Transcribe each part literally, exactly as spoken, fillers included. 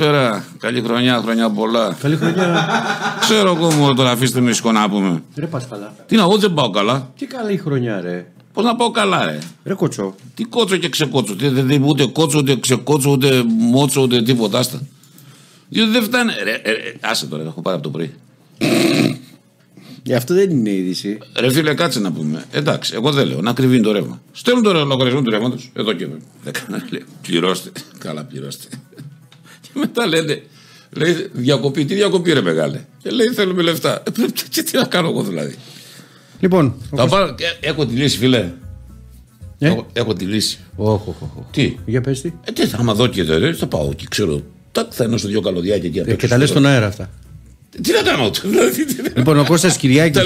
Καλησπέρα. Καλή χρονιά, χρονιά πολλά. Καλή χρονιά. Ξέρω εγώ μόνο τώρα, αφήστε με σκο να πούμε. Ρε πας καλά. Τι να, εγώ δεν πάω καλά. Τι καλή χρονιά, ρε. Πώς να πάω καλά, ρε. Ρε κότσο. Τι κότσο και ξεκότσο. Τι, δε, δε, ούτε κότσο, ούτε ξεκότσο, ούτε μότσο, ούτε τίποτα. Άστα. Διότι δεν φτάνει. Ρε, ρε, άσε τώρα, έχω πάρει από το πρωί. Γι' αυτό δεν είναι είδηση. Ρε φίλε, κάτσε να πούμε. Εντάξει, εγώ δεν λέω να κρυβίνει το ρεύμα. Στέλνουν το λογαριασμό του ρεύματο. Εδώ και εδώ. Δεν κάνω. Πληρώστε. Καλά, πληρώστε. Και μετά λένε. Λέει διακοπή. Τι διακοπή, ρε μεγάλε. Και λέει θέλουμε λεφτά. Και τι να κάνω εγώ δηλαδή. Λοιπόν. Θα πάρω... Έχω τη λύση, φίλε. Ε? Έχω... Έχω τη λύση. Όχι, όχι. Τι. Για πε τι. Ε, τι θα, άμα δω και εδώ, θα πάω και ξέρω. Τάκ, θα ενώσω δύο καλωδιάκια και απ' έξω. Και τα λε στον αέρα αυτά. Τι να κάνω του. Λοιπόν, ο Κώστας Κυριάκης.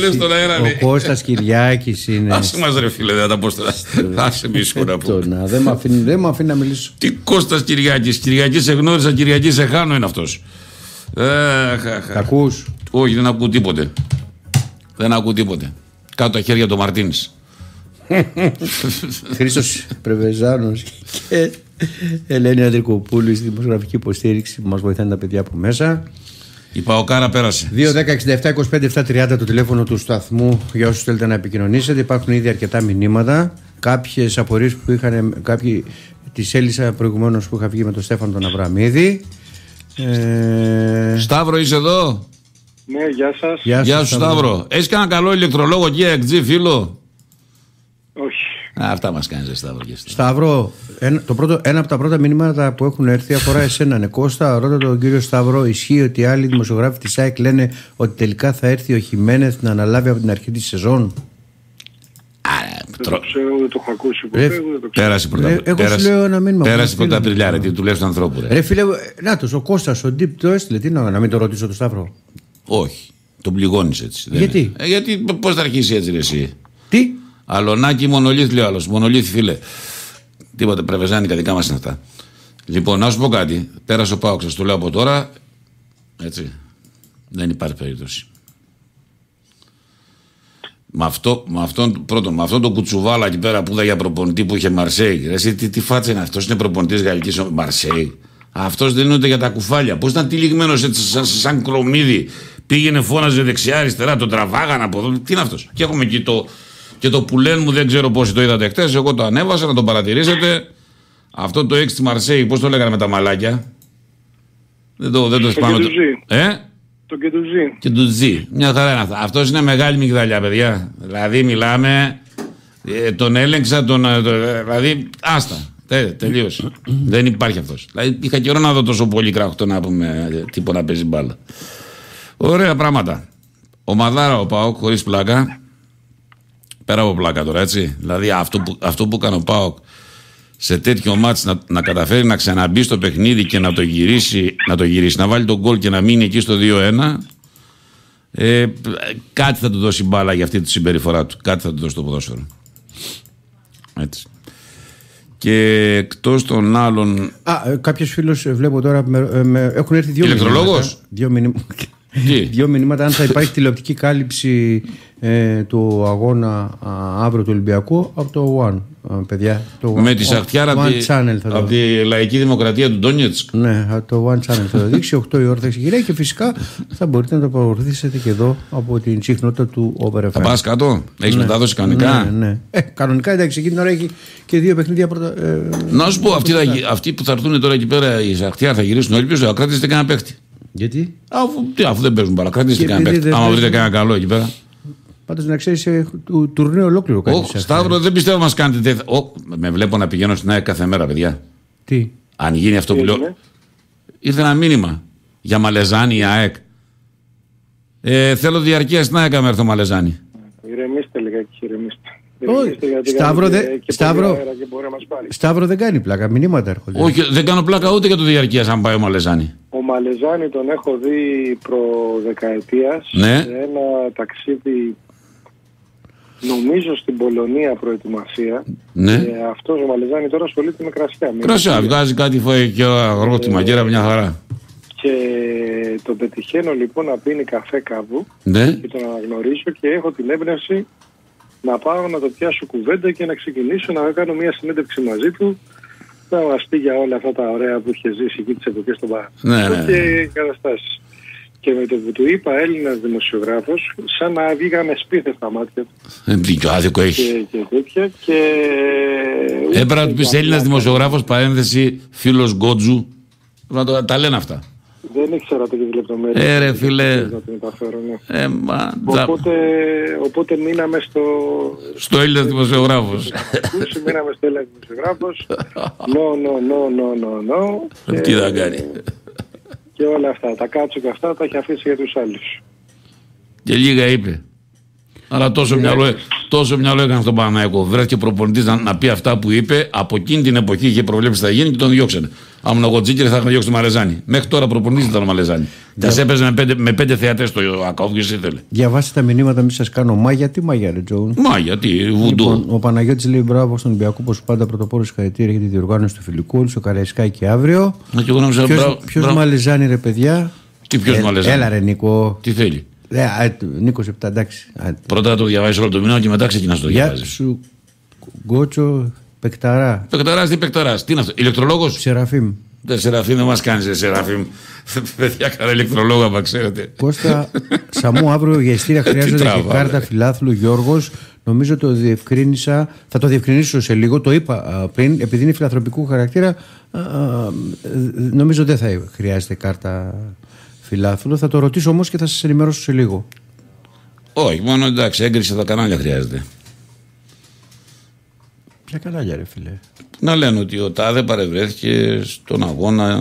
Ο Κώστας Κυριάκης είναι. Άσε μας ρε φίλε, δεν τα πω τώρα. Άσε μη σου να πω. Δεν με αφήνει να μιλήσω. Τι Κώστας Κυριάκης. Κυριακή σε γνώρισα, Κυριακή σε χάνω είναι αυτός. Τα ακούς? Όχι, δεν ακούω τίποτε. Δεν ακούω τίποτε. Κάτω τα χέρια του Μαρτίνης. Χρήστος Πρεβεζάνος και Ελένη Ανδρικοπούλου στη δημοσιογραφική υποστήριξη που μας βοηθάνε τα παιδιά από μέσα. Η Παοκάρα πέρασε. δύο δέκα εξήντα επτά είκοσι πέντε επτακόσια τριάντα το τηλέφωνο του σταθμού για όσους θέλετε να επικοινωνήσετε. Υπάρχουν ήδη αρκετά μηνύματα. Κάποιες απορίες που είχαν κάποιοι, τις έλυσα προηγουμένως που είχα βγει με τον Στέφανο τον Αβραμίδη. Ε... Σταύρο, είσαι εδώ? Ναι, γεια σας. Γεια, γεια σου, Σταύρο. Σταύρο. Έχεις κανένα καλό ηλεκτρολόγο και εκτζή φίλο? Όχι. Α, αυτά μας κάνεις ρε Σταύρο. Σταύρο, ένα, το πρώτο, ένα από τα πρώτα μηνύματα που έχουν έρθει αφορά εσένα, ναι, Κώστα. Ρώτα τον κύριο Σταύρο, ισχύει ότι άλλοι δημοσιογράφοι της ΑΕΚ λένε ότι τελικά θα έρθει ο Χιμένεθ να αναλάβει από την αρχή της σεζόν? Δεν το ξέρω, δεν το έχω ακούσει ποτέ. Πέρασε πρώτα Απριλιά, ρε, τι του λέει στον ανθρώπου. Ρε φίλε, νάτος, ο Κώστας, ο Ντίπ το έστειλε. Τι να, να μην το ρωτήσω τον Σταύρο? Όχι, τον πληγώνεις έτσι. Γιατί? Γιατί πώς θα αρχίσει έτσι εσύ? Τι? Αλωνάκι μονολίθ, λέει ο άλλος. Μονολίθ, φίλε. Τίποτα, πρεβεζάνικα δικά μας είναι αυτά. Λοιπόν, να σου πω κάτι. Πέρασε ο ΠΑΟΚ, σας το λέω από τώρα. Έτσι. Δεν υπάρχει περίπτωση. Με αυτό, με αυτόν, πρώτον, με αυτόν τον κουτσουβάλα εκεί πέρα που ήταν για προπονητή που είχε Μαρσέιγ. Εσύ τι, τι φάτσα είναι αυτός? Είναι προπονητής γαλλικής Μαρσέιγ. Αυτός δεν είναι ούτε για τα κουφάλια. Πώς ήταν τυλιγμένος έτσι, σαν, σαν κρομίδι. Πήγαινε, φώναζε δεξιά-αριστερά, τον τραβάγαν από εδώ. Τι είναι αυτός? Και έχουμε εκεί το. Και το πουλέν μου δεν ξέρω πόσοι το είδατε χτες. Εγώ το ανέβασα να τον παρατηρήσετε. Αυτό το έξι τη Μαρσέιγ, πώς το λέγανε με τα μαλάκια? Δεν το, δεν το σπάνω. Το κεντουζί. Κεντουζί. Μια χαρά είναι αυτά. Αυτός είναι μεγάλη μυγδαλιά, παιδιά. Δηλαδή μιλάμε. Ε, τον έλεγξα, τον. Ε, δηλαδή. Άστα. Τε, τελείωσε. Δεν υπάρχει αυτός. Δηλαδή είχα καιρό να δω τόσο πολύ κράχτο να πούμε τίποτα να παίζει μπάλα. Ωραία πράγματα. Ομαδάρα ο ΠΑΟΚ χωρίς πλάκα. Πέρα από πλάκα τώρα, έτσι. Δηλαδή αυτό που, αυτό που έκανε ο ΠΑΟΚ σε τέτοιο μάτς να, να καταφέρει να ξαναμπεί στο παιχνίδι και να το γυρίσει, να, το γυρίσει, να βάλει τον γκολ και να μείνει εκεί στο δύο ένα, ε, κάτι θα του δώσει μπάλα για αυτή τη συμπεριφορά του. Κάτι θα του δώσει το ποδόσφαιρο. Έτσι. Και εκτός των άλλων. Α, κάποιος φίλος βλέπω τώρα. Με, με, έχουν έρθει δύο ηλεκτρολόγος. Δύο μηνύματα. Δύο μηνύματα, αν θα υπάρχει τηλεοπτική κάλυψη ε, του αγώνα α, αύριο του Ολυμπιακού από το One, α, παιδιά. Το One, με τη Σαχτάρ από τη λαϊκή δημοκρατία του Ντόνιετσκ. Ναι, το One Channel θα το δείξει. οκτώ η ώρα θα ξεκινάει και φυσικά θα μπορείτε να το παρακολουθήσετε και εδώ από την συχνότητα του Over εφ εμ. Θα πας κάτω, έχεις ναι. μετάδοση κανονικά. Ναι, ναι. Ε, κανονικά εντάξει, εκείνη την ώρα έχει και δύο παιχνίδια πρώτα. Ε, να σου πω, αυτοί, θα, αυτοί που θα έρθουν τώρα εκεί πέρα, οι Σαχτάρ θα γυρίσουν όλοι πίσω, θα κρατήσετε κανένα παίχτη. Γιατί? Αφού, τι, αφού δεν παίζουν μπάλα, κρατήστε κανένα παίκτη. Άμα βρείτε κανένα καλό εκεί πέρα. Πάντως να ξέρεις, του τουρνέ ολόκληρο κάτι. Όχι, Σταύρο, δεν πιστεύω να μας κάνετε. Ω, με βλέπω να πηγαίνω στην ΑΕΚ κάθε μέρα, παιδιά. Τι? Αν γίνει αυτό που λέω. Ήρθε ένα μήνυμα για Μαλεζάνι, η ΑΕΚ. Ε, θέλω διαρκεία στην ΑΕΚ να έρθω, Μαλεζάνι. Ηρεμήστε λιγάκι, ηρεμήστε. Σταύρο, Σταύρο δεν κάνει πλάκα, μηνύματα έρχονται. Όχι, δεν κάνω πλάκα ούτε για το διαρκείας αν πάει ο Μαλεζάνι. Ο Μαλεζάνι τον έχω δει προ δεκαετίας ναι. σε ένα ταξίδι νομίζω στην Πολωνία προετοιμασία. Ναι. Και αυτός ο Μαλεζάνι τώρα ασχολείται με κρασιά. Κρασιά, βγάζει κάτι φάει και αγρότημα, ε, γέρα μια χαρά. Και τον πετυχαίνω λοιπόν να πίνει καφέ κάπου ναι. και τον αναγνωρίζω και έχω την έμπνευση να πάω να το πιάσω κουβέντα και να ξεκινήσω να κάνω μια συνέντευξη μαζί του θα αγαστεί για όλα αυτά τα ωραία που είχε ζήσει εκεί τις εποχές των Παναθηναϊκών και καταστάσεις. Και με το που του είπα Έλληνας δημοσιογράφος, σαν να βγήκαμε σπίτι στα μάτια. Δίκιο, άδικο έχει. Και, και τέτοια. Και... έπρεπε να του πεις Έλληνας δημοσιογράφος, παρένθεση, φίλος Γκόντζου. Να το, τα λένε αυτά. Δεν ήξερα τέτοιες λεπτομέρειες. Ε, ρε φίλε. Να την μεταφέρω, ναι. ε, μα... οπότε, οπότε μείναμε στο... στο Έλληνας δημοσιογράφος. Μείναμε στο Έλληνας δημοσιογράφος. No, no, no, no, no, no. Τι θα κάνει. Και όλα αυτά, τα κάτσου και αυτά τα έχει αφήσει για τους άλλους. Και λίγα είπε. Αλλά τόσο, μυαλό, τόσο μυαλό έκανε στον Παναγιώτο. Βρέθηκε προπονητής να, να πει αυτά που είπε. Από εκείνη την εποχή είχε προβλέψει θα γίνει και τον διώξανε. Αν ήμουν εγώ τζίκερ, θα είχα διώξει τον Μαλεζάνι. Μέχρι τώρα προπονητής ήταν ο Μαλεζάνι. Τα yeah. έπαιζε με πέντε, με πέντε θεατές το όποιος ήθελε. Διαβάστε τα μηνύματα, μην σας κάνω μάγια. Τι μάγια, ρε Τζόουν. Μάγια, τι, βουντού. Λοιπόν, ο Παναγιώτης λέει μπράβο στον Ολυμπιακό, πως πάντα πρωτοπόρος συγχαρητήρια για τη διοργάνωση του φιλικού. Στο Καραϊσκάκι αύριο. Ποιος Μαλεζάνι, ρε παιδιά. Τι ποιος Μαλεζάνι. Έλα, ρε Νίκο. Τι θέλει. Νίκος επτά, εντάξει. Πρώτα το διαβάζεις όλο το μήνα και μετά ξεκινάς το διαβάζεις. Γεια σου, Γκότσο, Πεκταρά. Πεκταράς, τι Πεκταράς, τι είναι αυτό, ηλεκτρολόγος. Σεραφείμ. Δεν Σεραφείμ, δεν μας κάνεις ρε Σεραφείμ. Παιδιά, καλά ηλεκτρολόγο, απα ξέρετε. Κώστα, Σαμού, αύριο για εστία χρειάζεται και κάρτα φιλάθλου Γιώργος. Νομίζω το διευκρίνησα, θα το διευκρινίσω σε λίγο, το είπα πριν, επειδή είναι φιλανθρωπικού χαρακτήρα, νομίζω δεν θα χρειάζεται κάρτα. Φιλάθλο. Θα το ρωτήσω όμως και θα σας ενημερώσω σε λίγο. Όχι, μόνο εντάξει, έγκριση στα κανάλια χρειάζεται. Ποια κανάλια, ρε φίλε. Να λένε ότι ο Τάδε παρευρέθηκε στον αγώνα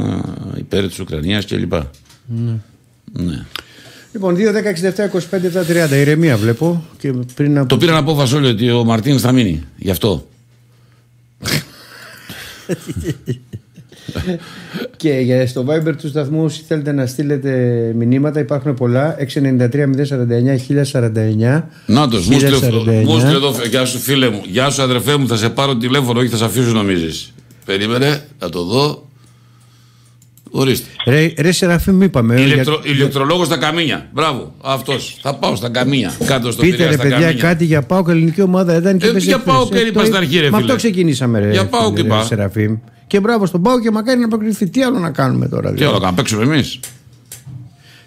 υπέρ της Ουκρανίας κλπ. Ναι. ναι. Λοιπόν, δύο, δέκα, εξήντα επτά, είκοσι πέντε, επτά, τριάντα. Ηρεμία βλέπω. Και πριν από... το πήραν απόφαση όλοι ότι ο Μαρτίνης θα μείνει. Γι' αυτό. Και στο Viber του σταθμού, όσοι θέλετε να στείλετε μηνύματα, υπάρχουν πολλά. έξι εννιά τρία μηδέν τέσσερα εννιά χίλια σαράντα εννιά. Να το μου στείλε εδώ, γεια σου φίλε μου, γεια σου αδερφέ μου, θα σε πάρω τηλέφωνο, όχι θα σε αφήσω νομίζεις. Περίμενε, θα το δω. Ορίστε. Ρε, ρε Σεραφή, μου είπαμε. Ηλεκτρο, για... ηλεκτρολόγος στα καμίνια. Μπράβο, αυτός. Θα πάω στα καμίνια. Κάτω στο πείτε ρε παιδιά καμίνια. Κάτι για πάω και ελληνική ομάδα. Δεν ήταν ε, για πάω και είπα στην αρχή, ρε φίλε. Μα αυτό ξεκινήσαμε, ρε. Για πάω και πάω. Και μπράβο στον Πάο και μακάρι να προκριθεί. Τι άλλο να κάνουμε τώρα. Τι άλλο να παίξουμε εμείς.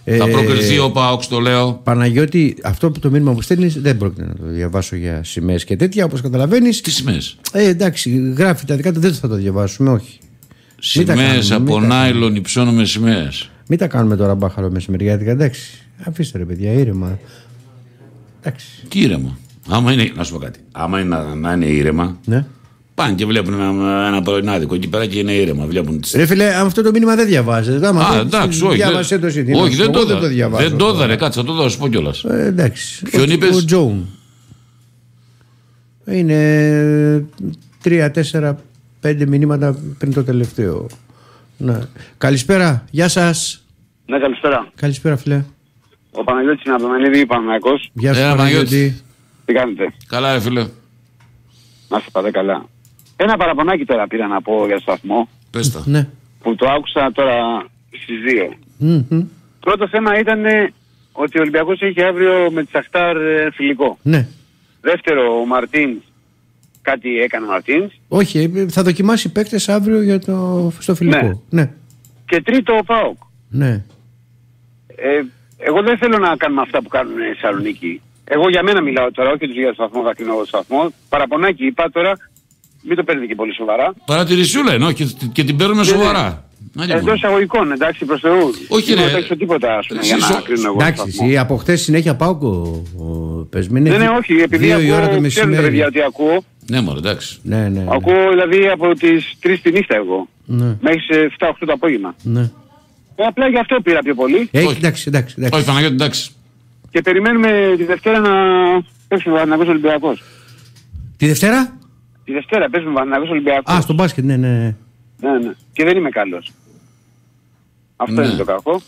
Ε, θα προκριθεί ο ΠΑΟΚ, το λέω. Παναγιώτη, αυτό που το μήνυμα που στέλνει δεν πρόκειται να το διαβάσω για σημαίες και τέτοια, όπως καταλαβαίνεις. Τι σημαίες. Ε, εντάξει, γράφει τα δικά του, δεν θα το διαβάσουμε, όχι. Σημαίες από νάιλον υψώνουμε σημαίες. Μην τα κάνουμε τώρα μπάχαλο μεσημεριάτικα, εντάξει. Αφήστε ρε παιδιά, ήρεμα. Εντάξει. Τι ήρεμα. Άμα είναι, να σου πω κάτι. Άμα είναι να, να είναι ήρεμα. Ναι. Πάνε και βλέπουν ένα, ένα πρωινάδικο εκεί πέρα και είναι ήρεμα. Βλέπουν τις... ρε φίλε, αυτό το μήνυμα δεν διαβάζετε. Α, δεν, εντάξει, όχι. Διάβασε το συνήθω. Όχι, δεν το, δεν το διαβάζω. Δεν το έδαρε, κάτσε, θα το δω, σου πω κιόλας. Ε, εντάξει. Ποιον είπες. Ο Τζόουν. Είναι τρία, τέσσερα, πέντε μηνύματα πριν το τελευταίο. Να. Καλησπέρα, γεια σας. Ναι, καλησπέρα. Καλησπέρα, φίλε. Ο Παναγιώτης είναι από τον Ανίδη Παναγιώτης. Γεια σας, Παναγιώτη. Τι κάνετε. Καλά, ρε φίλε. Να είστε πάντα καλά. Ένα παραπονάκι τώρα πήρα να πω για σταθμό. Πες τα. Ναι. Που το άκουσα τώρα στις δύο. Mm-hmm. Πρώτο θέμα ήταν ότι ο Ολυμπιακός έχει αύριο με τη Σαχτάρ φιλικό. Ναι. Δεύτερο, ο Μαρτίνς. Κάτι έκανε ο Μαρτίνς. Όχι, θα δοκιμάσει παίκτες αύριο για το... στο φιλικό. Ναι. ναι. Και τρίτο, ο ΠΑΟΚ. Ναι. Ε, εγώ δεν θέλω να κάνουμε αυτά που κάνουν οι Θεσσαλονίκη. Εγώ για μένα μιλάω τώρα, όχι για το σταθμό, θα κρίνω το σταθμό. Παραπονάκι είπα τώρα. Μην το παίρνετε και πολύ σοβαρά. Παρά τη ρησούλα εννοώ και, και την παίρνουμε σοβαρά. Εντός αγωγικών, εντάξει, προς Θεού. Όχι, δεν παίξω τίποτα ας πούμε, για να κρίνω εγώ. Εντάξει, από χτες συνέχεια πάω πες μην είναι. Ναι, όχι, επειδή ακούω, ξέρουν τα παιδιά ότι ακούω. Ναι, μόνο, εντάξει. Ακούω δηλαδή από τις τρεις τη νύχτα εγώ, μέχρι σε εφτά οκτώ το απόγευμα. Απλά γι' αυτό πήρα πιο πολύ. Εντάξει, όχι Παναγιώτη, εντάξει. Και περιμένουμε τη Δευτέρα να παίξει ο Παναγιώτης Ολυμπιακός. Τη Δευτέρα? Τη Δευτέρα παίζουμε Παναγιώτης Ολυμπιακός. Α, στο μπάσκετ, ναι, ναι, ναι. Ναι, ναι. Και δεν είμαι καλός. Αυτό ναι. είναι το κακό.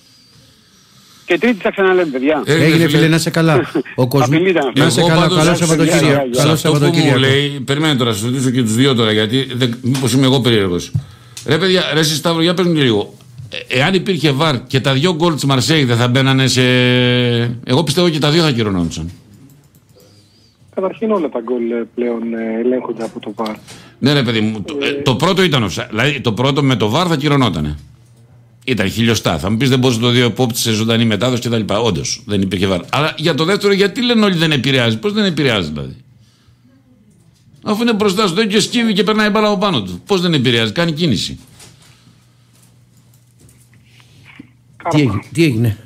Και τρίτη θα ξαναλέμε, παιδιά. Έγινε, φίλε, να είσαι καλά. Ο Κοσμάς. Να είσαι καλά. Καλό Σαββατοκύριακο. Καλό Σαββατοκύριακο. Μου λέει, περιμένε τώρα, σας ρωτήσω και τους δύο τώρα, γιατί μήπως είμαι εγώ περίεργος. Ρε, παιδιά, ρε, εσύ Σταύρο, για παίρνουμε λίγο. Ε, εάν υπήρχε βαρ και τα δύο γκολ της Μαρσέιγ δεν θα μπαίνανε σε. Εγώ πιστεύω και τα δύο θα κυρωνόντουσαν. Καταρχήν όλα τα γκολ πλέον ελέγχονται από το βαρ. Ναι, ναι, παιδί μου. Ε... Το, το πρώτο ήταν offside. Δηλαδή το πρώτο με το βαρ θα κυρωνότανε. Ήταν χιλιοστά. Θα μου πει δεν μπορούσε το δύο επόπτη σε ζωντανή μετάδοση κτλ. Όντως δεν υπήρχε βαρ. Αλλά για το δεύτερο, γιατί λένε όλοι δεν επηρεάζει. Πώς δεν επηρεάζει δηλαδή. Αφού είναι μπροστά στο τέτοιο και σκύβει και περνάει μπάλα από πάνω του. Πώς δεν επηρεάζει. Κάνει κίνηση. Τι έγινε. Τι έγινε.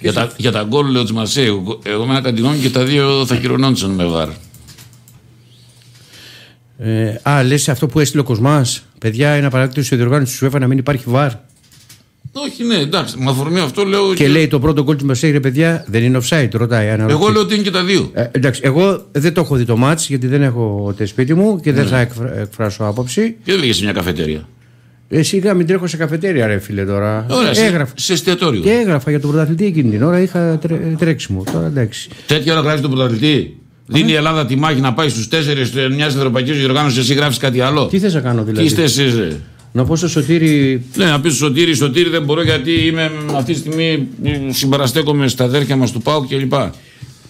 Για, τα, για τα γκολ, λέω, της Μαρσέιγ, εγώ με ένα κατηγόνι και τα δύο θα χειρονόντουσαν με βάρ. Ε, α, λες αυτό που έστειλε ο Κοσμάς. Παιδιά, είναι απαράδεκτο η διοργάνωση του UEFA να μην υπάρχει βάρ. Όχι, ναι, εντάξει, με αφορμή αυτό λέω. Και, και... λέει το πρώτο γκολ της Μαρσέιγ, ρε παιδιά, δεν είναι offside, ρωτάει. Αναρωτή. Εγώ λέω ότι είναι και τα δύο. Ε, εντάξει, εγώ δεν το έχω δει το μάτς γιατί δεν έχω το σπίτι μου και ναι. δεν θα εκφρα... εκφράσω άποψη. Και δεν πήγε σε μια καφετέρια. Εσύ είχα, μην τρέχω σε καφετέρια, ρε φίλε τώρα. Ωραία, έγραφα. Σε εστιατόριο. Και έγραφα για τον πρωταθλητή εκείνη την ώρα, είχα τρέ, τρέξιμο. Τώρα εντάξει. Τέτοια ώρα γράφει τον πρωταθλητή. Δίνει η Ελλάδα τη μάχη να πάει στου τέσσερις μια ευρωπαϊκή διοργάνωση, εσύ γράφει κάτι άλλο. Τι θε να κάνω δηλαδή. Τι είστε εσείς, ρε. Να πω στο Σωτήρι. Ναι, να πει στο Σωτήρι, Σωτήρι δεν μπορώ γιατί είμαι αυτή τη στιγμή συμπαραστέκομαι στα αδέρφια μα του ΠΑΟΚ κλπ.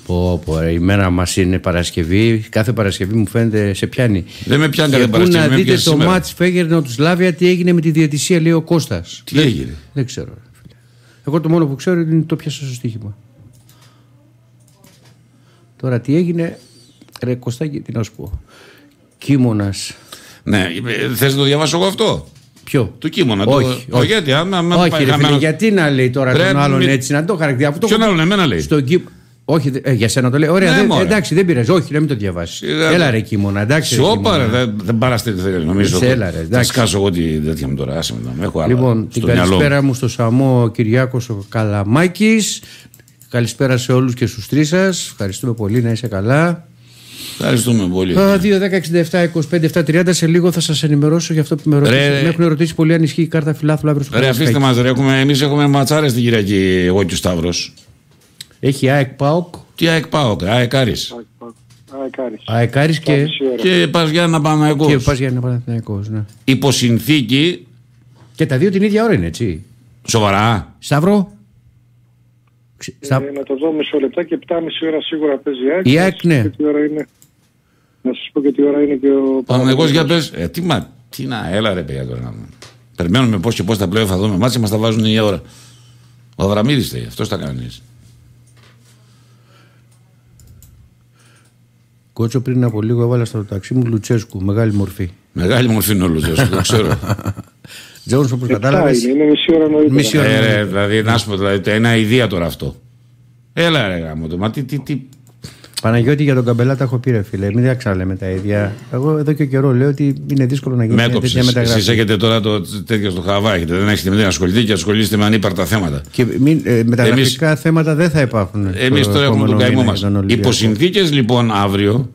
Πω, πω, ρε, η μέρα μας είναι Παρασκευή. Κάθε Παρασκευή μου φαίνεται σε πιάνει. Δεν με πιάνει κάθε Παρασκευή. Πού να δείτε το μάτς Φέγγερνο του Σλάβια, τι έγινε με τη διαιτησία, λέει ο Κώστας. Τι δεν, έγινε. Δεν ξέρω. Ρε, εγώ το μόνο που ξέρω είναι το πιάσα στο στοίχημα. Τώρα τι έγινε, ρε Κωστάκη, τι να σου πω. Κίμωνας. Ναι, θες να το διαβάσω εγώ αυτό. Ποιο? Του Κίμωνα. Όχι. Το... όχι, γιατί, άμα, άμα όχι ρε, φίλε, γιατί να λέει τώρα ρε, τον άλλον μη... έτσι, να το χαρακτηρίζει. Ποιον άλλον, εμένα λέει. Στον Κίμωνα. Όχι, ε, για σένα το λέει. Ωραία, ναι, δε, εντάξει, δεν πειράζει. Όχι, να μην το διαβάσει. Έλα ρε Κίμωνα, εντάξει. Σιώπα, δεν δε παραστείτε, νομίζω. Έλα ρε, εντάξει. Σκάσω εγώ τη τέτοια μου τώρα. Έχω άλλα. Λοιπόν, την καλησπέρα μου στο Σαμό Κυριάκο ο Καλαμάκης. Καλησπέρα σε όλους και στους τρεις σας. Ευχαριστούμε πολύ, να είσαι καλά. Ευχαριστούμε πολύ. δύο δέκα εξήντα επτά είκοσι πέντε επτακόσια τριάντα. Σε λίγο θα σας ενημερώσω για αυτό που με ρωτήσατε. Με έχουν ρωτήσει πολύ αν ισχύει η κάρτα φιλάθλου αύριο στο Πανεπιστήμιο. Ρε, αφήστε μας, ρε. Εμείς έχουμε ματσάρες την Κυριακή, εγώ και ο Σταύρος. Έχει ΑΕΚ ΠΑΟΚ. Τι ΑΕΚ ΠΑΟΚ, ΑΕΚ Άρης. ΑΕΚ Άρης και. Και πας για ένα Παναγιακό. Και πας για ένα Παναγιακό, ναι. Υποσυνθήκη. Και τα δύο την ίδια ώρα είναι, έτσι. Σοβαρά. Σταύρο. Ε, Στα... Να το δω μισό λεπτά και επτά και μισή ώρα σίγουρα παίζει ΑΕΚ. Η ΑΕΚ, ναι. Είναι... Να σας πω και τι ώρα είναι και ο Παναγιακός. Για πες. Ε, τι, μα... τι να, έλα ρε παιδιά τώρα. Περιμένουμε πώς και πώς τα πλέον θα δούμε. Μάτσε μας τα βάζουν η ώρα. Ο Αβραμίδης θέλει, αυτός τα κάνει. Κότσο, πριν από λίγο έβαλα στο ταξί μου Λουτσέσκου. Μεγάλη μορφή. Μεγάλη μορφή είναι ο Λουτσέσκου, δεν ξέρω. Τζόνς, όπως κατάλαβες. Είναι μισή ώρα νωρίτερα. Μισή ώρα νωρίτερα. Ε, ρε, δηλαδή, να σου πω, δηλαδή, ένα ιδέα τώρα αυτό. Έλα ρε γάμο το, μα τι, τι, τι. Παναγιώτη, για τον Καμπελά τα έχω πει ρε φίλε. Μην διαξάλεμε τα ίδια. Εγώ εδώ και καιρό λέω ότι είναι δύσκολο να γίνει μια τέτοια μεταγραφή. Εσείς έχετε τώρα το τέτοιο στο Χαβά. Δεν έχετε με τι να ασχοληθεί και ασχολείστε με ανύπαρτα θέματα. Και μην, ε, μεταγραφικά εμείς, θέματα δεν θα υπάρχουν. Εμείς τώρα έχουμε τον καημό μας. Υπό συνθήκες λοιπόν αύριο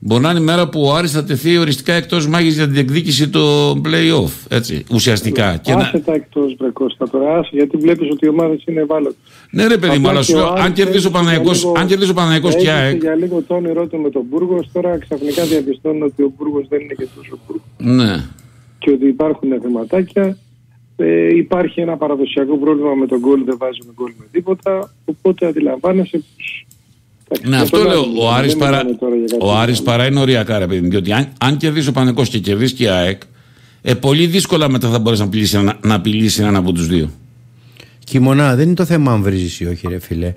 μπορεί να είναι η μέρα που ο Άρης θα τεθεί οριστικά εκτός μάχης για την εκδίκηση των play-off. Έτσι, ουσιαστικά. Άσε και να... τα εκτός βρε Κώστα τώρα, γιατί βλέπεις ότι οι ομάδες είναι ευάλωτες. Ναι, ρε παιδί μου, αλλά σου λέω, αν κερδίσει ο Παναγιακός και ΑΕΚ. Έχει για λίγο το όνειρό του με τον Μπούργος, τώρα ξαφνικά διαπιστώνουν ότι ο Μπούργος δεν είναι και τόσο Μπούργος. Ναι. Και ότι υπάρχουν θεματάκια. Ε, υπάρχει ένα παραδοσιακό πρόβλημα με τον γκολ, δεν βάζουμε γκολ με τίποτα. Οπότε αντιλαμβάνεσαι. Ναι, αυτό λέω. Ο Άρης, παρα... ο Άρης παρά είναι οριακά, ρε παιδί μου. Διότι αν, αν κερδίσει ο Πανεκός και κερδίσει και η ΑΕΚ, ε, πολύ δύσκολα μετά θα μπορέσει να απειλήσει, να, να απειλήσει έναν από τους δύο. Κιμονά, δεν είναι το θέμα αν βρίζεις ή όχι, ρε φίλε.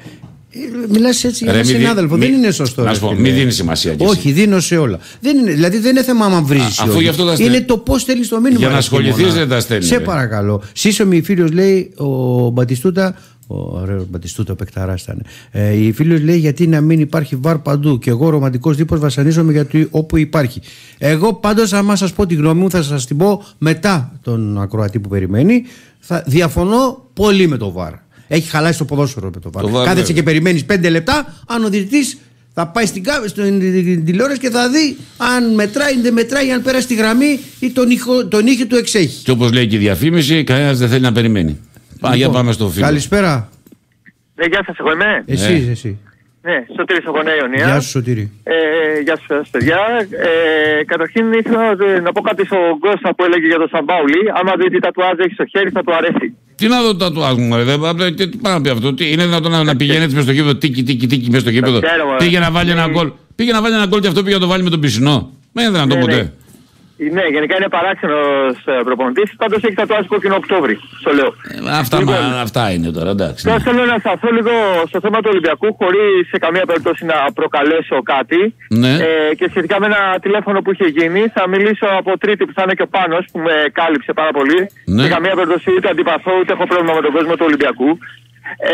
Μιλάς έτσι για έναν συνάδελφο. Μη, δεν είναι σωστό. Να σου πω, μην δίνει σημασία. Και όχι, δίνω σε όλα. Δεν είναι, δηλαδή δεν είναι θέμα αν βρίζεις. Α, αφού γι' αυτό τα στέλνει. Είναι το πώς θέλει το μήνυμα. Για να ασχοληθείς δεν τα στέλνει. Σε παρακαλώ. Σύσσωμη φίλος λέει ο Μπατιστούτα. Ωραίο Μπατιστούτο, παικταρά ήταν. Ε, η φίλη λέει: γιατί να μην υπάρχει βαρ παντού. Και εγώ, ρομαντικός δίπλος, βασανίζομαι γιατί όπου υπάρχει. Εγώ πάντως, άμα σας πω τη γνώμη μου, θα σας την πω μετά τον ακροατή που περιμένει. Θα διαφωνώ πολύ με το βαρ. Έχει χαλάσει το ποδόσφαιρο με το βαρ. Το βαρ κάθεσαι και περιμένεις πέντε λεπτά. Αν ο διαιτητής θα πάει στην, στην τηλεόραση και θα δει αν μετράει ή δεν μετράει, αν πέρασε τη γραμμή ή τον, ήχο, τον ήχη του εξέχει. Και όπως λέει και η διαφήμιση, κανένας δεν θέλει να περιμένει. Λοιπόν, για πάμε στο φίλο. Καλησπέρα. Ναι, γεια σας, εγώ είμαι. Εσείς, ε. εσύ. Ναι, Σωτήρης από Νέα Ιωνία. Γεια σου, Σωτήρη. Ε, γεια σας, παιδιά. Ε, καταρχήν ήθελα να πω κάτι στον Κώστα που έλεγε για τον Σαμπάουλη. Άμα δει τι τατουάζ έχει στο χέρι, θα του αρέσει. Τι να δω το τατουάζ μου, ρε. Τι πάνω να πει αυτό. Τι, είναι δυνατόν να, να πηγαίνει έτσι μες στο γήπεδο, τίκι, τίκι, τίκι, μες στο γήπεδο. Πήγε να βάλει ένα γκολ. Πήγε να βάλει ένα γκολ και αυτό πήγε να το βάλει με τον πισινό. Δεν είναι δυνατόν ποτέ. Ναι, γενικά είναι παράξενος προπονητής. Πάντως έχει τατουάσει κόκκινο Οκτώβρη. Στο λέω. Ε, αυτά, λοιπόν, μα, αυτά είναι τώρα, εντάξει. Τώρα θέλω να σταθώ λίγο στο θέμα του Ολυμπιακού, χωρίς σε καμία περίπτωση να προκαλέσω κάτι. Ναι. Ε, και σχετικά με ένα τηλέφωνο που είχε γίνει, θα μιλήσω από Τρίτη που θα είναι και ο Πάνος, που με κάλυψε πάρα πολύ. Ναι. Σε καμία περίπτωση ούτε αντιπαθώ, ούτε έχω πρόβλημα με τον κόσμο του Ολυμπιακού. Ε,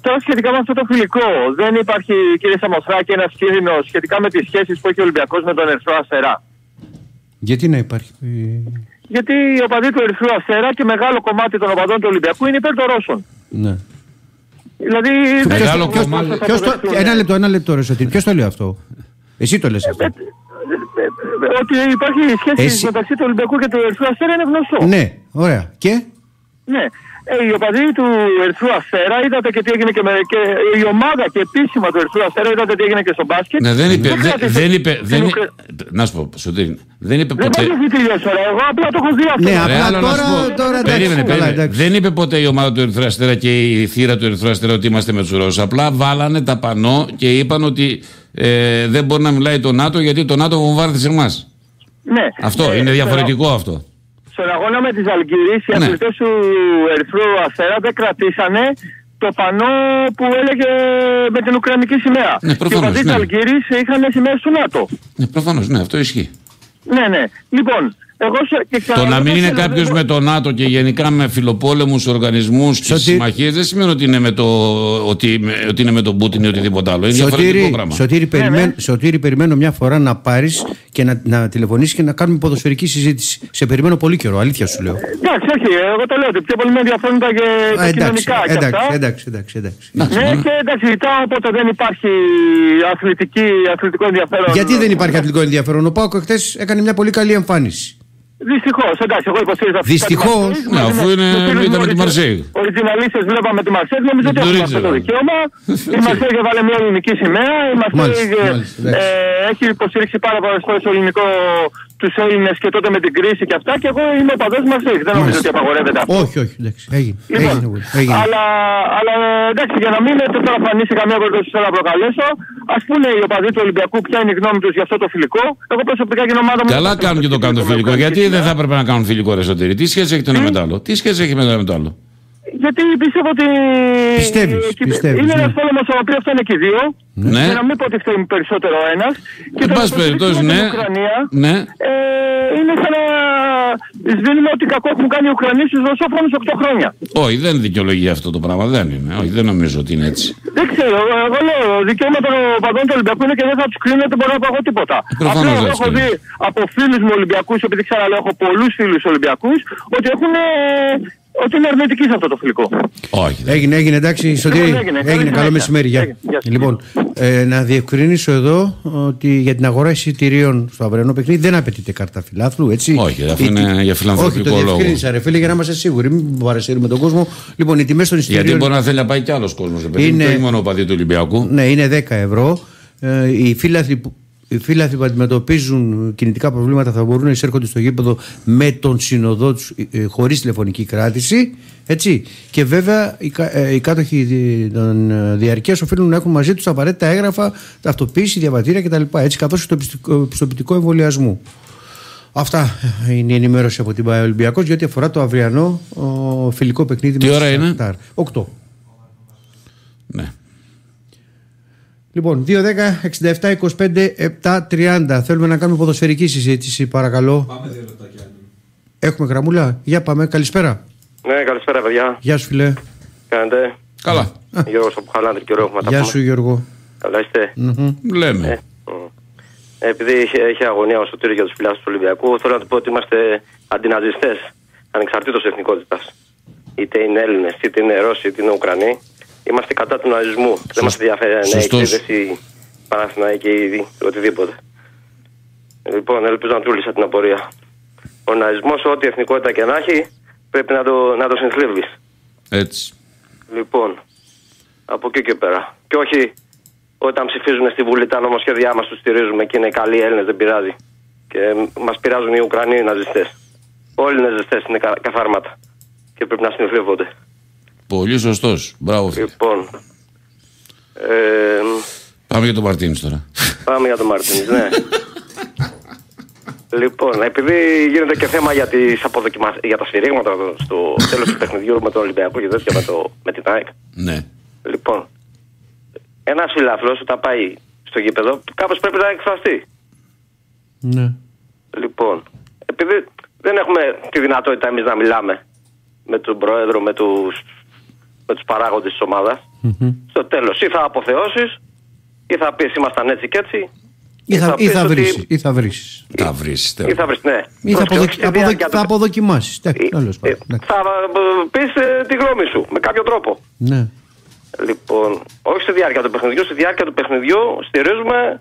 Τώρα σχετικά με αυτό το φιλικό, δεν υπάρχει, κύριε Σαμοθράκη, ένας κίνδυνος σχετικά με τις σχέσεις που έχει ο Ολυμπιακός με τον Ερυθρό Αστέρα? Γιατί να υπάρχει? Γιατί οι οπαδοί του Ερυθρού Αστέρα και μεγάλο κομμάτι των οπαδών του Ολυμπιακού είναι υπέρ των Ρώσων. Ναι. Δηλαδή. Μεγάλο ποιος, κομμάτι. Ποιος το, ένα λεπτό, ένα λεπτό, Ρεσοτή. Ποιος το λέει αυτό? Εσύ το λες αυτό. Ε, ότι υπάρχει σχέση Εσύ... μεταξύ του Ολυμπιακού και του Ερυθρού Αστέρα είναι γνωστό. Ναι, ωραία. Και. Ναι. Ε, οι οπαδοί του Ερυθρού Αστέρα είδατε και τι έγινε και, με, και η ομάδα και επίσημα του Ερυθρού Αστέρα είδατε τι έγινε και στο μπάσκετ. Ναι, δεν είπε. Δεν, δε, δεν είπε. Δεν ουκρα... Να σου πω, Σωτήρι. Δεν είπε ποτέ. Δεν πάει τελειώσει τώρα. Εγώ απλά το έχω δει αυτό. Ναι, απλά Ρεάλο, τώρα, πω, τώρα περίμενε, περίμενε. Καλά, δεν είπε ποτέ η ομάδα του Ερυθρού Αστέρα και η θύρα του Ερυθρού Αστέρα ότι είμαστε με τους Ρώσους. Απλά βάλανε τα πανό και είπαν ότι ε, δεν μπορεί να μιλάει το ΝΑΤΟ γιατί το ΝΑΤΟ βομβάρδει σε εμάς. Ναι. Αυτό ναι, είναι διαφορετικό ναι. αυτό. Στον αγώνα με τις Αλγυρίες, οι αθλητές του Ερυθρού Αστέρα δεν κρατήσανε το πανό που έλεγε με την Ουκρανική σημαία. Ναι, προφανώς, και οι οπαδοί της Αλγυρίας είχαν σημαίες του ΝΑΤΟ. Ναι, προφανώς, ναι, αυτό ισχύει. Ναι, ναι. Λοιπόν, εγώ και ξανά... Το να μην είναι κάποιος με το ΝΑΤΟ και γενικά με φιλοπόλεμους οργανισμούς και συμμαχίες δεν σημαίνει ότι είναι με το, ότι, ότι είναι με τον Πούτιν ή οτιδήποτε άλλο. Είναι διαφορετικό πράγμα. Σωτήρη, περιμέν, ναι. Σωτήρη, περιμένω μια φορά να πάρεις και να, να τηλεφωνήσεις και να κάνουμε ποδοσφαιρική συζήτηση. Σε περιμένω πολύ καιρό, αλήθεια σου λέω. Εντάξει, όχι, εγώ το λέω ότι πιο πολύ με ενδιαφέρουν τα κοινωνικά. Εντάξει, εντάξει, εντάξει. Ναι, και εντάξει, ζητάω όποτε δεν υπάρχει αθλητικό ενδιαφέρον. Γιατί δεν υπάρχει αθλητικό ενδιαφέρον? Ο ΠΑΟΚ χθες έκανε μια πολύ καλή εμφάνιση. Δυστυχώς, εντάξει, εγώ υποστήριζα αυτό. Δυστυχώς, ναι, αφού είναι με τη Μαρσέιγ. Οι τζιναλίστες βλέπαμε τη Μαρσέιγ, νομίζω ότι έχουμε αυτό το δικαίωμα. Η Μαρσέιγ βάλε μια ελληνική σημαία. Η Μαρσέιγ έχει υποστήριξει πάρα πολλές φορές τους Έλληνες και τότε με την κρίση και αυτά. Και εγώ είμαι οπαδός Μαρσέιγ. Δεν νομίζω ότι απαγορεύεται αυτό. Όχι, όχι, εντάξει. Έγινε. Αλλά εντάξει, για να μην τετραφανεί σε καμία περίπτωση θέλω να προκαλέσω, ας πούνε οι οπαδοί του Ολυμπιακού ποια είναι η γνώμη τους για αυτό το φιλικό. Εγώ προσωπικά και η ομάδα μου. Καλά κάνουν και το κάνουν το φιλικό. Γιατί δεν θα έπρεπε να κάνουν φιλικό, ρε Σωτήρη? Τι σχέση έχει το ένα με το άλλο? Τι σχέση έχει με το ένα με το άλλο? Γιατί πιστεύω ότι. Πιστεύεις, Κι... πιστεύεις, είναι ναι. ένα πόλεμο ο οποίο φτάνει και οι δύο. Ναι. Για να μην πω ότι φταίει περισσότερο ο ένας. Και το περιπτώσει με ναι. την Ουκρανία. Ναι. Ε, είναι σαν να σβήνουμε ότι κακό έχουν κάνει οι Ουκρανοί στους Ρωσόφρονους οκτώ χρόνια. Όχι, δεν δικαιολογεί αυτό το πράγμα. Δεν είναι. Όχι, δεν νομίζω ότι είναι έτσι. Δεν ξέρω. Εγώ λέω δικαίωμα των οπαδών του Ολυμπιακού είναι και δεν θα του κρίνω, δεν μπορώ να πω τίποτα. Απλά εγώ έχω δει από φίλους μου Ολυμπιακούς, επειδή ξαναλέω έχω πολλούς φίλους Ολυμπιακούς, ότι έχουν. Ότι είναι αρνητική αυτό το φιλικό. Όχι. Έγινε, έγινε, εντάξει. Σωτήρη, έγινε, έγινε, έγινε, έγινε. Καλό μεσημέρι. Γεια. Λοιπόν, ε, να διευκρινίσω εδώ ότι για την αγορά εισιτηρίων στο αυριανό παιχνίδι δεν απαιτείται κάρτα φιλάθλου, έτσι. Όχι, αυτό είναι για φιλανθρωπικό λόγο. Όχι, το διευκρίνησα, ρε φίλε, για να είμαστε σίγουροι. Μην παρασύρουμε τον κόσμο. Λοιπόν, οι τιμές των εισιτηρίων. Γιατί μπορεί να θέλει να πάει κι άλλο κόσμο. Είναι... Δεν είναι μόνο ο παδί του Ολυμπιακού. Ναι, είναι δέκα ευρώ. Ε, οι φίλαθλοι που. Οι φίλαθλοι που αντιμετωπίζουν κινητικά προβλήματα θα μπορούν να εισέρχονται στο γήπεδο με τον συνοδό τους χωρίς τηλεφωνική κράτηση. Έτσι. Και βέβαια οι, κα, οι κάτοχοι των διαρκείας οφείλουν να έχουν μαζί τους απαραίτητα έγγραφα, ταυτοποίηση, διαβατήρια κτλ. Έτσι, καθώς και το πιστοποιητικό εμβολιασμού. Αυτά είναι η ενημέρωση από την ΠΑΕ Ολυμπιακός γιατί αφορά το αυριανό ο, φιλικό παιχνίδι. Τι ώρα είναι? οκτώ. Ναι. Λοιπόν, δύο δέκα εξήντα επτά είκοσι πέντε επτά τριάντα. Θέλουμε να κάνουμε ποδοσφαιρική συζήτηση, παρακαλώ. Πάμε δύο λεπτά κι άλλη. Έχουμε γραμμούλα. Για πάμε. Καλησπέρα. Ναι, καλησπέρα, παιδιά. Γεια σου, φίλε. Κάνετε. Καλά. Γιώργος Απουχαλάντρη και Ρόχμα. Γεια σου, Γιώργο. Καλά είστε. Mm-hmm. Λέμε. Ε, ε, επειδή έχει αγωνία ο Σωτήρης για τους φιλάθλους του Ολυμπιακού, θέλω να του πω ότι είμαστε αντιναζιστές, ανεξαρτήτως εθνικότητας. Είτε είναι Έλληνες, είτε είναι Ρώσοι, είτε είναι Ουκρανοί. Είμαστε κατά του ναζισμού. Σωστ... Δεν μας ενδιαφέρει να έχει εκδίδεση Παναθηναϊκή ή οτιδήποτε. Λοιπόν, ελπίζω να τούλησα την απορία. Ο ναζισμός, ό,τι εθνικότητα και να έχει, πρέπει να το, να το συνθλίβεις. Έτσι. Λοιπόν, από εκεί και πέρα. Και όχι όταν ψηφίζουμε στη Βουλή τα νομοσχέδιά μας, τους στηρίζουμε και είναι καλοί Έλληνες, δεν πειράζει. Και μας πειράζουν οι Ουκρανοί οι ναζιστές. Όλοι οι ναζιστές είναι καθάρματα. Και πρέπει να συνθλίβονται. Πολύ σωστός. Μπράβο. Λοιπόν. Ε, πάμε για τον Μαρτίνης τώρα. Πάμε για τον Μαρτίνης, ναι. Λοιπόν, επειδή γίνεται και θέμα για, τις αποδοκιμα... για τα σφυρίγματα στο τέλος του παιχνιδιού με τον Ολυμπιακό και τέτοια με, το... με την ΑΕΚ. Ναι. Λοιπόν, ένας φιλάθλος όταν πάει στο γήπεδο κάπως πρέπει να εκφραστεί. Ναι. Λοιπόν, επειδή δεν έχουμε τη δυνατότητα εμείς να μιλάμε με τον πρόεδρο, με τους, με τους παράγοντες της ομάδας, mm-hmm. στο τέλος ή θα αποθεώσεις ή θα πεις ήμασταν έτσι και έτσι. Ή θα, ή θα βρεις, ότι... ή θα βρεις. Ή θα βρεις, ναι. Ή θα, αποδοκι... θα, αποδοκι... θα αποδοκιμάσεις. Ή... Ή... Θα πεις ε, τη γνώμη σου, με κάποιο τρόπο. Ναι. Λοιπόν, όχι στη διάρκεια του παιχνιδιού, στη διάρκεια του παιχνιδιού στηρίζουμε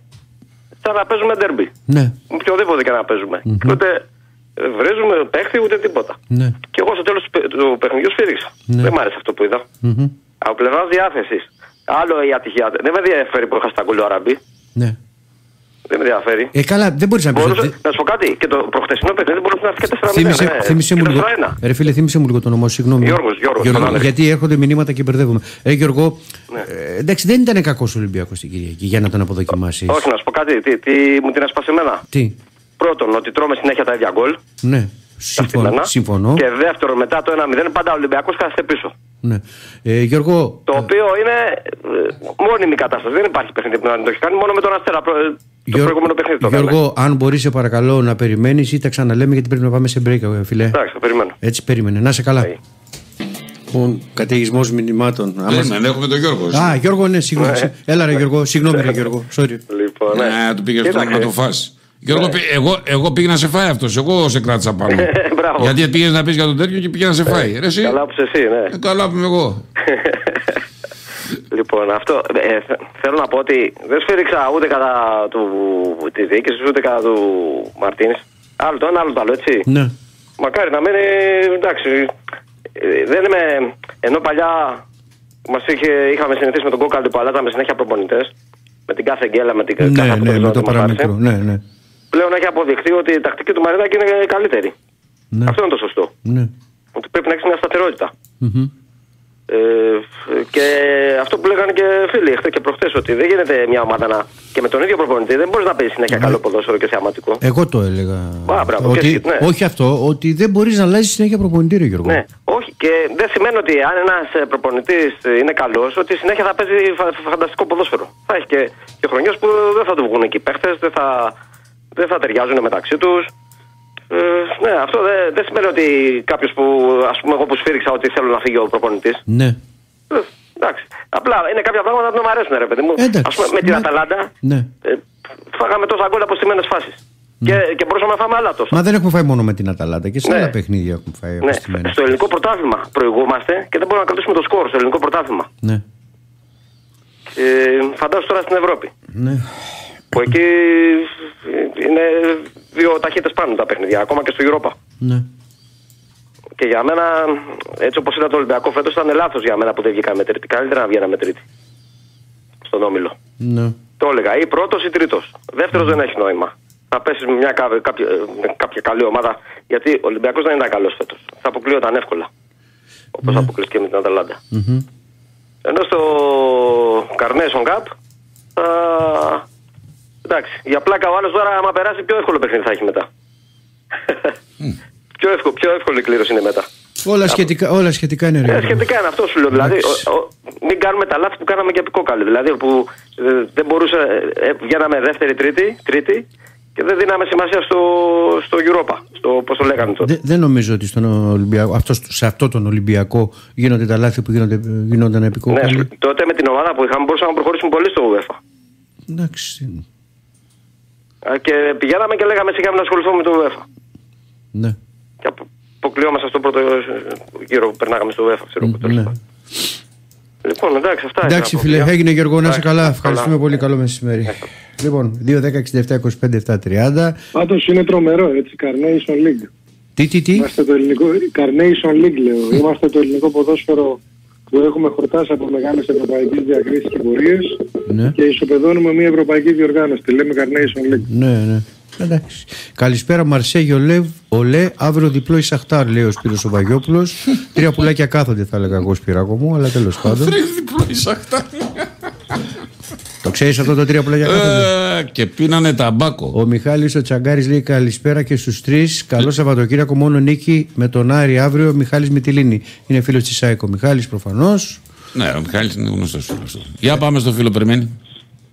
σαν να παίζουμε ντέρμπι. Ναι. Οποιοδήποτε και να παίζουμε. Mm-hmm. Και ούτε βρίζουμε παίχτη ούτε τίποτα. Ναι. Και εγώ στο τέλος του παιχνιδιού σφύριξα. Ναι. Δεν μ' άρεσε αυτό που είδα. Mm-hmm. Από πλευρά διάθεση. Άλλο η ατυχία. Δεν με ενδιαφέρει που είχα στα κουλουαραμπή. Ναι. Δεν με ενδιαφέρει. Ε, καλά, δεν μπορείς να πεις. Μπορούσε, δε... Να σου πω κάτι. Και το προχτεσινό παιδί δεν μπορούσε να έρθει και τέσσερα μηδέν. Ρε φίλε, θύμισε μου λίγο το όνομα. Συγγνώμη. Γιώργος, Γιώργος, Γιώργο, γιατί έρχονται μηνύματα και μπερδεύομαι. Ε, Γιώργο, ναι. ε, εντάξει, δεν ήταν κακός ο Ολυμπιακός την Κυριακή για να τον αποδοκιμάσει. Όχι, να σου πω κάτι. Τι, τι, τι μου την έσπασε εμένα. Τι. Πρώτον, ότι τρώμε συνέχεια τα ίδια γκολ. Ναι. Συμφωνώ, συμφωνώ. Και δεύτερον, μετά το ένα μηδέν πάντα ο Ολυμπιακός κάθεται πίσω. Ναι. Ε, Γιώργο, το οποίο είναι μόνιμη κατάσταση. Δεν υπάρχει παιχνίδι που να το έχει κάνει μόνο με τον Αστέρα. Το Γιώργο, προηγούμενο παιχνίδι το Γιώργο, έκανε. Αν μπορείς, σε παρακαλώ να περιμένεις ή τα ξαναλέμε γιατί πρέπει να πάμε σε break, φίλε. Εντάξει, θα περιμένω. Έτσι, περίμενε. Να είσαι καλά. Λοιπόν, καταιγισμός μηνυμάτων. Λέμε, Άμα... έχουμε τον Γιώργο. Α, Γιώργο, ναι, συγγνώμη. Έλα, ρε Γιώργο, συγγνώμη, ρε Γιώργο. Sorry. Λοιπόν, ναι, ναι του πήγε να το φας. Γιώργο, ναι. εγώ, εγώ πήγα να σε φάει αυτός. Εγώ σε κράτησα πάνω. Γιατί πήγες να πεις για τον τέτοιο και πήγε να σε φάει. Ε, εσύ. Καλά που είσαι εσύ, ναι. Ε, καλά που είμαι εγώ. Λοιπόν, αυτό ε, θέλω να πω ότι δεν σφύριξα ούτε κατά του, της διοίκησης ούτε κατά του Μαρτίνης. Άλλο το ένα, άλλο το άλλο, έτσι. Ναι. Μακάρι να μένει, εντάξει. Ε, δεν είμαι, ενώ παλιά μας είχε, είχαμε συνηθίσει με τον Κόκαλτη που αλλάζαμε συνέχεια προπονητές. Με την κάθε γκέλα, με την ναι, κάθε ναι, με το παραμικρό, ναι, ναι. Πλέον έχει αποδειχθεί ότι η τακτική του Μαρινάκη είναι καλύτερη. Ναι. Αυτό είναι το σωστό. Ναι. Ότι πρέπει να έχει μια σταθερότητα. Mm-hmm. Ε, και αυτό που λέγανε και φίλοι χθες και προχθές, ότι δεν γίνεται μια ομάδα να. Και με τον ίδιο προπονητή δεν μπορεί να παίζει συνέχεια καλό ποδόσφαιρο και σε αματικό. Εγώ το έλεγα. Ά, μπράβο, ότι, και, ναι. Όχι αυτό, ότι δεν μπορεί να αλλάζει συνέχεια προπονητή, ρε Γιώργο. Ναι, όχι. Και δεν σημαίνει ότι αν ένα προπονητή είναι καλό, ότι συνέχεια θα παίζει φανταστικό ποδόσφαιρο. Θα έχει και, και χρονιές που δεν θα του βγουν εκεί οι παίχτες, δεν θα, δεν θα ταιριάζουν μεταξύ του. Ε, ναι, αυτό δεν δε σημαίνει ότι κάποιο που, ας πούμε, εγώ που σφύριξα ότι θέλω να φύγει ο προπονητής. Ναι. Ε, εντάξει. Απλά είναι κάποια πράγματα που δεν μου αρέσουν, ρε παιδί μου. Εντάξει, ας πούμε, με την ναι. Αταλάντα ναι. Ε, φάγαμε τόσα γκολ από στιμένες φάσεις. Ναι. Και, και μπορούσαμε να φάμε άλλα τόσα. Μα δεν έχουμε φάει μόνο με την Αταλάντα και σε ναι. άλλα παιχνίδια έχουμε φάει. Ναι. Στο ελληνικό πρωτάθλημα προηγούμαστε και δεν μπορούμε να κρατήσουμε το σκορ στο ελληνικό πρωτάθλημα. Ναι. Ε, φαντάζομαι τώρα στην Ευρώπη. Ναι. Που εκεί είναι δύο ταχύτητες πάνω τα παιχνίδια, ακόμα και στο Europa. Ναι. Και για μένα, έτσι όπως ήταν το Ολυμπιακό φέτος, ήταν λάθος για μένα που δεν βγήκαμε τρίτη. Καλύτερα να βγαίναμε τρίτη στον όμιλο. Ναι. Το έλεγα, ή πρώτος ή τρίτος. Δεύτερος δεν έχει νόημα. Θα πέσεις με μια κάποια, κάποια καλή ομάδα, γιατί ο Ολυμπιακός δεν ήταν καλός φέτος. Θα αποκλείονταν εύκολα. Όπως ναι. αποκλείστηκε με την Αταλάντα. Mm-hmm. Ενώ στο Carnation Cup θα... Εντάξει, για πλάκα ο άλλος τώρα άμα περάσει πιο εύκολο παιχνίδι θα έχει μετά. Mm. πιο, εύκολο, πιο εύκολη κλήρωση είναι μετά. Όλα σχετικά, όλα σχετικά είναι ρε. Ε, σχετικά είναι αυτό σου λέω. Δηλαδή, ο, ο, μην κάνουμε τα λάθη που κάναμε και επί Κόκαλη. Δηλαδή που ε, δεν μπορούσε, ε, βγαίναμε δεύτερη, τρίτη, τρίτη και δεν δίναμε σημασία στο, στο Europa. Πώς το λέγανε τότε. Δε, δεν νομίζω ότι στον Ολυμπιακό, αυτός, σε αυτό τον Ολυμπιακό γίνονται τα λάθη που γίνονται, γίνονταν επί Κόκαλη. Ναι, τότε με την ομάδα που είχαμε μπορούσαμε να προχωρήσουμε πολύ στο UEFA. Εντάξει. Και πηγαίναμε και λέγαμε σιγά να ασχοληθούμε με το UEFA. Ναι. Και αποκλειόμαστε στον πρώτο γύρο που περνάγαμε στο UEFA. Ξέρω, ναι. Λοιπόν, εντάξει, αυτά. Εντάξει, φίλε, έγινε Γιώργο, εντάξει, να είσαι καλά. Ευχαριστούμε καλά. Πολύ. Καλό μεσημέρι. Έχει. Λοιπόν, δύο δέκα εξήντα επτά είκοσι πέντε επτά τριάντα. Πάντως είναι τρομερό, έτσι. Carnation League. Τι, τι, τι. Είμαστε το ελληνικό. Carnation League, λέω. Mm. Είμαστε το ελληνικό ποδόσφαιρο που έχουμε χορτάσει από μεγάλες ευρωπαϊκές διακρίσεις και πορείες ναι. και ισοπεδώνουμε μια ευρωπαϊκή διοργάνωση. Τη λέμε Carnation League. Ναι, ναι. Εντάξει. Καλησπέρα, Μαρσέιγ, ολέ, ολέ. Αύριο διπλό η Σαχτάρ, λέει ο Σπύρος ο Βαγιόπουλος. Τρία πουλάκια κάθονται, θα έλεγα εγώ, Σπυράκο μου, αλλά τέλος πάντων. Αύριο διπλό η Σαχτάρ. Το Το ξέρεις αυτό το τρία που λέγει ε, και πίνανε ταμπάκο. Ο Μιχάλης ο Τσαγκάρης λέει καλησπέρα και στους τρεις. Καλό Σαββατοκύριακο, μόνο νίκη με τον Άρη αύριο. Μιχάλης Μυτιλίνη. Είναι φίλος της ΣΑΕΚΟ. Μιχάλης προφανώς. Ναι, ο Μιχάλης είναι γνωστός φίλος. Για πάμε στο φίλο, περιμένει.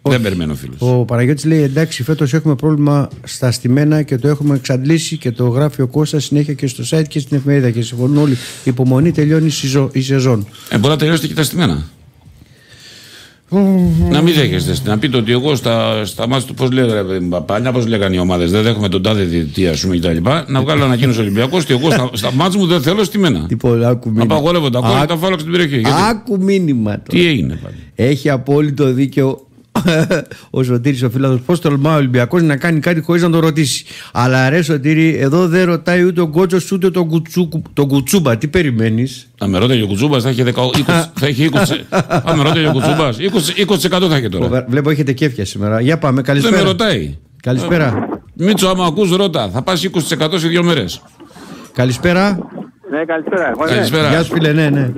Όχι. Δεν περιμένω φίλος. Ο Παναγιώτης λέει εντάξει, φέτος έχουμε πρόβλημα στα στημένα και το έχουμε εξαντλήσει και το γράφει ο Κώστας συνέχεια και στο site και στην εφημερίδα. Και συμφωνούν όλοι. Υπομονή, τελειώνει η σεζόν. Ε, μπορεί να τελειώσετε και τα στημένα. Να μην δέχεστε, να πείτε ότι εγώ στα, στα μάτια του, πώς λέγανε παλιά, πώς λέγανε οι ομάδες, δεν δέχομαι τον τάδε διαιτητή, ας πούμε και τα λοιπά. Να βγάλω ανακοίνωση Ολυμπιακός και εγώ στα, στα μάτια μου δεν θέλω στημένα. Απαγορεύω τα κόλλα, τα βάλω στην περιοχή. Άκου μήνυμα. Τι έγινε πάλι. Έχει απόλυτο δίκιο ο Σωτήρης ο Φίλαδος. Πώς τολμά ο Ολυμπιακός να κάνει κάτι χωρίς να το ρωτήσει. Αλλά ρε Σωτήρη, εδώ δεν ρωτάει ούτε ο Γκόντζος ούτε τον, κουτσού, τον Κουτσούμπα. Τι περιμένεις. Αν με ρώταγε ο Κουτσούμπας θα είχε είκοσι τοις εκατό θα είχε τώρα. Βλέπω έχετε κέφια σήμερα. Για πάμε. Καλησπέρα. Δεν με ρωτάει. Καλησπέρα. Μίτσο, άμα ακούς ρώτα. Θα πας είκοσι τοις εκατό σε δύο μέρες. Καλησπέρα. Ναι, καλησπέρα. καλησπέρα. Γεια σου φίλε, ναι, ναι.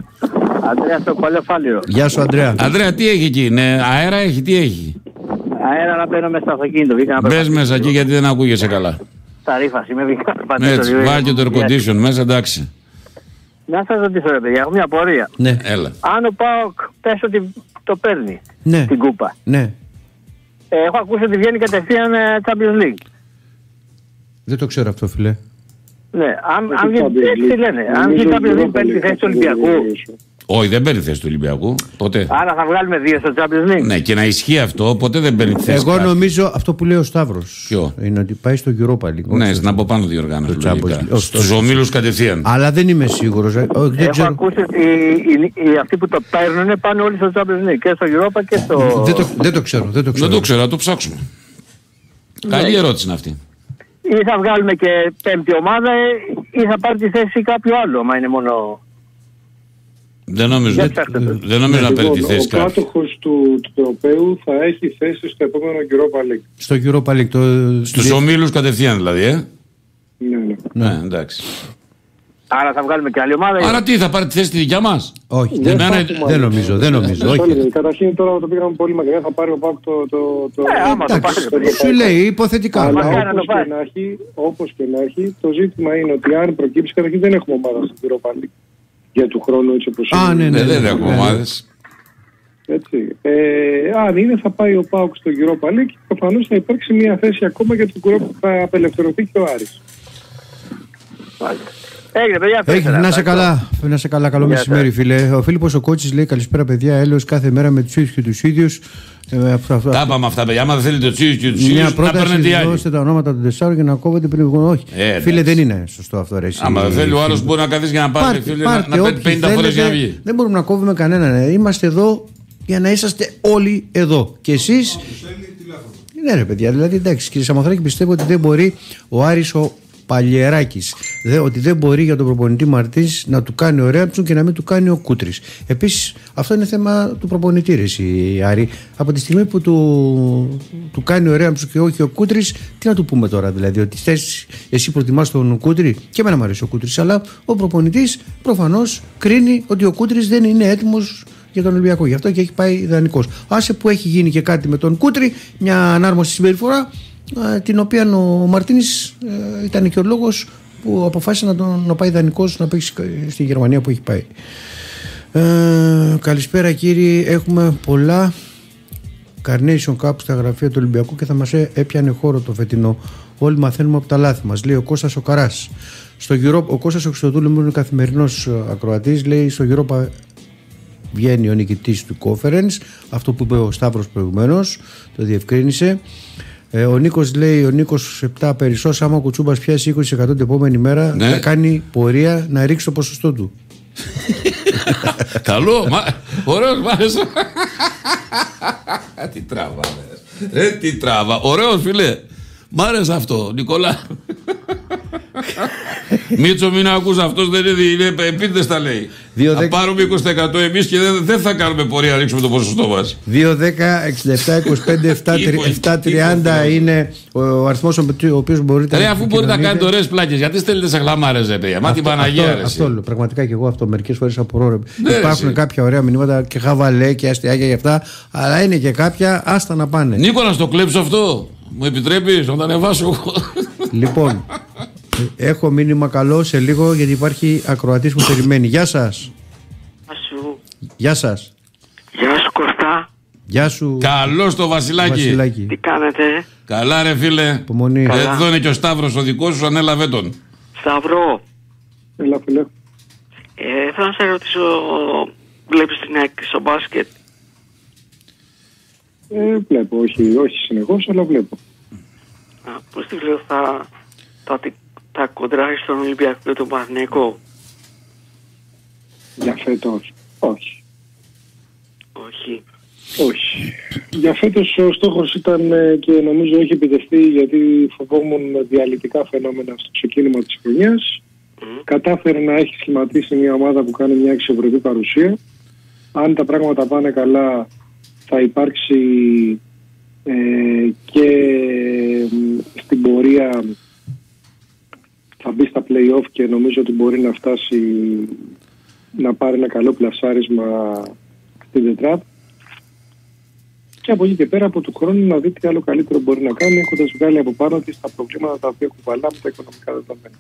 Αντρέα στο Κολεφάλιρο. Γεια σου Αντρέα. Αντρέα, τι έχει εκεί, ναι, αέρα έχει, τι έχει. Αέρα να παίρνω μέσα στο αυτοκίνητο. Μπες μέσα εκεί γιατί δεν ακούγεσαι καλά. Στα ρήφαση, με βγήκαν πατέρα. Έτσι, βάλει και το air condition μέσα, εντάξει. Να σας ρωτήσω ρε παιδιά, έχω μια απορία. Ναι, έλα. Αν ο ΠΑΟΚ πες ότι το παίρνει, ναι, την κούπα. Ναι. Ε, έχω ακούσει ότι βγαίνει κατευθείαν ε, Champions League. Δεν το ξέρω αυτό φίλε. Ναι, αν βγει κάποιος δεν παίρνει τη θέση του Ολυμπιακού. Όχι, δεν παίρνει τη θέση του Ολυμπιακού. Ποτέ. Άρα θα βγάλουμε δύο στο Champions League. Ναι, και να ισχύει αυτό, ποτέ δεν παίρνει τη θέση. Εγώ κάτι. νομίζω αυτό που λέει ο Σταύρος. Ποιο? Είναι ότι πάει στο Europa League. Ναι, στην από πάνω διοργάνωση. Στους ομίλους κατευθείαν. Αλλά δεν είμαι σίγουρος. Έχω ξέρω... ακούσει ότι αυτοί που το παίρνουν πάνε όλοι στο Champions League. Και στο Europa και στο. Δεν το, δεν το ξέρω. Δεν το ξέρω, να το, το ψάξουμε. Καλή ερώτηση είναι αυτή. Ή θα βγάλουμε και πέμπτη ομάδα ή θα πάρει τη θέση κάποιο άλλο, μα είναι μόνο... Δεν νομίζω, δεν, δεν νομίζω ναι, να παίρνει τη θέση κάποιο. Ο κάτοχος του τροπέου θα έχει θέση στο επόμενο Europa League. Στο Europa League. Το... Στους ομίλους κατευθείαν δηλαδή, ε. Ναι, ναι. Ναι, εντάξει. Άρα θα βγάλουμε και άλλη ομάδα. Άρα ή... τι, θα πάρει τη θέση τη δικιά μας. Όχι, δεν, δεν, είναι... δεν νομίζω. Δεν νομίζω. Καταρχήν τώρα το πήγαμε πολύ μακριά, θα πάρει ο ΠΑΟΚ το. το, το... Ε, άμα εντάξει, το πάρει. Σου λέει υποθετικά. Αλλά όπως και να έχει, το ζήτημα είναι ότι αν προκύψει, καταρχήν δεν έχουμε ομάδα στην Europa League για του χρόνου έτσι όπως είναι. Α, ναι, ναι, ναι, ναι, δεν έχουμε ομάδες. Έτσι. Ε, αν είναι, θα πάει ο ΠΑΟΚ στο Europa League και προφανώς θα υπάρξει μια θέση ακόμα για την που θα απελευθερωθεί και ο Άρης. Έγινε, παιδιά, Έγινε, να σε καλά, να σε καλά, καλό μεσημέρι φίλε. Ο Φίλιππος ο Κότσης λέει καλησπέρα παιδιά, έλεος κάθε μέρα με τους ίδιους και τους ίδιους. Ε, τα πάμε αυτά παιδιά, άμα δεν θέλετε τους ίδιους και τους ίδιους να παίρνετε οι άλλοι. Δώστε τα ονόματα των τεσσάρων και να κόβετε πριν βγουν, όχι. Ε, φίλε δεν είναι σωστό αυτό ρε. Άμα δεν θέλει ο άλλος μπορεί να καθίσει για να πάρει, φίλε, πάρτε, να παίρνει πενήντα φορές για να βγει. Δεν μπορούμε να κόβουμε κανέναν, ναι. Είμαστε εδώ για να είσαστε όλοι εδώ και εσείς. Ναι ρε παιδιά, δηλαδή εντάξει κύριε Σαμοθράκη, πιστεύω ότι δεν μπορεί ο Άρης ο Παλιεράκης, δε, ότι δεν μπορεί για τον προπονητή Μαρτίνης να του κάνει ο Ρέαμψον και να μην του κάνει ο Κούτρης. Επίσης, αυτό είναι θέμα του προπονητή, ρε εσύ, Άρη. Από τη στιγμή που του, του κάνει ο Ρέαμψον και όχι ο Κούτρης, τι να του πούμε τώρα, δηλαδή, ότι θες, εσύ προτιμάς τον Κούτρη, και εμένα μου αρέσει ο Κούτρης, αλλά ο προπονητής προφανώς κρίνει ότι ο Κούτρης δεν είναι έτοιμος για τον Ολυμπιακό. Γι' αυτό και έχει πάει ιδανικός. Άσε που έχει γίνει και κάτι με τον Κούτρη, μια ανάρμοστη συμπεριφορά, την οποία ο Μαρτίνης ε, ήταν και ο λόγος που αποφάσισε να τον να πάει ιδανικός να παίξει στη Γερμανία που έχει πάει. Ε, καλησπέρα κύριοι, έχουμε πολλά Carnation Cup στα γραφεία του Ολυμπιακού και θα μας έπιανε χώρο το φετινό. Όλοι μαθαίνουμε από τα λάθη μας, λέει ο Κώστας ο Καράς. Στο Europa, ο Κώστας ο Χρυστοδούλου είναι καθημερινός ακροατής, λέει στο Europa βγαίνει ο νικητής του conference, αυτό που είπε ο Σταύρος προηγουμένως, το διευκρίνησε. Ο Νίκος λέει, ο Νίκος επτά περισσός, άμα ο Κουτσούμπας πιάσει είκοσι τοις εκατό την επόμενη μέρα, ναι, θα κάνει πορεία να ρίξει το ποσοστό του. Καλό, ωραίος, μ' άρεσε. Τι τράβα, ρε, τι τράβα. Ωραίος, φίλε. Μ' άρεσε αυτό, Νικόλα. Μίτσο, μην ακούς, αυτός δεν είναι, επίτηδες τα λέει. Θα πάρουμε είκοσι τοις εκατό εμείς και δεν, δεν θα κάνουμε πορεία, ρίξουμε το ποσοστό μας. δύο, δέκα, εξήντα επτά, είκοσι πέντε, επτά, τριάντα είναι ο αριθμός ο οποίος μπορείτε να. Ρε, αφού μπορείτε να κάνετε ωραίες πλάκες, γιατί στέλνετε σε χλαμάρες, ρε παιδιά. Μα την Παναγία, ρε. Αυτό λέω. Πραγματικά και εγώ αυτό μερικές φορές απορώ. Υπάρχουν κάποια ωραία μηνύματα και χαβαλέ και αστιάκια και αυτά, αλλά είναι και κάποια άστα να πάνε. Νίκο, να στο κλέψω αυτό. Μου επιτρέπεις να τα ανεβάσω εγώ. Λοιπόν, έχω μήνυμα καλό σε λίγο γιατί υπάρχει ακροατής που περιμένει. Γεια σας. Γεια σας. Γεια σου Κωστά. Γεια σου. Καλώς το Βασιλάκι. Βασιλάκι. Τι κάνετε? Καλά ρε φίλε. Καλά. Εδώ είναι και ο Σταύρος ο δικός σου, ανέλαβε τον. Σταύρο. Έλα φίλε. Ε, θέλω να σε ρωτήσω, βλέπεις την άκρη στο μπάσκετ? Ε, βλέπω, όχι, όχι συνεχώς, αλλά βλέπω. Α, πώς τη βλέπω, θα, θα, θα κοντράρει στον Ολυμπιακό και τον Παναγιώτο? Για φέτος, όχι. Όχι. Όχι. Για φέτος ο στόχος ήταν και νομίζω έχει επιτευχθεί, γιατί φοβόμουν διαλυτικά φαινόμενα στο ξεκίνημα της χρονιάς. Mm. Κατάφερε να έχει σχηματίσει μια ομάδα που κάνει μια εξωτερική παρουσία. Αν τα πράγματα πάνε καλά, θα υπάρξει ε, και ε, στην πορεία θα μπει στα play-off και νομίζω ότι μπορεί να φτάσει να πάρει ένα καλό πλασάρισμα στην τετράπ. Και από εκεί και πέρα από του χρόνου να δει τι άλλο καλύτερο μπορεί να κάνει, έχοντας βγάλει από πάνω της τα προβλήματα τα οποία κουβαλά με τα οικονομικά δεδομένα.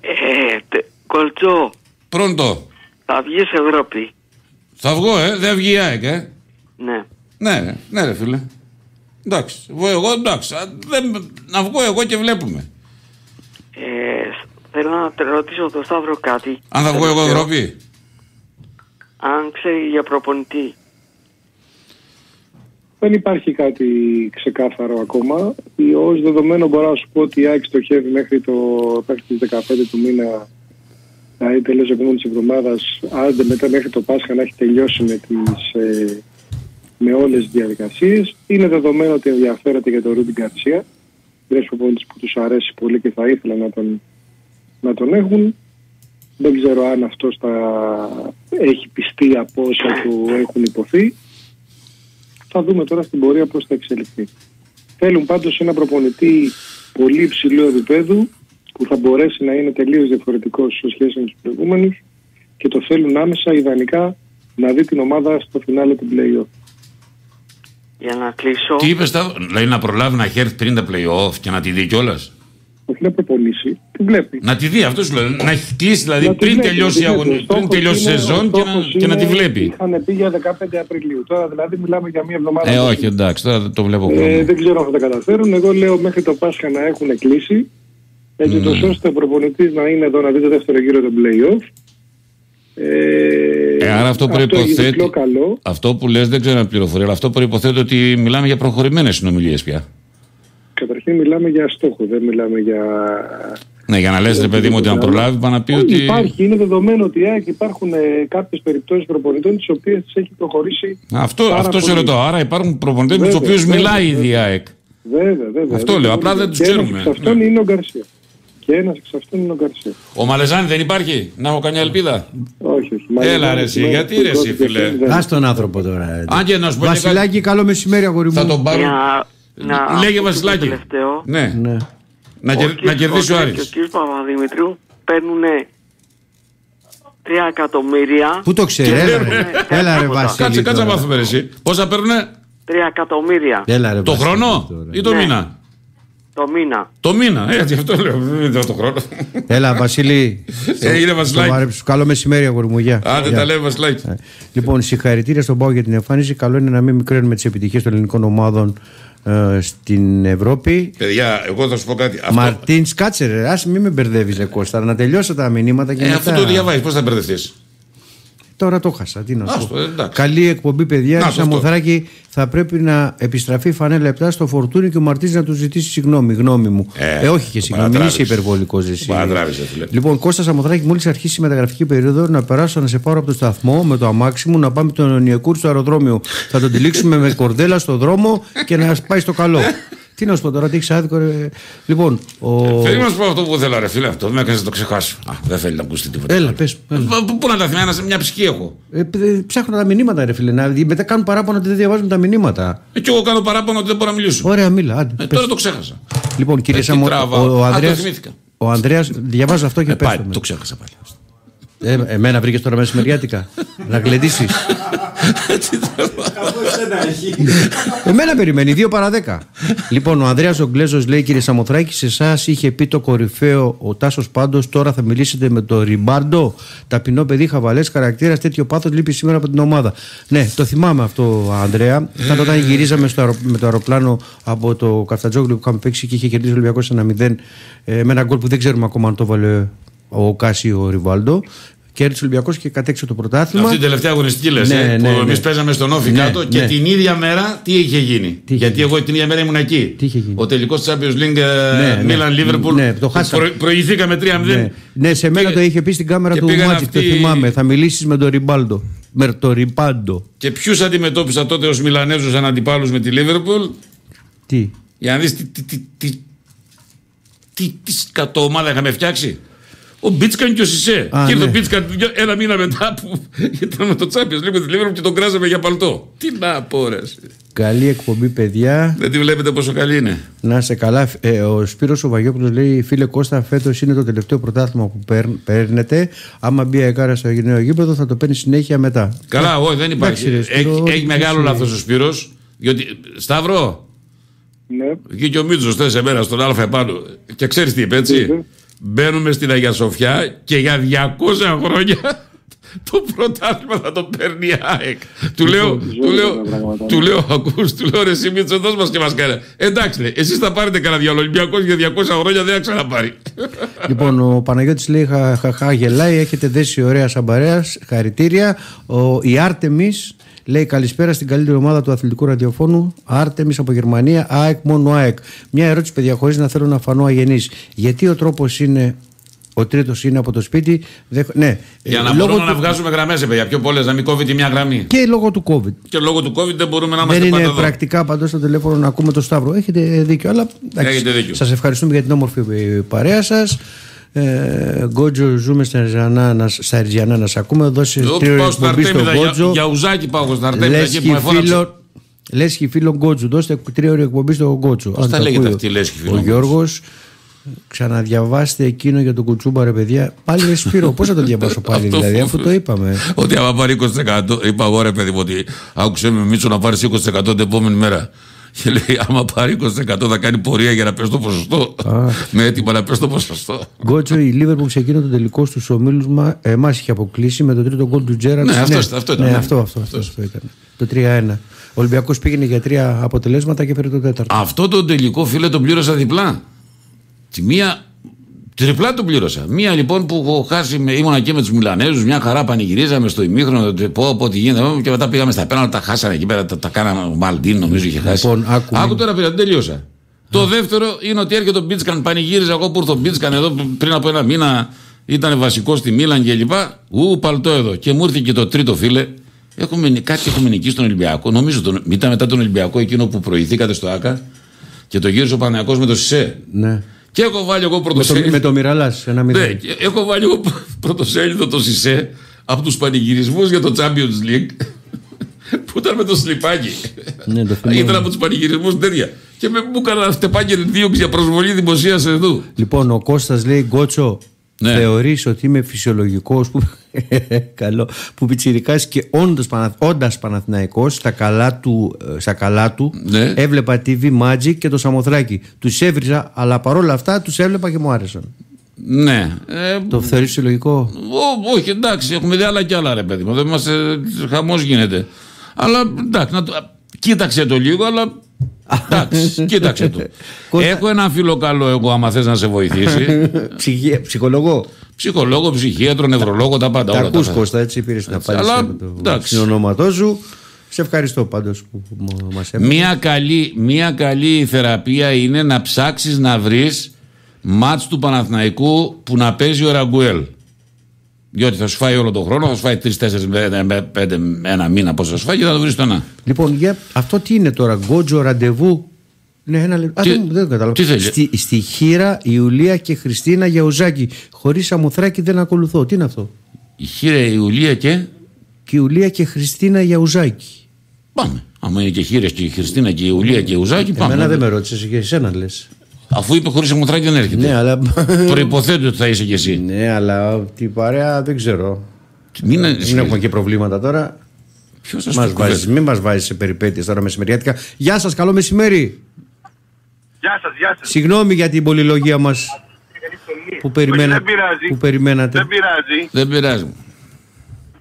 Ε, Κολτσό. Πρόντο. Θα βγεις Ευρώπη. Θα βγω, ε, δεν βγει η ΑΕΚ, ε. Ναι. Ναι, ναι, ρε φίλε. Εντάξει, βγω εγώ, εντάξει. Δεν, να βγω εγώ και βλέπουμε. Ε, θέλω να ρωτήσω τον Σταύρο κάτι. Αν θα βγω εγώ Ευρώπη. Αν ξέρει για προπονητή. Δεν υπάρχει κάτι ξεκάθαρο ακόμα. Ως δεδομένο μπορώ να σου πω ότι η ΑΕΚ στοχεύει μέχρι, το, μέχρι τις δεκαπέντε του μήνα. Δηλαδή τελείως επόμενη της εβδομάδας, άντε μετά μέχρι το Πάσχα να έχει τελειώσει με, τις, ε, με όλες τις διαδικασίες. Είναι δεδομένο ότι ενδιαφέρεται για τον Ρούντιν Γκαρσία. Ένας προπονητής που τους αρέσει πολύ και θα ήθελα να τον, να τον έχουν. Δεν ξέρω αν αυτός θα έχει πιστεί από όσα του έχουν υποθεί. Θα δούμε τώρα στην πορεία πώς θα εξελιχθεί. Θέλουν πάντως ένα προπονητή πολύ υψηλού επίπεδου, που θα μπορέσει να είναι τελείως διαφορετικός σε σχέση με τους προηγούμενους και το θέλουν άμεσα, ιδανικά, να δει την ομάδα στο φινάλε του play-off. Για να κλείσω... Τι είπες, τα... λέει να προλάβει να χέρθει πριν τα play-off και να τη δει κιόλας. Όχι να προπονήσει, τη βλέπει. Να τη δει, αυτό σου λέει, να έχει κλείσει δηλαδή να πριν, βλέπει, τελειώσει η αγωνία, πριν τελειώσει η σεζόν και να, και να τη βλέπει. Είχαν πει για δεκαπέντε Απριλίου, τώρα δηλαδή μιλάμε για μία εβδομάδα. Ε, όχι εντάξει, τώρα το βλέπω ε, ε, δεν ξέρω αν θα τα καταφέρουν, εγώ λέω μέχρι το Πάσχα να έχουν κλείσει. Έτσι mm. το ώστε ο προπονητής να είναι εδώ να δείτε δεύτερο γύρο των play-off. Ε, ε, άρα αυτό, αυτό προϋποθέτει. Αυτό που λες δεν ξέρω αν πληροφορία, αλλά αυτό προϋποθέτει ότι μιλάμε για προχωρημένες συνομιλίες πια. Καταρχήν μιλάμε για στόχο, δεν μιλάμε για. Ναι, για να λες ρε παιδί μου ότι να προλάβει, πάνω να πει ότι. Υπάρχει, είναι δεδομένο ότι ε, υπάρχουν ε, κάποιες περιπτώσεις προπονητών τις οποίες τις έχει προχωρήσει. Αυτό, αυτό σε ρωτώ. Άρα υπάρχουν προπονητές με τους οποίους μιλάει η ΔΙΑΕΚ. Βέβαια, βέβαια. Αυτό λέω, απλά δεν τους ξέρουμε. Σε αυτόν είναι ο Γκαρσία. Και ένας εξ αυτών είναι ο Γκαρσία. Ο Μαλεζάνι δεν υπάρχει, να έχω καμιά ελπίδα. Όχι, όχι. Έλα ρε εσύ, γιατί ρε εσύ φίλε. Ας τον άνθρωπο τώρα. Έτσι. Αν και να σου πω. Βασιλάκι, κάτι... καλό μεσημέρι αγόρι μου. Θα τον πάρω. Να... Λέγε Βασιλάκι. Ναι. ναι. Να, κερ... κύρις, να κερδίσει ο, ο Άρης. Ο κύριος Παπαδημητρίου παίρνουν τρία εκατομμύρια. Πού το ξέρει, έλα ρε Βασιλάκι. Κάτσε, κάτσε να μάθουμε εσύ. Πόσα παίρνουνε? τρία εκατομμύρια. Έλα, ρε, το χρόνο τώρα. Ή το ναι. μήνα? Το μήνα. Το μήνα, έτσι αυτό λέω. Δεν το χρόνο. Έλα, Βασίλη. Έγινε Βασιλάκη. Καλό μεσημέρι, αγόρι μου. Γεια. Άντε τα λέμε, Βασιλάκη. Λοιπόν, συγχαρητήρια στον ΠΑΟΚ για την εμφάνιση. Καλό είναι να μην μικραίνουμε τις επιτυχίες των ελληνικών ομάδων ε, στην Ευρώπη. Παιδιά, εγώ θα σου πω κάτι. Αυτό... Μαρτίνς, κάτσε ρε. Ας μην με μπερδεύει, Κώστα, να τελειώσω τα μηνύματα και ε, μετά. Αφού το διαβάζει, πώς θα μπερδευτεί. Τώρα το χάσα. Τι να σου πω. Καλή εκπομπή, παιδιά. Σαμοθράκη, θα πρέπει να επιστραφεί φανέλα επτά στο Φορτούνι και ο Μαρτίνς να του ζητήσει συγγνώμη. Γνώμη μου. Ε, ε όχι και συγγνώμη. Μην είσαι υπερβολικός εσύ. Λοιπόν, Κώστα Σαμοθράκη, μόλις αρχίσει η μεταγραφική περίοδο, να περάσω να σε πάρω από το σταθμό με το αμάξι μου, να πάμε τον Ιωνιακούρ στο αεροδρόμιο. Θα τον τυλίξουμε με κορδέλα στο δρόμο και να πάει στο καλό. Τι να σου πω τώρα, τι έχεις άδικο. Ρε. Λοιπόν. Ο... Θέλει να σου πω αυτό που θέλω, ρε φίλε, αυτό. Δεν με έκανε να το ξεχάσω. Α, δεν θέλει να ακούσει τίποτα. Έλα, πες. Πού να τα θυμάμαι, μια ψυχή έχω. Ε, ψάχνω τα μηνύματα, ρε φίλε. Να, μετά κάνουν παράπονα ότι δεν διαβάζουν τα μηνύματα. Ε, κι εγώ κάνω παράπονα ότι δεν μπορώ να μιλήσω. Ωραία, μίλα. Άντε, ε, τώρα το ξέχασα. Λοιπόν, κύριε Σαμοθράκη, ο Ανδρέας, διαβάζω αυτό και πέφτω. Το ξέχασα πάλι. Ε, εμένα βρήκες τώρα μεσημεριάτικα να γλεντήσεις. Εμένα περιμένει, δύο παρά δέκα. Λοιπόν, ο Ανδρέας ο Γκλέζος λέει: κύριε Σαμοθράκη, σε εσάς είχε πει το κορυφαίο ο Τάσος πάντως. Τώρα θα μιλήσετε με το Ριβάλντο. Ταπεινό παιδί, χαβαλές χαρακτήρας. Τέτοιο πάθος λείπει σήμερα από την ομάδα. Ναι, το θυμάμαι αυτό, Ανδρέα. Ήταν όταν γυρίζαμε στο αερο, με το αεροπλάνο από το Καφτατζόγλου που είχαμε παίξει και είχε κερδίσει ο Ολυμπιακός ένα μηδέν με ένα γκολ που δεν ξέρουμε ακόμα αν το βάλε ο Κάσιο Ριβάλντο. Κέρδισε ο Ολυμπιακός και κατέκτησε το πρωτάθλημα. Αυτή την τελευταία αγωνιστική λες. Ναι, ε, ναι, που εμείς ναι. παίζαμε στον Όφη ναι, κάτω ναι. και την ίδια μέρα τι είχε γίνει. Τι είχε Γιατί γίνει. Εγώ την ίδια μέρα ήμουν εκεί. Τι είχε γίνει. Ο τελικός της Champions League Μίλαν Λίβερπουλ. Προηγηθήκαμε τρία μηδέν. Ναι. ναι, σε μένα και... το είχε πει στην κάμερα του μάτσου. Αυτοί... Το θυμάμαι. Θα μιλήσεις με τον Ριβάλντο. Με το Ριβάλντο. Και ποιου αντιμετώπισα τότε ως Μιλανέζους σαν αντιπάλους με τη Λίβερπουλ. Τι. Για να δεις τι κατομάδα είχαμε φτιάξει. Ο Μπίτσκαν και ο Σισε. Α, και ήρθε ναι. ο Μπίτσκαν ένα μήνα μετά που ήταν με το Champions League τη Λίβερπουλ και τον κράζαμε για παλτό. Τι να πω, ρε. Καλή εκπομπή, παιδιά. Δεν τη βλέπετε πόσο καλή είναι. Να σε καλά. Ε, ο Σπύρος ο Βαγιόπουλος λέει: φίλε Κώστα, φέτος είναι το τελευταίο πρωτάθλημα που παίρ, παίρνετε. Άμα μπει η Αεκάρα στο νέο γήπεδο, θα το παίρνει συνέχεια μετά. Καλά, όχι, δεν υπάρχει. Έχει, Σπύρο, έχει μεγάλο λάθος ο Σπύρος. Διότι, Σταύρο. Ναι. Βγήκε ο Μίτσος χθες εμένα στον Α επάνω. Και ξέρει τι είπε, έτσι. Ναι. Μπαίνουμε στην Αγία Σοφιά και για διακόσια χρόνια το πρωτάθλημα θα το παίρνει η ΑΕΚ. Του λέω, του λέω, του λέω, ακούς, του λέω ρε Σιμίτσο, δώσ' μας και μας κάνει. Εντάξει, λέει, εσείς θα πάρετε κανένα διαλογιακό για διακόσια χρόνια, δεν θα ξαναπάρει. Λοιπόν, ο Παναγιώτης λέει: χαχά, γελάει, έχετε δέσει ωραία σαν παρέα, χαρητήρια. Ο, η Άρτεμις λέει: καλησπέρα στην καλύτερη ομάδα του αθλητικού ραδιοφώνου. Άρτεμις από Γερμανία, ΑΕΚ, μόνο ΑΕΚ. Μια ερώτηση, παιδιά, χωρίς να θέλω να φανώ αγενής. Γιατί ο τρόπος είναι, ο τρίτος είναι από το σπίτι. Δε, ναι, για να μπορούμε του... να βγάζουμε γραμμές, παιδιά, πιο πολλές, να μην κόβει μια γραμμή. Και λόγω του COVID. Και λόγω του COVID δεν μπορούμε να είμαστε πάντα εδώ. Δεν είναι πρακτικά παντός στο τηλέφωνο να ακούμε το Σταύρο. Έχετε δίκιο, αλλά εντάξει, έχετε δίκιο. Σας ευχαριστούμε για την όμορφη παρέα σας. Ε, Γκόντζου, ζούμε στα Ριζιανά να σε ακούμε. Δώσε τρία εκπομπή στον Γκόντζου. Για ουζάκι πάω στην Αρτέμιδα εκεί που με φώναξε. Λέσχη φίλο Γκόντζου, δώστε τρία εκπομπή στον Γκόντζου. Πώς τα λέγεται αυτή η Λέσχη φίλο. Ο Γιώργος, ξαναδιαβάστε εκείνο για τον Κουτσούμπα, ρε παιδιά. Πάλι ρε Σπύρο, πώς θα το διαβάσω πάλι δηλαδή, αφού το είπαμε. Ότι άμα πάρει είκοσι τοις εκατό, είπα εγώ ρε παιδί μου ότι άκουσε με Μίτσο να πάρει είκοσι τοις εκατό την επόμενη μέρα. Και λέει: άμα πάρει είκοσι τοις εκατό θα κάνει πορεία για να πέσει το ποσοστό. Με έτοιμα να πέσει το ποσοστό. Γκότσο, η Λίβερπουλ σε εκείνο το τελικό στους ομίλους μα, εμάς είχε αποκλείσει με το τρίτο γκολ του Τζέραντ. Ναι, ναι, αυτό, αυτό ήταν. Ναι, αυτό, αυτό, αυτό, αυτό ήταν. Το τρία ένα. Ο Ολυμπιακός πήγαινε για τρία αποτελέσματα και πήρε το τέταρτο. Αυτό το τελικό, φίλε, τον πλήρωσα διπλά. Τη μία. Τριπλά τον πλήρωσα. Μία λοιπόν που έχω χάσει, ήμουνα και με τους Μιλανέζους, μια χαρά πανηγυρίζαμε στο ημίχρονο, πω πω τι γίνεται, και μετά πήγαμε στα πέναλτα, τα χάσανε εκεί πέρα, τα, τα κάναμε. Ο Μαλντίν νομίζω είχε χάσει. Λοιπόν, άκου, άκου τώρα πήρα, τελείωσα. Α. Το δεύτερο είναι ότι έρχεται ο Μπίτσκαν, πανηγύριζα εγώ που ήρθε ο Μπίτσκαν εδώ πριν από ένα μήνα, ήταν βασικό στη Μίλαν κλπ. Ου, παλτό εδώ. Και μου ήρθε και το τρίτο, φίλε. Έχουμε, κάτι έχουμε νικήσει στον Ολυμπιακό, νομίζω τον, ήταν μετά τον Ολυμπιακό εκείνο που προηγηθήκατε στο Άκα και το γύρισε ο Παναγιώτης με το Σισε. Ναι. Και έχω βάλει εγώ πρωτοσέλιδο. Με το, το Μυραλάς, ένα μηδέν. Ναι, έχω βάλει εγώ πρωτοσέλιδο το Σισε από τους πανηγυρισμούς για το Champions League που ήταν με το σλιπάκι. Ναι, το ήταν από τους πανηγυρισμούς τέτοια. Και με μου έκανα φτεπάκι δίωξη για προσβολή δημοσίας εδώ. Λοιπόν, ο Κώστας λέει: Γκότσο, ναι. θεωρείς ότι είμαι φυσιολογικός που, καλό, που πιτσιρικάς και όντας, όντας Παναθηναϊκός στα καλά του, στα καλά του ναι. έβλεπα τι βι Magic και το Σαμοθράκη. Τους έβριζα, αλλά παρόλα αυτά τους έβλεπα και μου άρεσαν. Ναι. Ε, το θεωρείς φυσιολογικό? Ό, όχι, εντάξει, έχουμε δει άλλα και άλλα, ρε παιδί μου. Δεν μας ε, χαμός γίνεται. Αλλά εντάξει, να το, κοίταξε το λίγο, αλλά εντάξει, κοίταξε το. Έχω ένα φίλο καλό εγώ, άμα θες να σε βοηθήσει. Ψυχολόγο. Ψυχολόγο, ψυχίατρο, νευρολόγο, τα πάντα. Τα ακούς, Κώστα, έτσι πήρες την απάντηση στην ονόματό σου. Σε ευχαριστώ πάντως που μας έφερες. Μια καλή θεραπεία είναι να ψάξεις να βρεις μάτς του Παναθηναϊκού που να παίζει ο Ραγκουέλ. Διότι θα σου φάει όλο τον χρόνο, θα σου φάει τρεις, τέσσερις, πέντε, ένα μήνα πόσο θα σου φάει και θα το βρει στον ένα. Λοιπόν, για αυτό τι είναι τώρα, Γκόντζο ραντεβού Ναι, ένα λεπτό. Τι... Δεν το κατάλαβα. Στη, στη Χήρα, Ιουλία και Χριστίνα Γιαουζάκη. Χωρίς Σαμοθράκη δεν ακολουθώ. Τι είναι αυτό. Η Χήρα, Ιουλία και. Και Ιουλία και Χριστίνα Γιαουζάκη. Πάμε. Άμα είναι και Χήρες και η Χριστίνα και η Ιουλία και η Ουζάκη, πάμε. Εμένα δεν με ρώτησες, και εσένα λες. Αφού είπε χωρίς Σαμοθράκη δεν έρχεται. Ναι, αλλά... Προϋποθέτω ότι θα είσαι κι εσύ. Ναι, αλλά την παρέα δεν ξέρω. Μην... Μην έχουμε και προβλήματα τώρα. Ποιος μας βάζει, μην μας βάζει σε περιπέτειες τώρα μεσημεριάτικα. Γεια σας, καλό μεσημέρι. Γεια σας, γεια σας. Συγγνώμη για την πολυλογία μας που, περιμένα... που περιμένατε. Δεν πειράζει. Δεν πειράζει.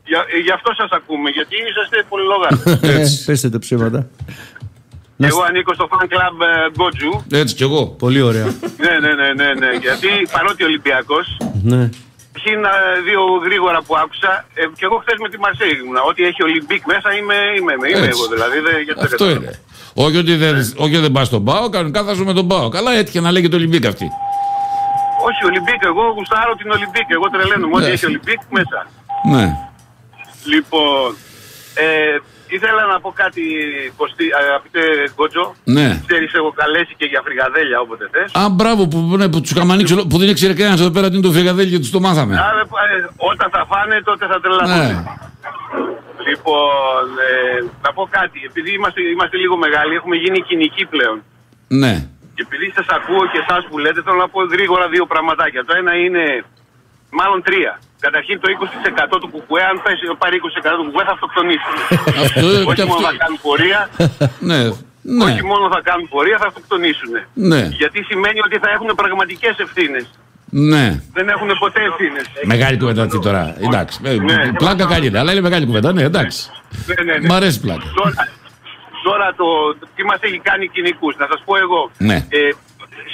Για, γι' αυτό σας ακούμε, γιατί είσαστε πολύ λογάδες. Πέστε τα ψέματα. Εγώ ανήκω στο fan club Γκόντζου. Έτσι κι εγώ. Πολύ ωραία. ναι, ναι, ναι, ναι, ναι. Γιατί παρότι Ολυμπιακός, ναι. Χίνα δύο γρήγορα που άκουσα, ε, και εγώ χθες με τη Μαρσέιγ ήμουνα. Ό,τι έχει Ολυμπίκ μέσα είμαι, είμαι, είμαι εγώ δηλαδή. Δε, γιατί αυτό είναι. Όχι ότι δεν, όχι δεν πας στον ΠΑΟΚ, κανονικά θα σου με τον ΠΑΟΚ. Καλά έτυχε να λέγεται Ολυμπίκ αυτή. Όχι Ολυμπίκ, εγώ γουστάρω την Ολυμπίκ. Εγώ τρελαίνομαι. Ό,τι έχει Ολυμπίκ μέσα. Ναι. Λοιπόν, ε, ήθελα να πω κάτι, Κωστή, αγαπητέ Γκότζο. Ναι. Ξέρεις, έχω καλέσει και για φρυγαδέλια όποτε θες. Α, μπράβο, που, ναι, που, τους καμανίξω, που δεν ήξερε κανένας εδώ πέρα τι είναι το φρυγαδέλι και τους το μάθαμε. Α, ε, όταν θα φάνε, τότε θα τρελαθούν. Ναι. Λοιπόν, ε, να πω κάτι. Επειδή είμαστε, είμαστε λίγο μεγάλοι, έχουμε γίνει κοινικοί πλέον. Ναι. Και επειδή σας ακούω και εσάς που λέτε, θέλω να πω γρήγορα δύο πραγματάκια. Το ένα είναι, μάλλον τρία. Καταρχήν το είκοσι τοις εκατό του Κουκουέ, αν πέσει, πάρει είκοσι τοις εκατό του Κουκουέ θα αυτοκτονήσουν. Όχι μόνο θα κάνουν πορεία, ναι, ναι. όχι μόνο θα κάνουν πορεία, θα αυτοκτονήσουν. Ναι. Γιατί σημαίνει ότι θα έχουν πραγματικές ευθύνες. Ναι. Δεν έχουν ποτέ ευθύνες. Μεγάλη κουβέντα αυτή τώρα. Εντάξει. Ναι. Πλάκα καλύτερα, αλλά είναι μεγάλη κουβέντα. Ναι, εντάξει. Ναι, ναι, ναι. Μ' αρέσει πλάκα. Τώρα, τώρα το τι μας έχει κάνει κοινικούς, να σας πω εγώ. Ναι. Ε,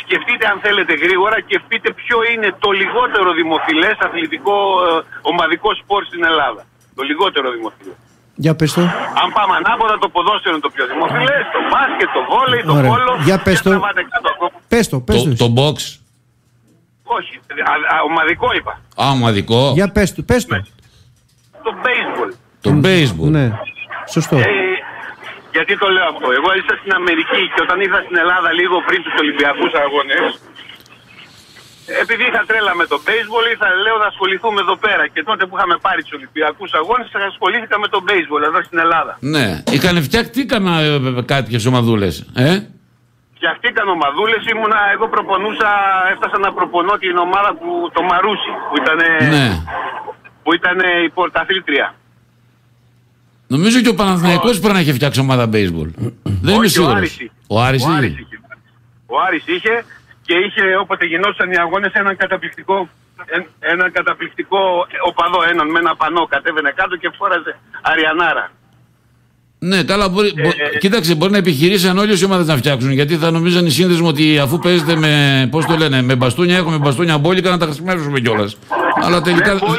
Σκεφτείτε αν θέλετε γρήγορα και σκεφτείτε ποιο είναι το λιγότερο δημοφιλές αθλητικό ε, ομαδικό σπορ στην Ελλάδα. Το λιγότερο δημοφιλές. Για πες το. Αν πάμε ανάποδα, το ποδόσφαιρο είναι το πιο δημοφιλές, το μπάσκετ, το βόλεϊ, το πόλο. Για πες το. Πες το, πες το. Το box. Όχι, α, α, ομαδικό είπα. Α, ομαδικό. Για πες το, πες το. Το baseball. Το baseball. Ναι, σωστό. Ε, Γιατί το λέω αυτό. Εγώ ήρθα στην Αμερική και όταν ήρθα στην Ελλάδα λίγο πριν τους Ολυμπιακούς αγώνες, επειδή είχα τρέλα με το baseball, ήρθα λέω να ασχοληθούμε εδώ πέρα. Και τότε που είχαμε πάρει τους Ολυμπιακούς αγώνες, ασχολήθηκα με το baseball εδώ στην Ελλάδα. Ναι. Είχαν φτιαχτεί κάποιες ομαδούλες. Ε? Φτιαχτήκαν ομαδούλες. Ήμουνα, εγώ προπονούσα, έφτασα να προπονώ την ομάδα που το Μαρούσι, που ήταν, ναι. που ήταν η πορταθλήτρια. Νομίζω και ο Παναθηναϊκός oh. πρέπει να είχε φτιάξει ομάδα baseball. Δεν είμαι σίγουρος. Ο Άρης είχε. Ο Άρης είχε και είχε όποτε γινόταν οι αγώνες έναν καταπληκτικό, έναν καταπληκτικό οπαδό, έναν με ένα πανό. Κατέβαινε κάτω και φόραζε αριανάρα. Ναι, καλά. Μπορεί, ε, μπο, ε, κοίταξε, μπορεί να επιχειρήσαν όλες οι ομάδες να φτιάξουν. Γιατί θα νομίζαν οι σύνδεσμοι ότι αφού παίζετε με, πώς το λένε, με μπαστούνια, έχουμε μπαστούνια μπόλικα να τα χρησιμεύσουμε κιόλας. Αλλά τελικά δεν,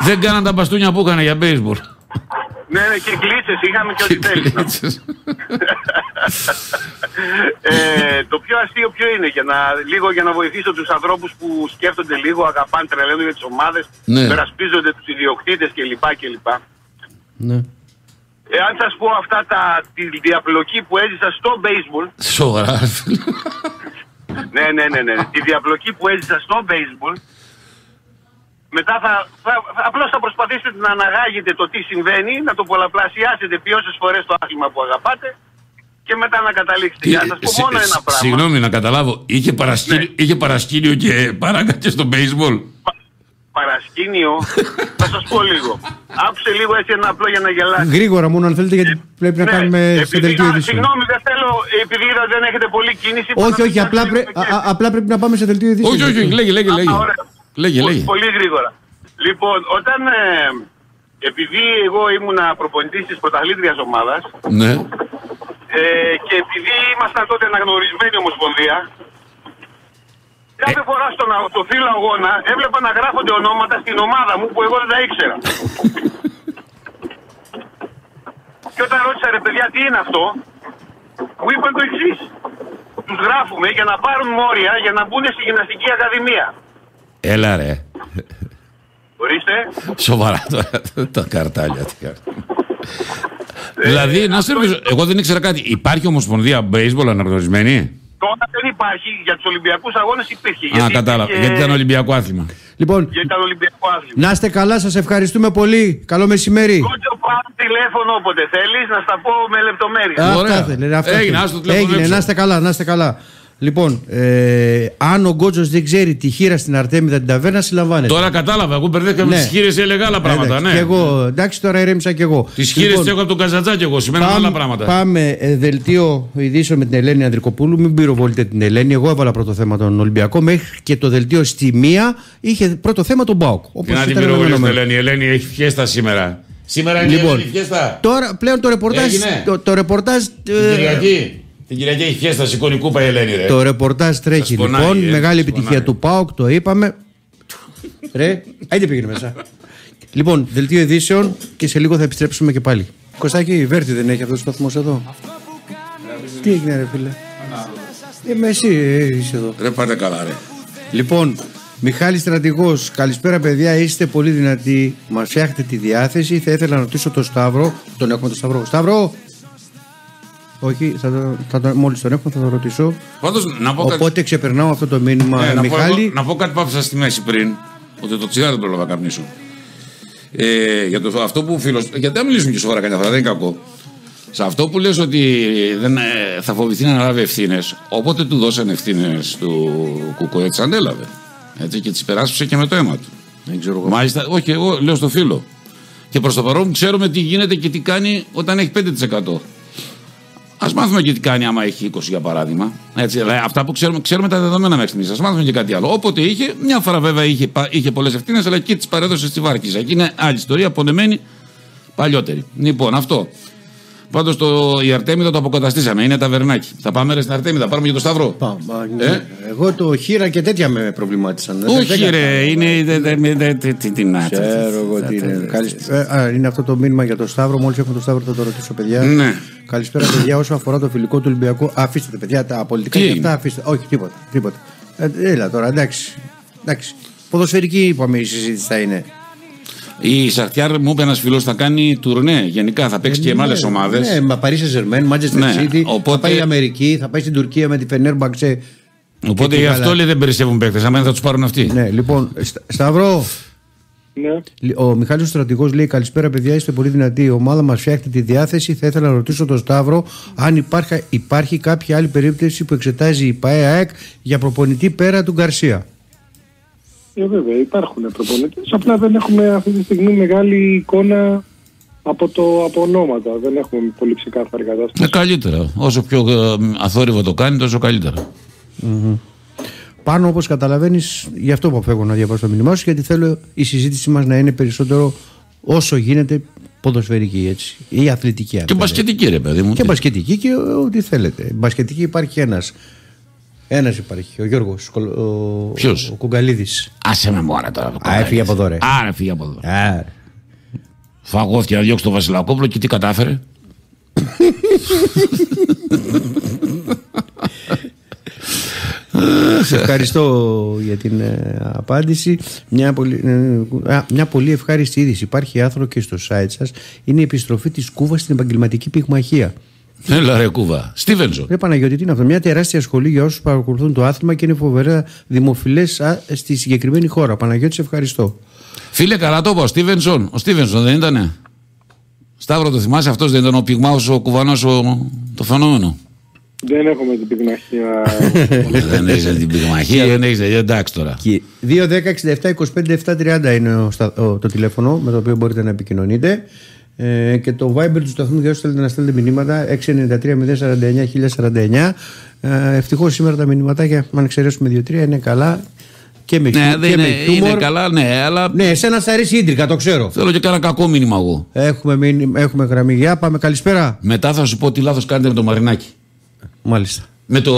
δεν κάναν τα μπαστούνια που έκανα για baseball. Ναι, ναι, και κλίτσες είχαμε και ό,τι θέλει. ε, το πιο αστείο ποιο είναι, για να, λίγο για να βοηθήσω τους ανθρώπους που σκέφτονται λίγο, αγαπάνε, τρελαίνουν για τις ομάδες, ναι. περασπίζονται τους ιδιοκτήτες κλπ. κλπ. Ναι. Εάν σας πω αυτά τα, τη διαπλοκή που έζησα στο baseball. Σοβαρά. ναι, ναι, ναι, ναι, ναι. Τη διαπλοκή που έζησα στο baseball. Μετά θα, θα, θα, απλώς θα προσπαθήσετε να αναγάγετε το τι συμβαίνει, να το πολλαπλασιάσετε ποιόσες φορές το άθλημα που αγαπάτε και μετά να καταλήξετε. Για να σας πω μόνο ένα σ, πράγμα. Συγγνώμη να καταλάβω, είχε, παρασκήνιο, ναι. είχε παρασκήνιο και παράγκα και στο baseball. Πα, παρασκήνιο, θα σας πω λίγο. Άκουσε λίγο έτσι ένα απλό για να γελάσετε. Γρήγορα μόνο αν θέλετε γιατί ε, πρέπει ναι, να κάνουμε στην τελική ειδήσεων. Συγγνώμη δεν θέλω, επειδή δεν έχετε πολλή κίνηση. Όχι, όχι, απλά, πρέ, α, α, απλά πρέπει να πάμε σε τελική ειδήσεων. Όχι, όχι, λέγε, λέγε, λέγε. Λέγε, λέγε. Πολύ γρήγορα. Λοιπόν, όταν ε, επειδή εγώ ήμουν προπονητής της πρωταθλήτριας ομάδας ναι. ε, και επειδή ήμασταν τότε αναγνωρισμένη ομοσπονδία, κάθε ε. φορά στον το φύλλο αγώνα έβλεπα να γράφονται ονόματα στην ομάδα μου που εγώ δεν τα ήξερα. Και όταν ρώτησα ρε παιδιά τι είναι αυτό, μου είπαν το εξής. Τους γράφουμε για να πάρουν μόρια για να μπουν στη γυμναστική ακαδημία. Έλα ρε. Ορίστε. Σοβαρά τώρα τα καρτάλια. Δηλαδή, ε, να σε ρωτήσω, εγώ δεν ήξερα κάτι. Υπάρχει ομοσπονδία baseball αναγνωρισμένη? Τώρα δεν υπάρχει. Για τους Ολυμπιακούς αγώνες υπήρχε. Α, γιατί κατάλαβα. Και... γιατί ήταν Ολυμπιακό άθλημα. Λοιπόν, γιατί ήταν Ολυμπιακό άθλημα. Να είστε καλά, σας ευχαριστούμε πολύ. Καλό μεσημέρι. Κόντζο, πάρε τηλέφωνο όποτε θέλεις, να στα πω με λεπτομέρειες. Έγινε, έγινε, να είστε καλά, να είστε καλά. Λοιπόν, ε, αν ο Γκόντζος δεν ξέρει τη χείρα στην Αρτέμιδα την ταβέρνα, συλλαμβάνεται. Τώρα κατάλαβα. Εγώ μπερδεύτηκα με τις χείρες, έλεγα άλλα πράγματα. Εντάξει, ναι. Και εγώ, εντάξει, τώρα ηρέμησα κι εγώ. Τις χείρες λοιπόν, τι έχω από τον Καζαντζά κι εγώ. Σημαίνουν άλλα πράγματα. Πάμε ε, δελτίο ειδήσεων με την Ελένη Ανδρικοπούλου. Μην πυροβολείτε την Ελένη. Εγώ έβαλα πρώτο θέμα τον Ολυμπιακό. Μέχρι και το δελτίο στη μία είχε πρώτο θέμα τον ΠΑΟΚ. Να την πυροβολείτε την Ελένη. Η Ελένη έχει φιέστα σήμερα. Σήμερα είναι λοιπόν, η Ελένη φιέστα. Τώρα πλέον το ρεπορτάζ. Το, το ρεπορτάζ ε, την Κυριακή έχει χέστα, σηκώνει κούπα η Ελένη. Ρε. Το ρεπορτάζ τρέχει πονάει, λοιπόν. Ε, μεγάλη επιτυχία του ΠΑΟΚ, το είπαμε. Ρε, άιντε πήγαινε μέσα. Λοιπόν, δελτίο ειδήσεων και σε λίγο θα επιστρέψουμε και πάλι. Κωστάκη, η Βέρτη δεν έχει αυτός ο σταθμός εδώ. Τι έγινε, ρε φίλε. Είμαι εσύ, είσαι εδώ. Ρε, πάτε καλά, ρε. Λοιπόν, Μιχάλης Στρατηγός, καλησπέρα παιδιά, είστε πολύ δυνατοί. Μας φτιάχνετε τη διάθεση. Θα ήθελα να ρωτήσω τον Σταύρο. Τον έχουμε τον Σταύρο. Σταύρο! Όχι, θα το, θα το, μόλις τον έχω θα το ρωτήσω. Πάντως, να πω οπότε κάτι... ξεπερνάω αυτό το μήνυμα, ε, Μιχάλη. Να πω, εγώ, να πω κάτι που άφησα στη μέση πριν, ότι το τσιγάρο δεν πρόλαβα να καπνίσω. Ε, για το, αυτό που φίλος. Γιατί να μιλήσουμε και σοβαρά κανένα φορά, δεν είναι κακό. Σε αυτό που λες ότι δεν, ε, θα φοβηθεί να αναλάβει ευθύνες. Οπότε του δώσαν ευθύνες του Κουκουέ, τις ανέλαβε. Έτσι, και τις περάσπισε και με το αίμα του. Δεν ξέρω. Μάλιστα, όχι, εγώ λέω στο φίλο. Και προς το παρόν ξέρουμε τι γίνεται και τι κάνει όταν έχει πέντε τοις εκατό. Ας μάθουμε και τι κάνει άμα έχει είκοσι για παράδειγμα. Έτσι, δηλαδή, αυτά που ξέρουμε, ξέρουμε τα δεδομένα μέχρι στιγμής. Ας μάθουμε και κάτι άλλο. Όποτε είχε, μια φορά βέβαια είχε, είχε πολλές ευθύνες, αλλά και τις παρέδωσε στη Βάρκηζα. Εκεί είναι άλλη ιστορία, απονεμένη παλιότερη. Λοιπόν, αυτό. Πάντως το, η Αρτέμιδα το αποκαταστήσαμε. Είναι ταβερνάκι. Θα πάμε ρε στην Αρτέμιδα, πάρουμε και το Σταυρό. Πάμε. Ε? Εγώ το χείρα και τέτοια με προβλημάτισαν. Όχι, ρε, είναι. Τι να είναι αυτό το μήνυμα για το Σταύρο. Μόλις έχουμε το Σταύρο θα το ρωτήσω, παιδιά. Καλησπέρα, παιδιά. Όσο αφορά το φιλικό του Ολυμπιακού, αφήστε τα παιδιά, τα πολιτικά και αυτά αφήστε. Όχι, τίποτα. τίποτα. Έλα τώρα, εντάξει. Ποδοσφαιρική είπαμε η συζήτηση θα είναι. Η Σαχτάρ μου είπε ένας φίλος θα κάνει τουρνέ. Γενικά θα παίξει ε, και με άλλες ομάδες. Ναι, Παρί Σεν Ζερμέν, Μάντσεστερ Σίτι. Θα πάει η Αμερική, θα πάει στην Τουρκία με τη Φενέρμπαξε. Οπότε γι' αυτό λέει δεν περισσεύουν παίκτες. Άμα θα τους πάρουν αυτοί. Ναι, λοιπόν, στα, Σταυρό. Ναι. Ο Μιχάλης ο Στρατηγός λέει: καλησπέρα, παιδιά, είστε πολύ δυνατοί. Η ομάδα μας φτιάχνει τη διάθεση. Θα ήθελα να ρωτήσω τον Σταύρο αν υπάρχει, υπάρχει κάποια άλλη περίπτωση που εξετάζει η ΠΑΕΑΕΚ για προπονητή πέρα του Γκαρσία. Ε, βέβαια, υπάρχουν προπονητές. Απλά δεν έχουμε αυτή τη στιγμή μεγάλη εικόνα από, το, από ονόματα. Δεν έχουμε πολύ ξεκάθαρη κατάσταση. Ε, καλύτερα. Όσο πιο ε, αθόρυβο το κάνει, τόσο καλύτερα. Mm-hmm. Πάνω, όπως καταλαβαίνεις, γι' αυτό που αποφεύγω να διαβάσω το μήνυμά σου, γιατί θέλω η συζήτησή μας να είναι περισσότερο όσο γίνεται ποδοσφαιρική, έτσι, ή αθλητική. Και θέλετε. Μπασκετική, ρε παιδί μου. Και μπασκετική και ό,τι θέλετε. Μπασκετική υπάρχει ένας. Ένας υπάρχει, ο Γιώργος. Ο, ποιος? Ο Κουγκαλίδης. Άσε με μόρα τώρα. Α, έφυγε από εδώ, ρε. Άρα, έφυγε από εδώ. Άρα. Φαγώθηκε να διώξει τον Βασιλακόπουλο και τι κατάφερε. Σε ευχαριστώ για την ε, απάντηση. Μια πολύ, ε, α, μια πολύ ευχάριστη είδηση. Υπάρχει άθρο και στο site σας. Είναι η επιστροφή της Κούβας στην επαγγελματική πυγμαχία. Έλα ρε Κούβα. Στίβενσον. Ρε Παναγιώτη, τι είναι αυτό? Μια τεράστια σχολή για όσους παρακολουθούν το άθλημα και είναι φοβερά δημοφιλές α, στη συγκεκριμένη χώρα. Παναγιώτη, σε ευχαριστώ. Φίλε, καλά το είπα. Ο Στίβενσον. Ο Στίβενσον δεν ήτανε? Σταύρο, το θυμάσαι? Αυτός δεν ήταν ο πυγμάχος, ο Κουβανός, το φαινόμενο? Δεν έχουμε την πυγμαχία. Δεν έχεις την πυγμαχία, δεν έχεις. Εντάξει τώρα. δύο δέκα εξήντα επτά είκοσι πέντε επτακόσια τριάντα είναι το τηλέφωνο με το οποίο μπορείτε να επικοινωνείτε. Και το Viber του σταθμού για όσους θέλετε να στέλνετε μηνύματα έξι εννιά τρία μηδέν τέσσερα εννιά μηδέν τέσσερα εννιά. Ευτυχώς σήμερα τα μηνύματάκια, αν εξαιρέσουμε δύο τρία, είναι καλά. Και με ναι, δεν είναι καλά, ναι, αλλά. Ναι, εσένα σ' αρέσει η ίντρικα, το ξέρω. Θέλω και κάνα κακό μήνυμα εγώ. Έχουμε γραμμή, για πάμε, καλησπέρα. Μετά θα σου πω τι λάθος κάνετε με το Μαρινάκη. Μάλιστα. Με το,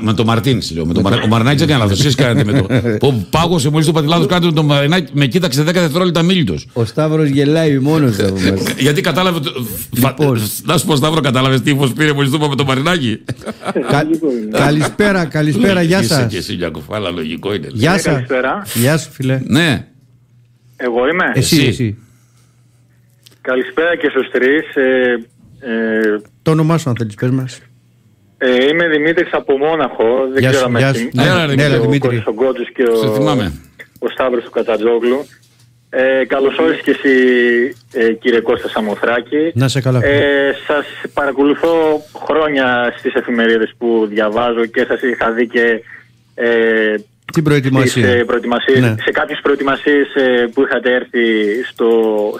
με το Μαρτίνης, λέω. Με το, ο Μαρινάκης έκανε λάθος. Εσείς κάνετε με το. Που πάγωσε μόλις το πατηλάδος, κάνετε με τον Μαρινάκη. Με κοίταξε δέκα δευτερόλεπτα μίλητος. Ο Σταύρος γελάει μόνος του. Γιατί κατάλαβε. Να σου πω, Σταύρο, κατάλαβε τι ύφος πήρε μόλις το είπα με τον Μαρινάκη. Καλησπέρα, καλησπέρα, γεια σας. Είσαι και εσύ, Γιακοφάλα, λογικό είναι. Γεια σας. Γεια σου, φιλέ. Ναι. Εγώ είμαι. Εσύ. Καλησπέρα και στου τρεις. Ε, το όνομά σου, αν θέλεις, πες μας. Ε, είμαι Δημήτρης από Μόναχο. Δεν γεια ξέρω αν θυμάστε. Δημήτρη. Ο Γκόντζου και ο, ο Σταύρος του Καζαντζόγλου. Ε, καλώς όρισες και εσύ, ε, κύριε Κώστα Σαμοθράκη. Να σε καλά. Ε, σας παρακολουθώ χρόνια στις εφημερίδες που διαβάζω και σας είχα δει και ε, την προετοιμασία. Στις, ε, προετοιμασίες, ναι. Σε κάποιες προετοιμασίες ε, που είχατε έρθει στο,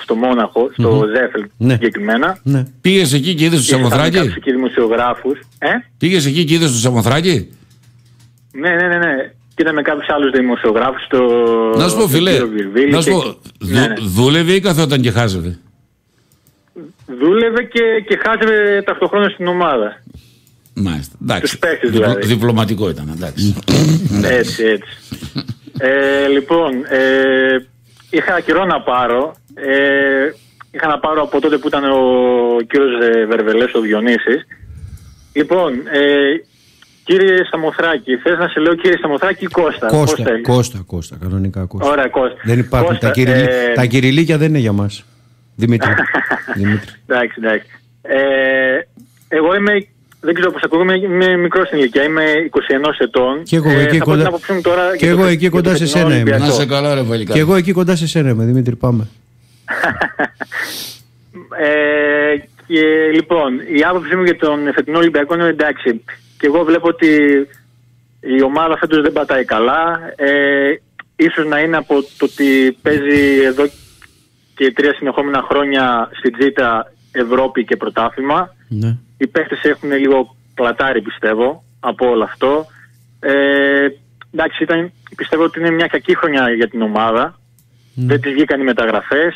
στο Μόναχο, στο mm-hmm. Ζέφελ ναι. συγκεκριμένα. Ναι. Πήγες εκεί και είδες τους Σαμοθράκη. Είχαμε κάποιους δημοσιογράφους. Ε? Πήγες εκεί και είδες τους Σαμοθράκη. Ναι, ναι, ναι. ναι. Και ήταν με κάποιους άλλους δημοσιογράφους στο... Να σου πω φίλε, να σου πω, και... δου, ναι, ναι. δούλευε ή καθόταν και χάζευε? Δούλευε και, και χάζευε ταυτόχρονα στην ομάδα. Μάλιστα, εντάξει. Τους παίκτες δηλαδή. Διπλωματικό ήταν, εντάξει. έτσι, έτσι. ε, λοιπόν, ε, είχα καιρό να πάρω. Ε, είχα να πάρω από τότε που ήταν ο κύριος Βερβελές, ο Διονύσης. Λοιπόν... Ε, Κύριε Σαμοθράκη, θες να σε λέω κύριε Σαμοθράκη ή Κώστα? Κώστα, Κώστα, Κώστα, Κώστα, κανονικά Κώστα. Ωραία, Κώστα. Δεν υπάρχουν Κώστα, τα, κυριλί... ε... τα κυριλίκια δεν είναι για μας. Δημήτρη. Δημήτρη. Εντάξει, εντάξει. Ε, εγώ είμαι, δεν ξέρω πώς ακούγομαι, είμαι μικρός στην ηλικία, είμαι είκοσι ένα ετών. Και εγώ εκεί, ε, κοντά... Τώρα και εγώ το... εκεί κοντά σε σένα είμαι. Να σε καλά ρε Βαλικά. Και εγώ εκεί κοντά σε σένα είμαι, Δημήτρη, πάμε. ε, και, λοιπόν, η άποψή μου για τον φετινό Ολυμπιακό είναι εντάξει. Και εγώ βλέπω ότι η ομάδα φέτος δεν πατάει καλά. Ε, ίσως να είναι από το ότι παίζει εδώ και τρία συνεχόμενα χρόνια στην Τζίτα Ευρώπη και πρωτάθλημα. Ναι. Οι παίχτες έχουν λίγο πλατάρει πιστεύω από όλο αυτό. Ε, εντάξει, ήταν, πιστεύω ότι είναι μια κακή χρονιά για την ομάδα. Ναι. Δεν τις βγήκαν οι μεταγραφές.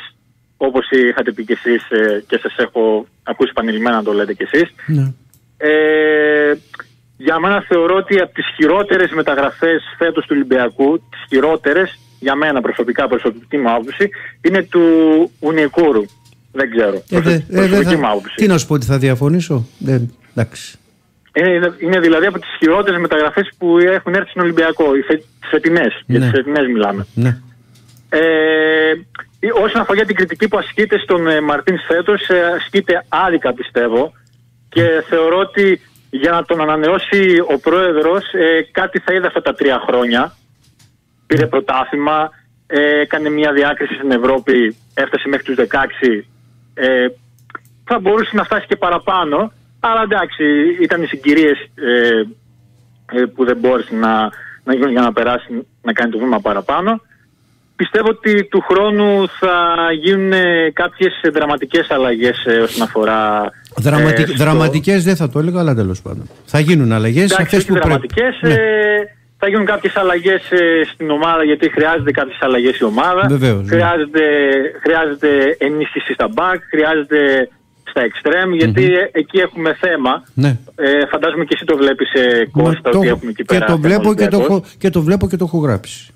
Όπως είχατε πει και εσείς και σας έχω ακούσει επανειλημμένα να το λέτε κι εσείς. Ναι. Ε, για μένα θεωρώ ότι από τις χειρότερες μεταγραφές φέτος του Ολυμπιακού, τις χειρότερες για μένα προσωπικά, προσωπική μου άποψη, είναι του Ουνικούρου. Δεν ξέρω. Ε, προσωπική ε, προσωπική ε, μου άποψη. Τι να σου πω, ότι θα διαφωνήσω. Ε, εντάξει. Είναι, είναι δηλαδή από τις χειρότερες μεταγραφές που έχουν έρθει στον Ολυμπιακό, οι φε, τις φετινές. Ναι. Για τις φετινές μιλάμε. Ναι. Ε, όσον αφορά την κριτική που ασκείται στον ε, Μαρτίνης φέτος, ε, ασκείται άδικα πιστεύω. Και θεωρώ ότι για να τον ανανεώσει ο πρόεδρος ε, κάτι θα είδα αυτά τα τρία χρόνια. Πήρε πρωτάθλημα, ε, έκανε μια διάκριση στην Ευρώπη, έφτασε μέχρι τους δεκαέξι. Ε, θα μπορούσε να φτάσει και παραπάνω, αλλά εντάξει, ήταν οι συγκυρίες ε, ε, που δεν μπόρεσε να, να γίνουν για να περάσει, να κάνει το βήμα παραπάνω. Πιστεύω ότι του χρόνου θα γίνουν κάποιες δραματικές αλλαγές όσον αφορά... Δραματικ, ε, στο... Δραματικές δεν θα το έλεγα, αλλά τέλος πάντων. Θα γίνουν αλλαγές. Εντάξει, που δραματικές, πρέπει. Ε, ναι. Θα γίνουν κάποιες αλλαγές ε, στην ομάδα, γιατί χρειάζεται κάποιες αλλαγές η ομάδα. Βεβαίως, χρειάζεται, ναι. χρειάζεται ενίσχυση στα μπακ, χρειάζεται στα εξτρέμ, γιατί mm-hmm. εκεί έχουμε θέμα. Ναι. Ε, φαντάζομαι και εσύ το βλέπεις, ε, Κώστα, το, ότι έχουμε εκεί πέρα. Και το βλέπω και το, και το βλέπω και το έχω γράψει.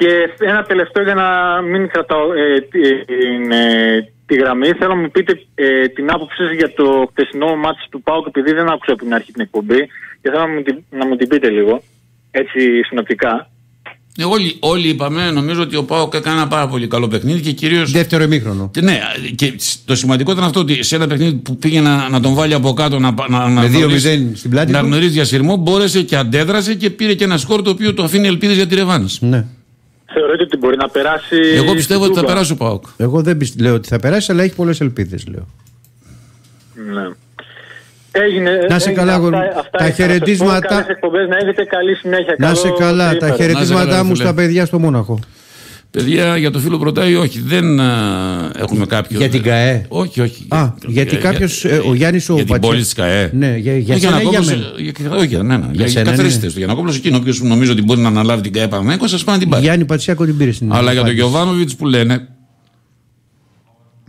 Και ένα τελευταίο για να μην κρατάω ε, την, ε, τη γραμμή. Θέλω να μου πείτε ε, την άποψή σας για το χτεσινό μάτς του ΠΑΟΚ, επειδή δεν άκουσα από την αρχή την εκπομπή και θέλω να μου, να μου την πείτε λίγο, έτσι συνοπτικά. Ε, όλοι, όλοι είπαμε, νομίζω ότι ο ΠΑΟΚ έκανε ένα πάρα πολύ καλό παιχνίδι και κυρίως... Δεύτερο ημίχρονο. Ναι, και το σημαντικό ήταν αυτό ότι σε ένα παιχνίδι που πήγε να, να τον βάλει από κάτω να, να, να, γνωρίζει, στην πλάτη να γνωρίζει διασυρμό, μπόρεσε και αντέδρασε και πήρε και ένα σκορ το οποίο το αφήνει ελπίδες για τη ρεβάνς. Ναι. Θεωρείτε ότι μπορεί να περάσει? Εγώ πιστεύω ότι θα περάσει ο ΠΑΟΚ. Εγώ δεν πιστε... λέω ότι θα περάσει, αλλά έχει πολλές ελπίδες, λέω. Ναι. Έγινε. Να σε καλά, αυτά, αυτά τα χαιρετίσματα. Καλές εκπομπές, να έχετε καλή συνέχεια. Να σε καλά, τα χαιρετίσματά μου στα παιδιά στο Μόναχο. Παιδιά, για το φίλο Πρωτάι, όχι, δεν α, έχουμε κάποιον. Για την ΚΑΕ. Όχι, όχι. Α, για, γιατί για, κάποιος, για, ο Γιάννης ο Πατσίνης. Για την πόλη της ΚΑΕ. Ναι, για, για, για σένα ή για μένα. Όχι, ναι, ναι, για, για σένα, καθαρίστες ναι. του. Για να κόψω εκείνο, ο οποίος νομίζω ότι μπορεί να αναλάβει την ΚΑΕ Παναγενικό, σας πάνε την πάρει. Γιάννη Πατσιάκο την πήρε στην. Αλλά για τον Γιωβάνοβιτς που λένε.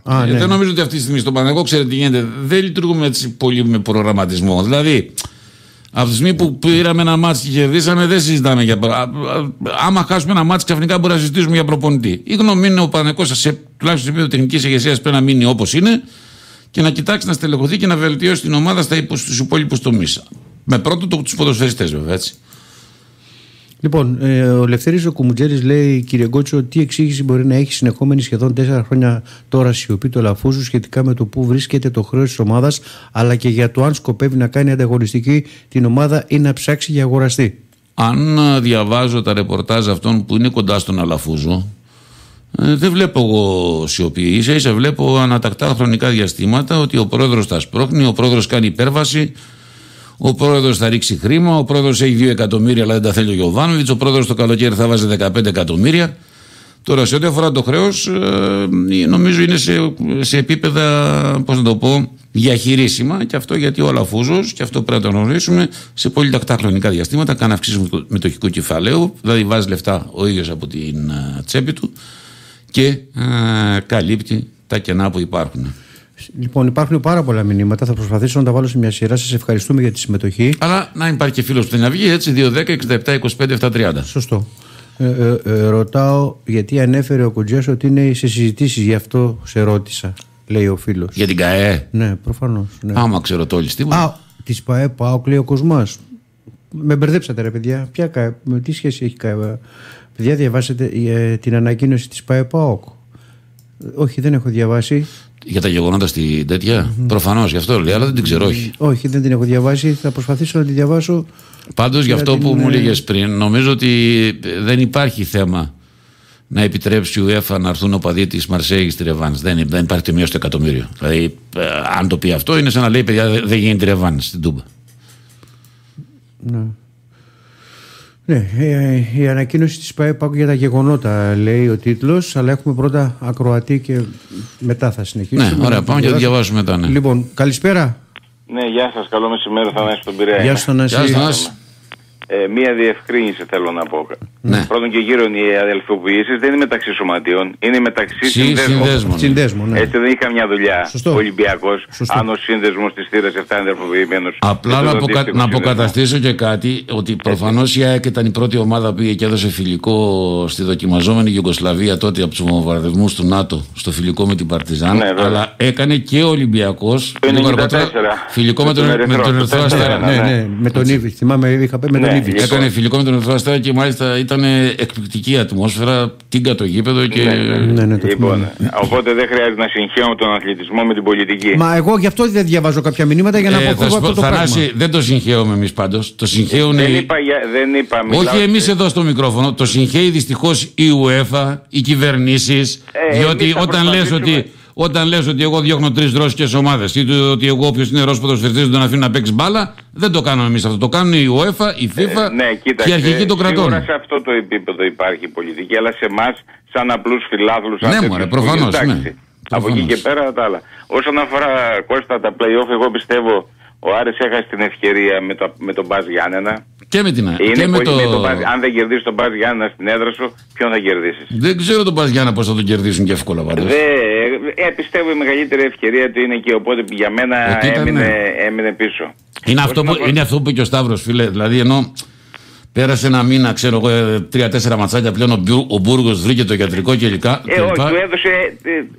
Α, ναι. Δεν νομίζω ότι αυτή τη στιγμή στο Παναγενικό, ξέρετε τι γίνεται, δεν λειτουργούμε έτσι πολύ με προγραμματισμό. Δηλαδή. Από τη στιγμή που πήραμε ένα μάτς και κερδίσαμε, δεν συζητάμε για. Άμα χάσουμε ένα μάτς, ξαφνικά μπορούμε να συζητήσουμε για προπονητή. Η γνώμη είναι ο Πανεκώστα, τουλάχιστον σε επίπεδο τεχνικής ηγεσίας, πρέπει να μείνει όπως είναι και να κοιτάξει να στελεχωθεί και να βελτιώσει την ομάδα στους υπόλοιπους τομείς. Με πρώτο τους ποδοσφαιριστές, βέβαια έτσι. Λοιπόν, ε, ο Λευθέρης ο Κουμουτζέρης λέει, κύριε Γκότσο, τι εξήγηση μπορεί να έχει συνεχόμενη σχεδόν τέσσερα χρόνια τώρα σιωπή του Αλαφούζου σχετικά με το πού βρίσκεται το χρέος της ομάδας, αλλά και για το αν σκοπεύει να κάνει ανταγωνιστική την ομάδα ή να ψάξει για αγοραστή. Αν διαβάζω τα ρεπορτάζ αυτών που είναι κοντά στον Αλαφούζο, ε, δεν βλέπω εγώ σιωπή. Ίσα ίσα βλέπω ανατακτά χρονικά διαστήματα ότι ο πρόεδρος τα σπρώχνει, ο πρόεδρος κάνει υπέρβαση. Ο πρόεδρος θα ρίξει χρήμα, ο πρόεδρος έχει δύο εκατομμύρια, αλλά δεν τα θέλει ο Γιωβάνοβιτς. Ο πρόεδρος το καλοκαίρι θα βάζει δεκαπέντε εκατομμύρια. Τώρα, σε ό,τι αφορά το χρέος, νομίζω είναι σε, σε επίπεδα, πώς να το πω, διαχειρίσιμα. Και αυτό γιατί ο Αλαφούζος, και αυτό πρέπει να το γνωρίσουμε, σε πολύ τακτά χρονικά διαστήματα κάνει αυξήσεις μετοχικού κεφαλαίου, δηλαδή βάζει λεφτά ο ίδιος από την τσέπη του και α, καλύπτει τα κενά που υπάρχουν. Λοιπόν, υπάρχουν πάρα πολλά μηνύματα. Θα προσπαθήσω να τα βάλω σε μια σειρά. Σας ευχαριστούμε για τη συμμετοχή. Αλλά να υπάρχει και φίλος που θέλει να βγει, έτσι. δύο δέκα εξήντα επτά είκοσι πέντε επτακόσια τριάντα. Σωστό. Ε, ε, ε, ρωτάω γιατί ανέφερε ο Κουτζιάς ότι είναι σε συζητήσεις, γι' αυτό σε ρώτησα, λέει ο φίλος. Για την ΚΑΕ. Ναι, προφανώς. Ναι. Άμα ξέρω το όλοι τίποτα. Α, της ΠΑΕ, ΠΑΟΚ, λέει ο Κοσμάς. Με μπερδέψατε, ρε παιδιά. Ποια ΚΑΕ, με τι σχέση έχει ΚΑΕ. Παιδιά, διαβάσετε ε, την ανακοίνωση της ΠΑΕ ΠΑΟΚ. Όχι, δεν έχω διαβάσει. Για τα γεγονότα στην τέτοια. Mm-hmm. Προφανώς, γι' αυτό λέει, αλλά δεν την ξέρω, όχι. Όχι, δεν την έχω διαβάσει. Θα προσπαθήσω να τη διαβάσω. Πάντως, γι' αυτό την... που μου έλεγες πριν, νομίζω ότι δεν υπάρχει θέμα να επιτρέψει η UEFA να έρθουν οπαδοί της Μαρσέιγ στη ρεβάνς. Δεν, δεν υπάρχει τιμή στο εκατομμύριο. Δηλαδή, ε, αν το πει αυτό, είναι σαν να λέει, παιδιά, δεν γίνεται ρεβάνς στην Τούμπα. Ναι. Ναι, η ανακοίνωση της ΠΑΕ ΠΑΟΚ για τα γεγονότα λέει ο τίτλος, αλλά έχουμε πρώτα ακροατή και μετά θα συνεχίσουμε. Ναι, ωραία, πάμε και το διαβάζουμε μετά. Ναι. Λοιπόν, καλησπέρα. Ναι, γεια σας, καλό μεσημέρι, Θανάση τον Πειραιά. Γεια σας, Θανάση. Ε, μία διευκρίνηση θέλω να πω. Ναι. Πρώτον και γύρω οι αδελφοποιήσεις δεν είναι μεταξύ σωματείων, είναι μεταξύ συνδέσμων. Συνδέσμων, ναι. Έτσι δεν είχε καμιά δουλειά. Σωστό. Ο Ολυμπιακός, σωστό. Αν ο σύνδεσμος της θύρας εφτά είναι αδελφοποιημένος. Απλά να, αποκα... να αποκαταστήσω και κάτι, ότι προφανώς η ΑΕΚ ήταν η πρώτη ομάδα που έδωσε φιλικό στη δοκιμαζόμενη Γιουγκοσλαβία τότε από τους βομβαρδισμούς του ΝΑΤΟ στο φιλικό με την Παρτιζάν. Ναι, αλλά έκανε και ο Ολυμπιακός φιλικό με τον Ερυθρό Αστέρα. Με τον Ήβη, θυμάμαι, είχα πει με τον Ήβη. Έκανε φιλικό με τον Ερυθρό Αστέρα και μάλιστα ήταν εκπληκτική ατμόσφαιρα, τίγκα το γήπεδο και... Ναι, ναι, ναι, ναι, το λοιπόν, οπότε δεν χρειάζεται να συγχαίω τον αθλητισμό με την πολιτική. Μα εγώ γι' αυτό δεν διαβάζω κάποια μηνύματα για να ε, αποφύγω αυτό το Θανάση, πράγμα. Δεν το συγχαίουμε εμείς πάντως. Το συγχαίουν... Δεν είπα, δεν είπα, μιλάω... Όχι εμείς εδώ στο μικρόφωνο, το συγχαίει δυστυχώς η UEFA, οι κυβερνήσεις, ε, διότι όταν λες ότι... Όταν λες ότι εγώ διώχνω τρεις ρώσικες ομάδες ή ότι εγώ όποιος είναι Ρώσος ποδοσφαιριστής δεν τον αφήνω να παίξει μπάλα, δεν το κάνουμε εμείς αυτό. Το κάνουν η UEFA, η FIFA ε, ναι, κοίταξε, και η αρχική των κρατών. Σίγουρα σε αυτό το επίπεδο υπάρχει η πολιτική, αλλά σε εμάς, σαν απλούς φιλάθλους, ναι, μωρέ, προφανώς. Ναι, από εκεί και πέρα τα άλλα. Όσον αφορά, Κώστα, τα play-off, εγώ πιστεύω ο Άρης έχασε την ευκαιρία με, το, με τον Μπάζ Γιάννενα. Και με την και με το... με το... Αν δεν κερδίσει τον Μπάζ Γιάννα στην έδρα σου, ποιον θα κερδίσει. Δεν ξέρω τον Μπάζ Γιάννα πώς θα τον κερδίσουν και εύκολα πάντως. Δε... Ε, πιστεύω η μεγαλύτερη ευκαιρία του είναι εκεί, οπότε για μένα ότι έμεινε, ήταν... έμεινε πίσω. Είναι αυτό, που... να... είναι αυτό που είπε και ο Σταύρος, φίλε. Δηλαδή, ενώ πέρασε ένα μήνα, ξέρω εγώ, τρία-τέσσερα ματσάκια πλέον, ο, ο Μπούργος βρήκε το γιατρικό κλπ. Ε, όχι, του έδωσε.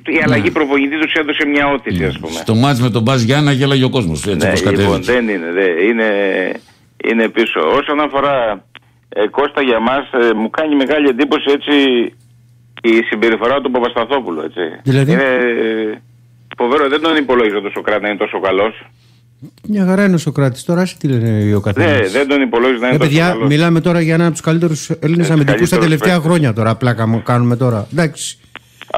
Η αλλαγή ναι. προπονητή του έδωσε μια όθηση, ας πούμε. Στο μάτς με τον Μπάζ Γιάννα γέλαγε ο κόσμος. Έτσι ναι, λοιπόν, δεν είναι. Δε, είναι... Είναι πίσω. Όσον αφορά ε, Κώστα για μας, ε, μου κάνει μεγάλη εντύπωση έτσι η συμπεριφορά του Παπασταθόπουλου. Έτσι. Δηλαδή... Είναι ε, φοβερό, δεν τον υπολόγιζα τον Σοκράτη να είναι τόσο καλός. Μια χαρά είναι ο Σοκράτης, τώρα τι λένε ο καθένας. Ναι, δεν τον υπολόγιζα να είναι ε, τόσο παιδιά, καλός. Μιλάμε τώρα για έναν από τους καλύτερους Έλληνες ε, αμυντικούς τα τελευταία πέρα. Χρόνια τώρα. Πλάκα κάνουμε τώρα. Εντάξει.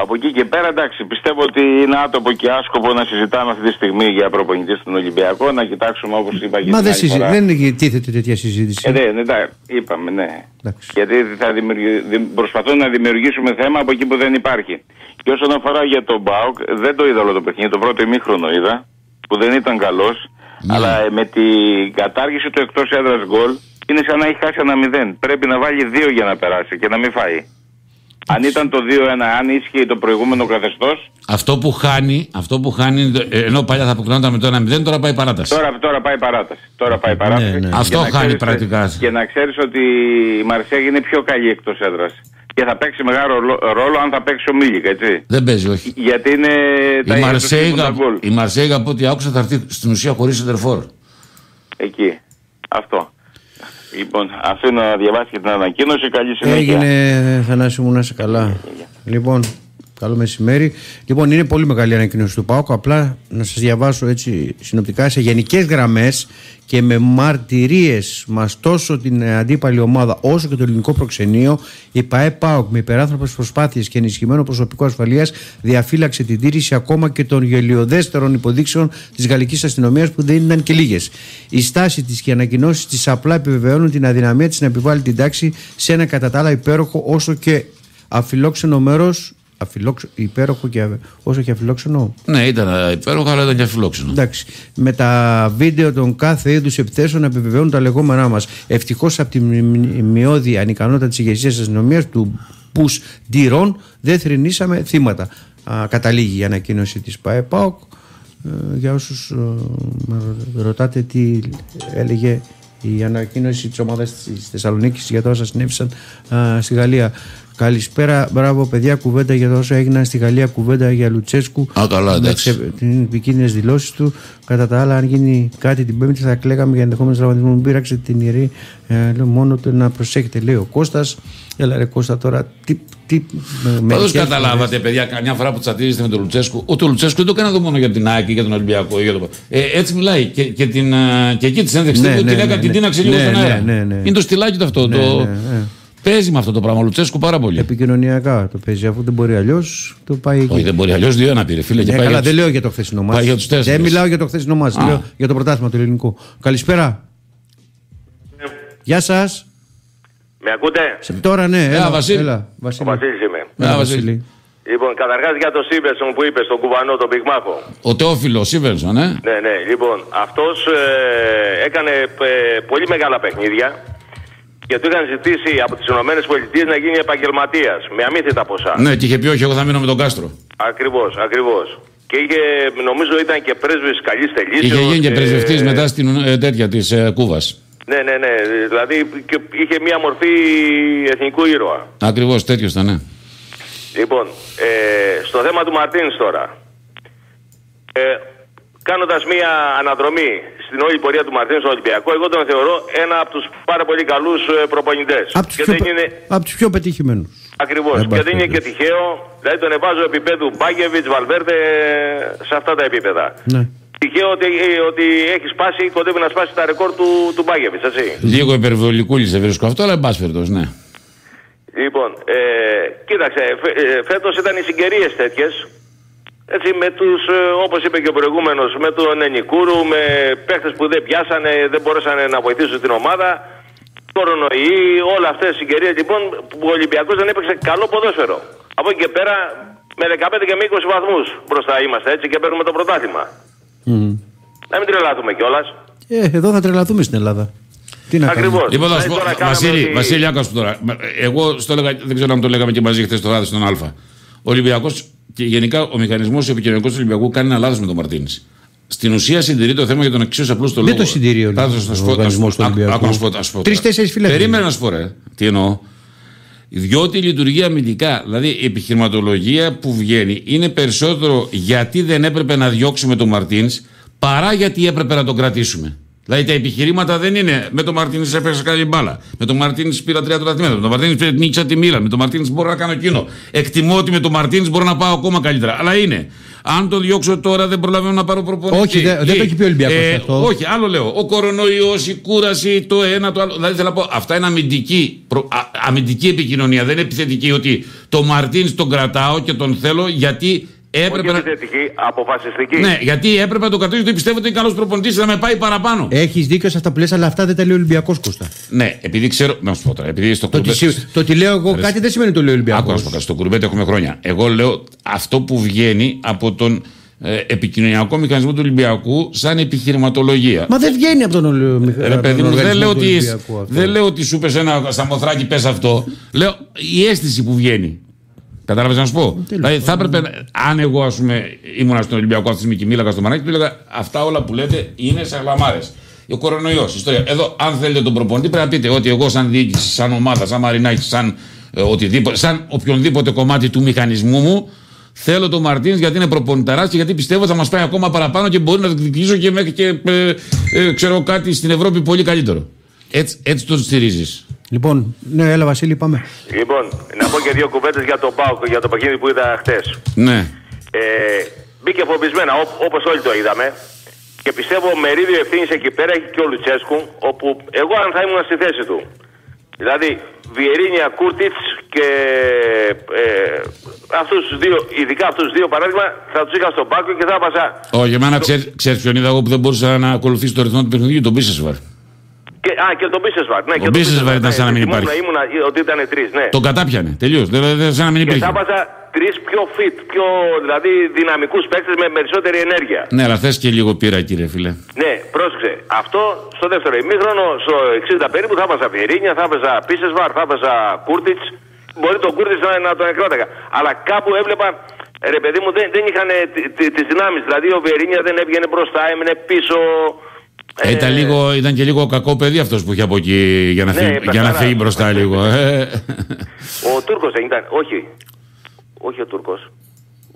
Από εκεί και πέρα, εντάξει, πιστεύω ότι είναι άτομο και άσκοπο να συζητάμε αυτή τη στιγμή για προπονητή στον Ολυμπιακό, να κοιτάξουμε όπως είπα και μα την άλλη φορά. Μα δεν τίθεται τέτοια συζήτηση. Ε, ναι, ναι, ναι, είπαμε, ναι. Εντάξει. Γιατί θα δημιουργη... προσπαθούν να δημιουργήσουμε θέμα από εκεί που δεν υπάρχει. Και όσον αφορά για τον ΠΑΟΚ, δεν το είδα όλο το παιχνίδι, το πρώτο ημίχρονο είδα, που δεν ήταν καλός, ναι. αλλά με την κατάργηση του εκτός έδρας γκολ είναι σαν να έχει χάσει ένα μηδέν. Πρέπει να βάλει δύο για να περάσει και να μην φάει. Αν ήταν το δύο ένα, αν ίσχυε το προηγούμενο καθεστώς. Αυτό που χάνει, αυτό που χάνει ενώ παλιά θα αποκλεινόταν με το ένα μηδέν, τώρα πάει παράταση. Τώρα, τώρα πάει παράταση. Τώρα πάει παράταση. Ναι, ναι. Αυτό χάνει ξέρεις, πρακτικά. Και να ξέρεις ότι η Μαρσέιγ είναι πιο καλή εκτός έδρας. Και θα παίξει μεγάλο ρόλο αν θα παίξει ο Μίλικ, έτσι. Δεν παίζει, όχι. Γιατί είναι τα ίδια. Η Μαρσέιγ, από ό,τι άκουσα, θα έρθει στην ουσία χωρίς εντερφόρ. Εκεί. Αυτό. Λοιπόν, αφήνω να διαβάσει και την ανακοίνωση. Καλή συνέχεια. Έγινε, Θανάση μου, να είσαι καλά. Λοιπόν, καλό μεσημέρι. Λοιπόν, είναι πολύ μεγάλη ανακοίνωση του ΠΑΟΚ. Απλά να σας διαβάσω έτσι συνοπτικά σε γενικές γραμμές και με μαρτυρίες μας τόσο την αντίπαλη ομάδα όσο και το ελληνικό προξενείο. Η ΠΑΕ ΠΑΟΚ με υπεράνθρωπες προσπάθειες και ενισχυμένο προσωπικό ασφαλείας διαφύλαξε την τήρηση ακόμα και των γελιοδέστερων υποδείξεων της γαλλικής αστυνομίας που δεν ήταν και λίγες. Η στάση της και οι ανακοινώσεις της απλά επιβεβαιώνουν την αδυναμία της να επιβάλλει την τάξη σε ένα κατά τα άλλα υπέροχο όσο και αφιλόξενο μέρος. Αφιλόξενο, υπέροχο και όσο και αφιλόξενο. Ναι, ήταν υπέροχο, αλλά ήταν και αφιλόξενο. Εντάξει. Με τα βίντεο των κάθε είδους επιθέσεων επιβεβαιώνουν τα λεγόμενά μας. Ευτυχώς από τη μειώδη ανικανότητα της ηγεσίας της αστυνομίας του Πους Ντιρών δεν θρηνήσαμε θύματα. Α, καταλήγει η ανακοίνωση της ΠΑΕ ΠΑΟΚ. Ε, για όσους ε, ρωτάτε τι έλεγε η ανακοίνωση της ομάδας της Θεσσαλονίκης για τα όσα συνέβησαν α, στη Γαλλία. Καλησπέρα, μπράβο παιδιά, κουβέντα για τα όσα έγιναν στη Γαλλία, κουβέντα για Λουτσέσκου. Α, καλά, εντάξει. Με τις επικίνδυνες δηλώσεις του. Κατά τα άλλα, αν γίνει κάτι την Πέμπτη, θα κλαίγαμε για ενδεχόμενο τραυματισμό. Μου πήραξε την ιερή. Ε, λέω, μόνο του να προσέχετε, λέει ο Κώστας. Έλα, ρε Κώστα, τώρα τι. τι Πάντως καταλάβατε, παιδιά, καμιά φορά που τσατίζεστε με τον Λουτσέσκου. Ο, το Λουτσέσκου δεν το έκανε εδώ μόνο για την ΑΕΚ, για τον Ολυμπιακό. Για το... ε, έτσι μιλάει. Και, και, την, και εκεί τη ένδειξη του την τίναξε λίγο στον αέρα. Είναι το στυλάκι του αυτό. Παίζει με αυτό το πράγμα ο Λουτσέσκου πάρα πολύ. Επικοινωνιακά το παίζει, αφού δεν μπορεί αλλιώς το πάει εκεί. Όχι, δεν μπορεί αλλιώς, δύο να πήρε, φίλε. Και πάει καλά, τους... δεν λέω για το χθεσινό μας. Δεν μιλάω για το χθεσινό μας. Λέω για το πρωτάθλημα του ελληνικού. Καλησπέρα. Ναι. Γεια σας. Με ακούτε? Σε τώρα, ναι, έλα, έλα, Βασίλη. Έλα, Βασίλη. Ο Βασίλης είμαι. Έλα, Βασίλη. Λοιπόν, καταρχάς για τον Σίβενσον που είπε, στον κουβανό, τον πυγμάχο. Ο Τεόφιλος Σίβενσον, ε. Ναι, ναι, λοιπόν, αυτός ε, έκανε ε, πολύ μεγάλα παιχνίδια. Και του είχαν ζητήσει από τις ΗΠΑ να γίνει επαγγελματίας με αμύθιτα ποσά. Ναι, και είχε πει όχι, εγώ θα μείνω με τον Κάστρο. Ακριβώς, ακριβώς. Και είχε, νομίζω ήταν και πρέσβης καλής θελήσεως. Είχε γίνει και, και πρεσβευτής μετά στην ε, τέτοια της ε, Κούβας. Ναι, ναι, ναι. Δηλαδή είχε μία μορφή εθνικού ήρωα. Ακριβώς, τέτοιος ήταν, ναι. Λοιπόν, ε, στο θέμα του Μαρτίνς τώρα. Ε, Κάνοντας μία αναδρομή στην όλη πορεία του Μαρτίνη στον Ολυμπιακό, εγώ τον θεωρώ ένα από τους πάρα πολύ καλούς προπονητές. Από τους πιο, είναι... πιο πετυχημένους. Ακριβώς. Και δεν είναι και τυχαίο. Δηλαδή τον εβάζω επίπεδου Μπάκεβιτ, Βαλβέρντε, σε αυτά τα επίπεδα. Ναι. Τυχαίο ότι, ότι έχει σπάσει, κοντεύει να σπάσει τα ρεκόρ του, του Μπάκεβιτ, έτσι. Λίγο υπερβολικούλη σε βρίσκω αυτό, αλλά εμπάσχευτος, ναι. Λοιπόν, ε, κοίταξε, φέ, ε, φέτος ήταν οι συγκαιρίες τέτοιες. Έτσι με τους, όπως είπε και ο προηγούμενος, με τον Ενικούρου, με παίχτες που δεν πιάσανε, δεν μπορούσαν να βοηθήσουν την ομάδα, κορονοϊ, όλα αυτές οι συγκαιρίες λοιπόν που ο Ολυμπιακός δεν έπαιξε καλό ποδόσφαιρο. Από εκεί και πέρα με δεκαπέντε και με είκοσι βαθμούς μπροστά είμαστε, έτσι, και παίρνουμε το πρωτάθλημα. Mm. Να μην τρελαθούμε κιόλας. Ε, εδώ θα τρελαθούμε στην Ελλάδα. Ακριβώς. Λοιπόν, θα σου πω, Βασίλη, ότι... Βασίλη, άκουσου τώρα. Εγώ στο λέγα, δεν ξέρω αν το λέγαμε και μαζί χθες το βράδυ στον Α. Ο Ολυμπιακός και γενικά ο μηχανισμός επικοινωνικός του Ολυμπιακού κάνει ένα λάθος με τον Μαρτίνης. Στην ουσία συντηρεί το θέμα για τον εξίσου απλό λόγο. Δεν το συντηρεί ο μηχανισμός του Ολυμπιακού. Τρεις-τέσσερις φιλεύθεροι. Περίμενα να σου πω, ρε. Τι εννοώ. Διότι η λειτουργία αμυντικά, δηλαδή η επιχειρηματολογία που βγαίνει, είναι περισσότερο γιατί δεν έπρεπε να διώξουμε τον Μαρτίνης παρά γιατί έπρεπε να τον κρατήσουμε. Δηλαδή τα επιχειρήματα δεν είναι με τον Μαρτίνης έπαιξα καλή μπάλα. Με τον Μαρτίνης πήρα τρία τρατήματα. Με τον Μαρτίνης νίκησα τη Μίλαν. Με τον Μαρτίνης μπορώ να κάνω εκείνο. Εκτιμώ ότι με τον Μαρτίνης μπορώ να πάω ακόμα καλύτερα. Αλλά είναι. Αν το διώξω τώρα δεν προλαβαίνω να πάρω προπονητή. Όχι, δεν δε το έχει πει ο Ολυμπιακός ε, αυτό. Όχι, άλλο λέω. Ο κορονοϊός, η κούραση, το ένα, το άλλο. Δηλαδή θέλω να πω, αυτά είναι αμυντική, προ, α, αμυντική επικοινωνία. Δεν είναι επιθετική ότι τον Μαρτίνης τον κρατάω και τον θέλω γιατί. Έπρεπε να... θετική, αποφασιστική. Ναι, γιατί έπρεπε να το κρατήσω, το πιστεύω ότι είναι καλός προπονητής, να με πάει παραπάνω. Έχεις δίκιο σε αυτά που λες, αλλά αυτά δεν τα λέει ο Ολυμπιακός, Κώστα. Ναι, επειδή ξέρω. Να σου πω τώρα. Επειδή στο το, κουρμπέ... τι, το ότι λέω εγώ κάτι δεν σημαίνει ότι το λέει ο Ολυμπιακός. Άκουσα, να σου πω κάτι. Στο κουρμπέτ έχουμε χρόνια. Εγώ λέω αυτό που βγαίνει από τον ε, επικοινωνιακό μηχανισμό του Ολυμπιακού σαν επιχειρηματολογία. Μα δεν βγαίνει από τον Ολυμπιακό. Δεν λέω ότι σου πες ένα Σαμοθράκη, πες αυτό. Λέω η αίσθηση που βγαίνει. Κατάλαβε να σου πω. Δηλαδή, θα έπρεπε, αν εγώ ας πούμε, ήμουν στον Ολυμπιακό αυτή τη στιγμή και μίλαγα στο Μαρινάκη, του έλεγα αυτά όλα που λέτε είναι σαν γλαμάρες. Ο κορονοϊός, ιστορία. Εδώ, αν θέλετε τον προπονητή, πρέπει να πείτε ότι εγώ, σαν διοίκηση, σαν ομάδα, σαν Μαρινάκη, σαν, ε, σαν οποιονδήποτε κομμάτι του μηχανισμού μου, θέλω τον Μαρτίνς γιατί είναι προπονηταράς και γιατί πιστεύω θα μας πάει ακόμα παραπάνω και μπορεί να διεκδικήσω και μέχρι και ε, ε, ξέρω κάτι στην Ευρώπη πολύ καλύτερο. Έτσι, έτσι τον στηρίζεις. Λοιπόν, ναι, έλα Βασίλη, πάμε. Λοιπόν, να πω και δύο κουβέντες για τον ΠΑΟΚ, για το παιχνίδι που είδα χτες. Ναι. Ε, μπήκε φοβισμένα, ό, όπως όλοι το είδαμε. Και πιστεύω μερίδιο ευθύνης εκεί πέρα έχει και ο Λουτσέσκου, όπου εγώ αν θα ήμουν στη θέση του. Δηλαδή, Βιερίνια, Κούρτιτς και ε, αυτούς τους δύο, ειδικά αυτούς τους δύο παράδειγμα, θα τους είχα στον πάγκο και θα βάζα. Όχι, εμένα ξέρεις ποιον είδα εγώ που δεν μπορούσα να ακολουθήσει το ρυθμό του παιχνιδιού, τον Μπίσεσβαρ. Και, α, και τον Μπίσεσβαρ, ναι, και τον Μπίσεσβαρ ήταν σαν να μην υπάρχει. Ναι, ήμουν, ότι ήταν τρεις, ναι. Τον κατάπιανε, τελείως, δηλαδή σαν να μην υπήρχε. Και θα βάζα τρεις πιο fit, πιο δηλαδή δυναμικούς παίκτες με περισσότερη ενέργεια. Ναι, αλλά θες και λίγο πείρα, κύριε φίλε. Ναι, πρόσεξε. Αυτό στο δεύτερο ημίχρονο, στο εξήντα περίπου, θα έπαιζα Βιερίνια, θα έπαιζα Μπίσεσβαρ, θα έπαιζα Κούρτιτς. Μπορεί τον Κούρτιτς να, να τον εκράταγα. Αλλά κάπου έβλεπα, ρε παιδί μου, δεν, δεν είχαν τις δυνάμεις. Δηλαδή ο Βιερίνια δεν έβγαινε μπροστά, έμεινε πίσω. Ε, ήταν, λίγο, ήταν και λίγο κακό παιδί αυτός που είχε από εκεί για να, ναι, φύγει, για να φύγει μπροστά λίγο. Ο Τούρκος δεν ήταν, όχι. Όχι ο Τούρκος.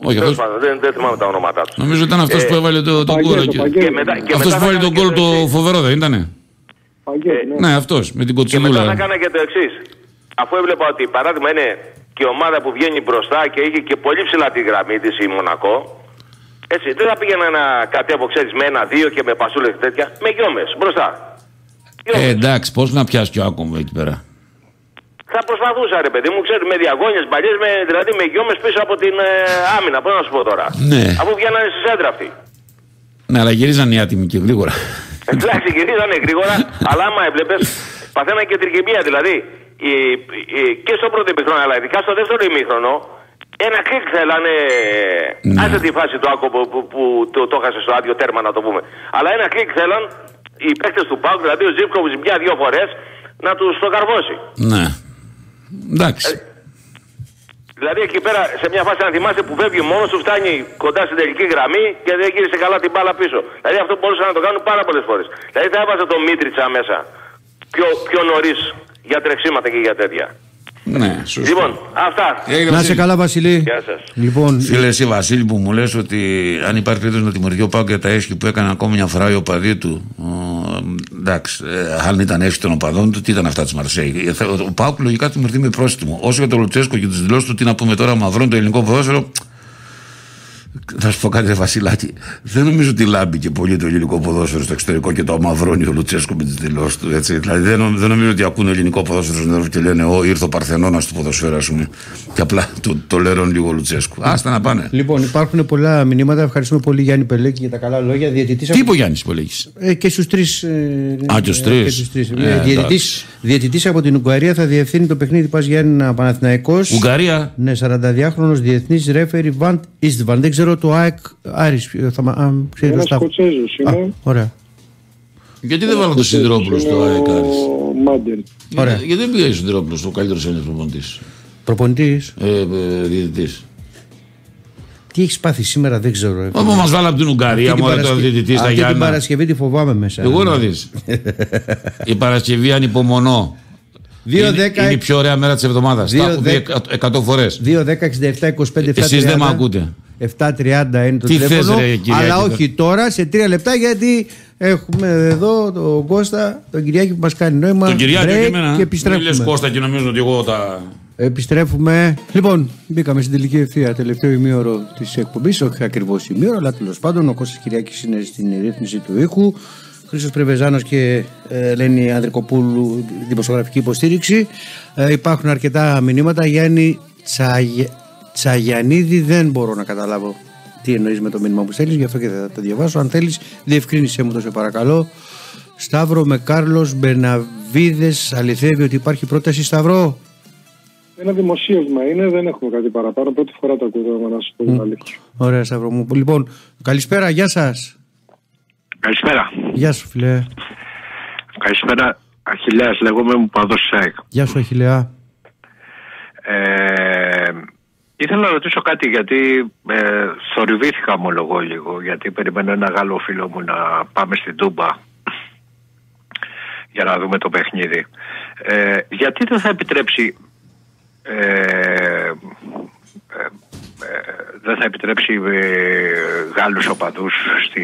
Όχι, αυτός... δεν, δεν θυμάμαι τα ονόματά του. Νομίζω ήταν αυτός ε, που έβαλε τον το κόρο. Το αυτός που έβαλε τον κόρο το φοβερό δεν ήτανε. Παγκέ, ναι. ναι, αυτός με την κοτσινούλα. Και μετά θα κάνα και το εξής. Αφού έβλεπα ότι παράδειγμα είναι και η ομάδα που βγαίνει μπροστά και είχε και πολύ ψηλά τη γραμμή της η Μονακό. Έτσι, δεν θα πήγαινα να κατέβω, ξέρεις, με ένα-δύο και με πασούλες και τέτοια. Με γιόμες μπροστά. Γιόμες. Ε, εντάξει, πώς να πιάσει και ο άκομβο εκεί πέρα. Θα προσπαθούσα, ρε παιδί μου, ξέρεις, με διαγώνιες παλιές, με, δηλαδή με γιόμες πίσω από την ε, άμυνα. Πώς να σου πω τώρα. Ναι. Αφού βγαίνανε στη σέντρα αυτοί. Ναι, αλλά γυρίζανε οι άτιμοι και γρήγορα. Εντάξει, γυρίζανε γρήγορα, αλλά άμα έβλεπες, παθαίναν και τρικυμία. Δηλαδή, η, η, και στο πρώτο ημίχρονο, αλλά ειδικά στο δεύτερο ημίχρονο. Ένα κλικ θέλανε. Ναι. Άσε τη φάση του άκοπο που, που, που το, το έχασε στο άδειο τέρμα, να το πούμε. Αλλά ένα κλικ θέλαν οι παίκτες του ΠΑΟΚ, δηλαδή ο Ζήφκοβιτς μια-δυο φορές, να τους το καρβώσει. Ναι. Εντάξει. Ε, δηλαδή εκεί πέρα, σε μια φάση, αν θυμάσαι, που φεύγει μόνος του, φτάνει κοντά στην τελική γραμμή και δεν γύρισε καλά την μπάλα πίσω. Δηλαδή αυτό μπορούσαν να το κάνουν πάρα πολλές φορές. Δηλαδή θα έβαζε το Μίτριτσα μέσα πιο, πιο νωρίς για τρεξίματα και για τέτοια. Ναι, σωστά. Λοιπόν, αυτά. Να είσαι καλά, Βασιλή. Γεια σας. Λοιπόν, φίλε, εσύ, Βασίλη, που μου λες ότι αν υπάρχει περίπτωση να τιμωρηθεί ο Πάοκ για τα έσχη που έκανε ακόμη μια φορά οι οπαδοί του. Ο, εντάξει, ε, αν ήταν έσχη των οπαδών του, τι ήταν αυτά τη Μαρσέιγ. Ο Πάοκ λογικά τιμωρηθεί με πρόστιμο. Όσο για τον Λουτσέσκο και τις δηλώσεις του, τι να πούμε τώρα, μαυρώνει το ελληνικό ποδόσφαιρο. Θα σου πω κάτι, ρε Βασιλάκη. Δεν νομίζω ότι λάμπει και πολύ το ελληνικό ποδόσφαιρο στο εξωτερικό και το αμαυρώνει ο Λουτσέσκου με τις δηλώσεις του. Έτσι. Δηλαδή δεν, δεν νομίζω ότι ακούνε ελληνικό ποδόσφαιρο στον Ευρώπη και λένε Ω, ήρθε ο Παρθενώνας του ποδοσφαίρου, α πούμε. Και απλά το, το λέρον λίγο Λουτσέσκου. Άστα να πάνε. Λοιπόν, υπάρχουν πολλά μηνύματα. Ευχαριστούμε πολύ Γιάννη Πελέκη για τα καλά λόγια. Διαιτητής... Τι είπε ο Γιάννης Πελέκης. Ε, και στους τρεις. Ε, α, και στους τρεις. Ε, διαιτητής από την Ουγγαρία θα διευθύνει το παιχνίδι Πας Γιάννηνα Παναθηναϊκός. Ουγγαρία. Ναι, σαρανταδιάχρονος διεθνής ρέφερι Βαντ Ιστβαν. Δεν ξέρω το ΑΕΚ Άρης. Ένας Σκοτσέζος είναι. Ωραία. Γιατί δεν βάλω το Σιδρόπλο στο ΑΕΚ Άρης. Ωραία. Γιατί δεν πήγε ο Σιδρόπλο, ο καλύτερος Έλληνας προπονητής. Προπονητής. Διαιτητής. Τι έχεις πάθει σήμερα, δεν ξέρω. Όμως μας βάλα από την Ουγγαρία, μωρέ, τώρα διαιτητής στα Γιάννα. Την Παρασκευή τη φοβάμαι μέσα. Εγώ να δεις. Η Παρασκευή ανυπομονώ. Είναι, είναι η πιο ωραία μέρα της εβδομάδας. Τα έχω πει εκατό φορές. δύο δέκα εξήντα επτά είκοσι πέντε Εσείς δεν με ακούτε. επτά τριάντα είναι το τι τηλέφωνο. Θες, ρε, κυρία, αλλά όχι θες. Τώρα σε τρία λεπτά, γιατί έχουμε εδώ τον Κώστα, τον Κυριάκη που μας κάνει νόημα. Τον Κυριάκη και εμένα. Και επιστρέφουμε. Μην λες Κώστα και νομίζω ότι εγώ τα. Επιστρέφουμε. Λοιπόν, μπήκαμε στην τελική ευθεία. Τελευταίο ημίωρο της εκπομπής. Όχι ακριβώς ημίωρο, αλλά τέλος πάντων ο Κώστας Κυριάκης είναι στην ρύθμιση του ήχου. Χρήστος Πρεβεζάνος και Ελένη Ανδρικοπούλου, δημοσιογραφική υποστήριξη. Ε, υπάρχουν αρκετά μηνύματα. Γιάννη Τσαγε... Τσαγιανίδη, δεν μπορώ να καταλάβω τι εννοείς με το μήνυμα που στέλνεις, γι' αυτό και θα το διαβάσω. Αν θέλεις, διευκρίνησέ μου το, σε παρακαλώ. Σταύρο με Κάρλος Μπεναβίδες, αληθεύει ότι υπάρχει πρόταση, Σταυρό? Ένα δημοσίευμα είναι, δεν έχουμε κάτι παραπάνω. Πρώτη φορά το ακούω, να σου πω την αλήθεια. Ωραία, Σταυρό μου. Λοιπόν, καλησπέρα, γεια σας. Καλησπέρα. Γεια σου, φιλέ. Καλησπέρα, Αχιλέας, λέγομαι, μου παδός ΣΑΕΚ. Γεια σου, Αχιλέα. Ε, ήθελα να ρωτήσω κάτι, γιατί ε, θορυβήθηκα, ομολογώ λίγο, γιατί περιμένω ένα Γάλλο φίλο μου να πάμε στην Τούμπα για να δούμε το παιχνίδι. Ε, γιατί δεν θα επιτρέψει... Ε, ε, ε, δεν θα επιτρέψει ε, Γάλλους οπαδούς στη...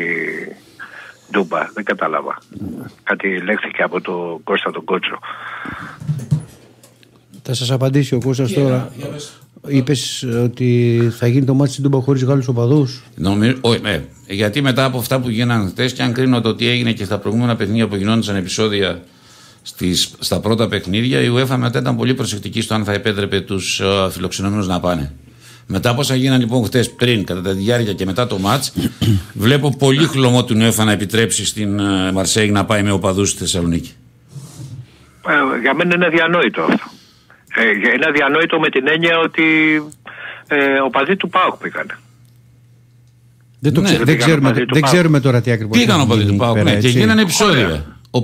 Ντούμπα, δεν κατάλαβα. Κάτι λέχθηκε από τον Κώστα τον Κότσο. Θα σας απαντήσει ο Κώστας yeah, τώρα. Yeah. Είπες ότι θα γίνει το μάτι στην Ντούμπα χωρίς Γάλλους οπαδούς. Νομίζω, ό, ε, γιατί μετά από αυτά που γίνανε χτες, και αν κρίνω το τι έγινε και στα προηγούμενα παιχνίδια που γινόντουσαν επεισόδια στις, στα πρώτα παιχνίδια, η UEFA μετά ήταν πολύ προσεκτική στο αν θα επέτρεπε τους uh, φιλοξενούμενους να πάνε. Μετά από όσα γίνανε λοιπόν χτες, πριν, κατά τη διάρκεια και μετά το μάτς, βλέπω πολύ χλωμό του UEFA να επιτρέψει στην uh, Μαρσέιγ να πάει με οπαδούς στη Θεσσαλονίκη. Ε, για μένα είναι αδιανόητο αυτό. Ε, είναι αδιανόητο με την έννοια ότι ε, οπαδοί του ΠΑΟΚ πήγαν. Δεν, το ναι, ξέρω, δεν, ξέρουμε, δεν, δεν ξέρουμε τώρα τι ακριβώς. Πήγαν οπαδοί του ΠΑΟΚ, ναι, και γίνανε επεισόδια. Ο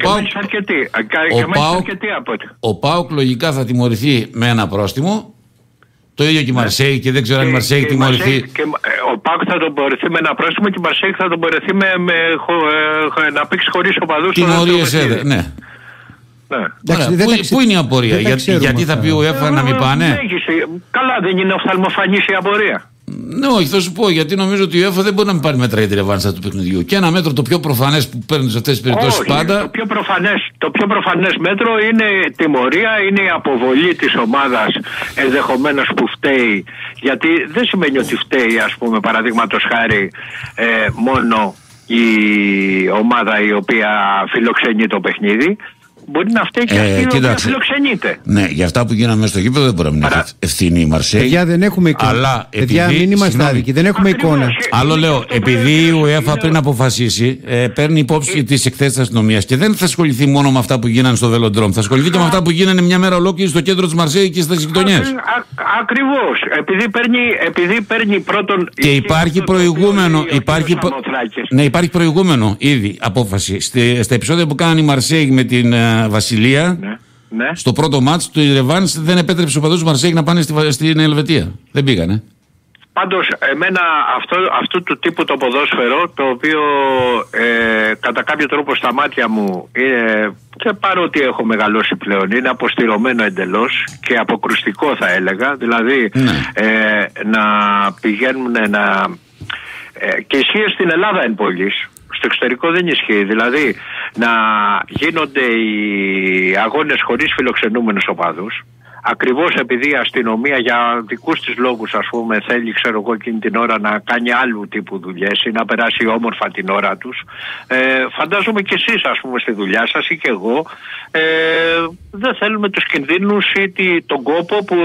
ΠΑΟΚ, ο ΠΑΟΚ λογικά θα τιμωρηθεί με ένα πρόστιμο. Το ίδιο και η Μαρσέιγ, και δεν ξέρω αν η Μαρσέιγ τιμωρηθεί. Ο ΠΑΟΚ θα τον μπορεθεί με ένα πρόστιμο και η Μαρσέιγ θα τον μπορεθεί με, με, με, να παίξει χωρίς οπαδούς. Τιμωρίες έδε, ναι. Ναι. Πού είναι η απορία, δεν γιατί, γιατί θα πει ο UEFA να μην πάνε. Καλά, δεν είναι οφθαλμοφανής η απορία. Ναι, όχι, θα σου πω, γιατί νομίζω ότι η UEFA δεν μπορεί να μην πάρει μέτρα για τη ρεβάνσα του παιχνιδιού. Και ένα μέτρο το πιο προφανές που παίρνουν σε αυτές τις περιπτώσεις πάντα. Το πιο προφανές, το πιο προφανές μέτρο είναι η τιμωρία, είναι η αποβολή της ομάδας ενδεχομένως που φταίει. Γιατί δεν σημαίνει ότι φταίει, ας πούμε, παραδείγματος χάρη, ε, μόνο η ομάδα η οποία φιλοξενεί το παιχνίδι. Μπορεί να φταίει και αυτή η οποία φιλοξενείται. Ναι, για αυτά που γίνανε μέσα στο γήπεδο δεν μπορεί να είναι ευθύνη η Μαρσέιγ. Παιδιά, δεν έχουμε εικόνα. Αλλά παιδιά, επειδή, μην είμαστε άδικοι, δεν έχουμε εικόνα. Άλλο λέω, επειδή η UEFA πριν αποφασίσει, ε, παίρνει υπόψη ε... τις εκθέσεις της αστυνομίας και δεν θα ασχοληθεί μόνο με αυτά που γίνανε στο Βελοντρόμ. Θα ασχοληθεί και με αυτά που γίνανε μια μέρα ολόκληρη στο κέντρο της Μαρσέιγ και στις γειτονιές. Ακριβώς. Επειδή παίρνει, επειδή παίρνει πρώτον. Και υπάρχει προηγούμενο. Υπάρχει προηγούμενο ήδη απόφαση. Στα επεισόδια που κάνανε η Μαρσέιγ με την Βασιλεία, ναι, στο πρώτο μάτς του Ιρεβάνς δεν επέτρεψε ο παδός του Μαρσέιγ να πάνε στη, στην Ελβετία. Δεν πήγανε. Πάντως εμένα αυτό, αυτού του τύπου το ποδόσφαιρο, το οποίο ε, κατά κάποιο τρόπο στα μάτια μου ε, και παρότι έχω μεγαλώσει πλέον, είναι αποστηρωμένο εντελώς και αποκρουστικό θα έλεγα. Δηλαδή ναι, ε, να πηγαίνουν να, ε, και εσύ στην Ελλάδα εν πόλης. Στο εξωτερικό δεν ισχύει. Δηλαδή να γίνονται οι αγώνες χωρίς φιλοξενούμενους οπαδούς, ακριβώς επειδή η αστυνομία για δικούς της λόγους, ας πούμε, θέλει, ξέρω εγώ, εκείνη την ώρα να κάνει άλλου τύπου δουλειές ή να περάσει όμορφα την ώρα τους. Ε, φαντάζομαι κι εσείς, ας πούμε, στη δουλειά σας ή κι εγώ, ε, δεν θέλουμε τους κινδύνους ή τη, τον κόπο που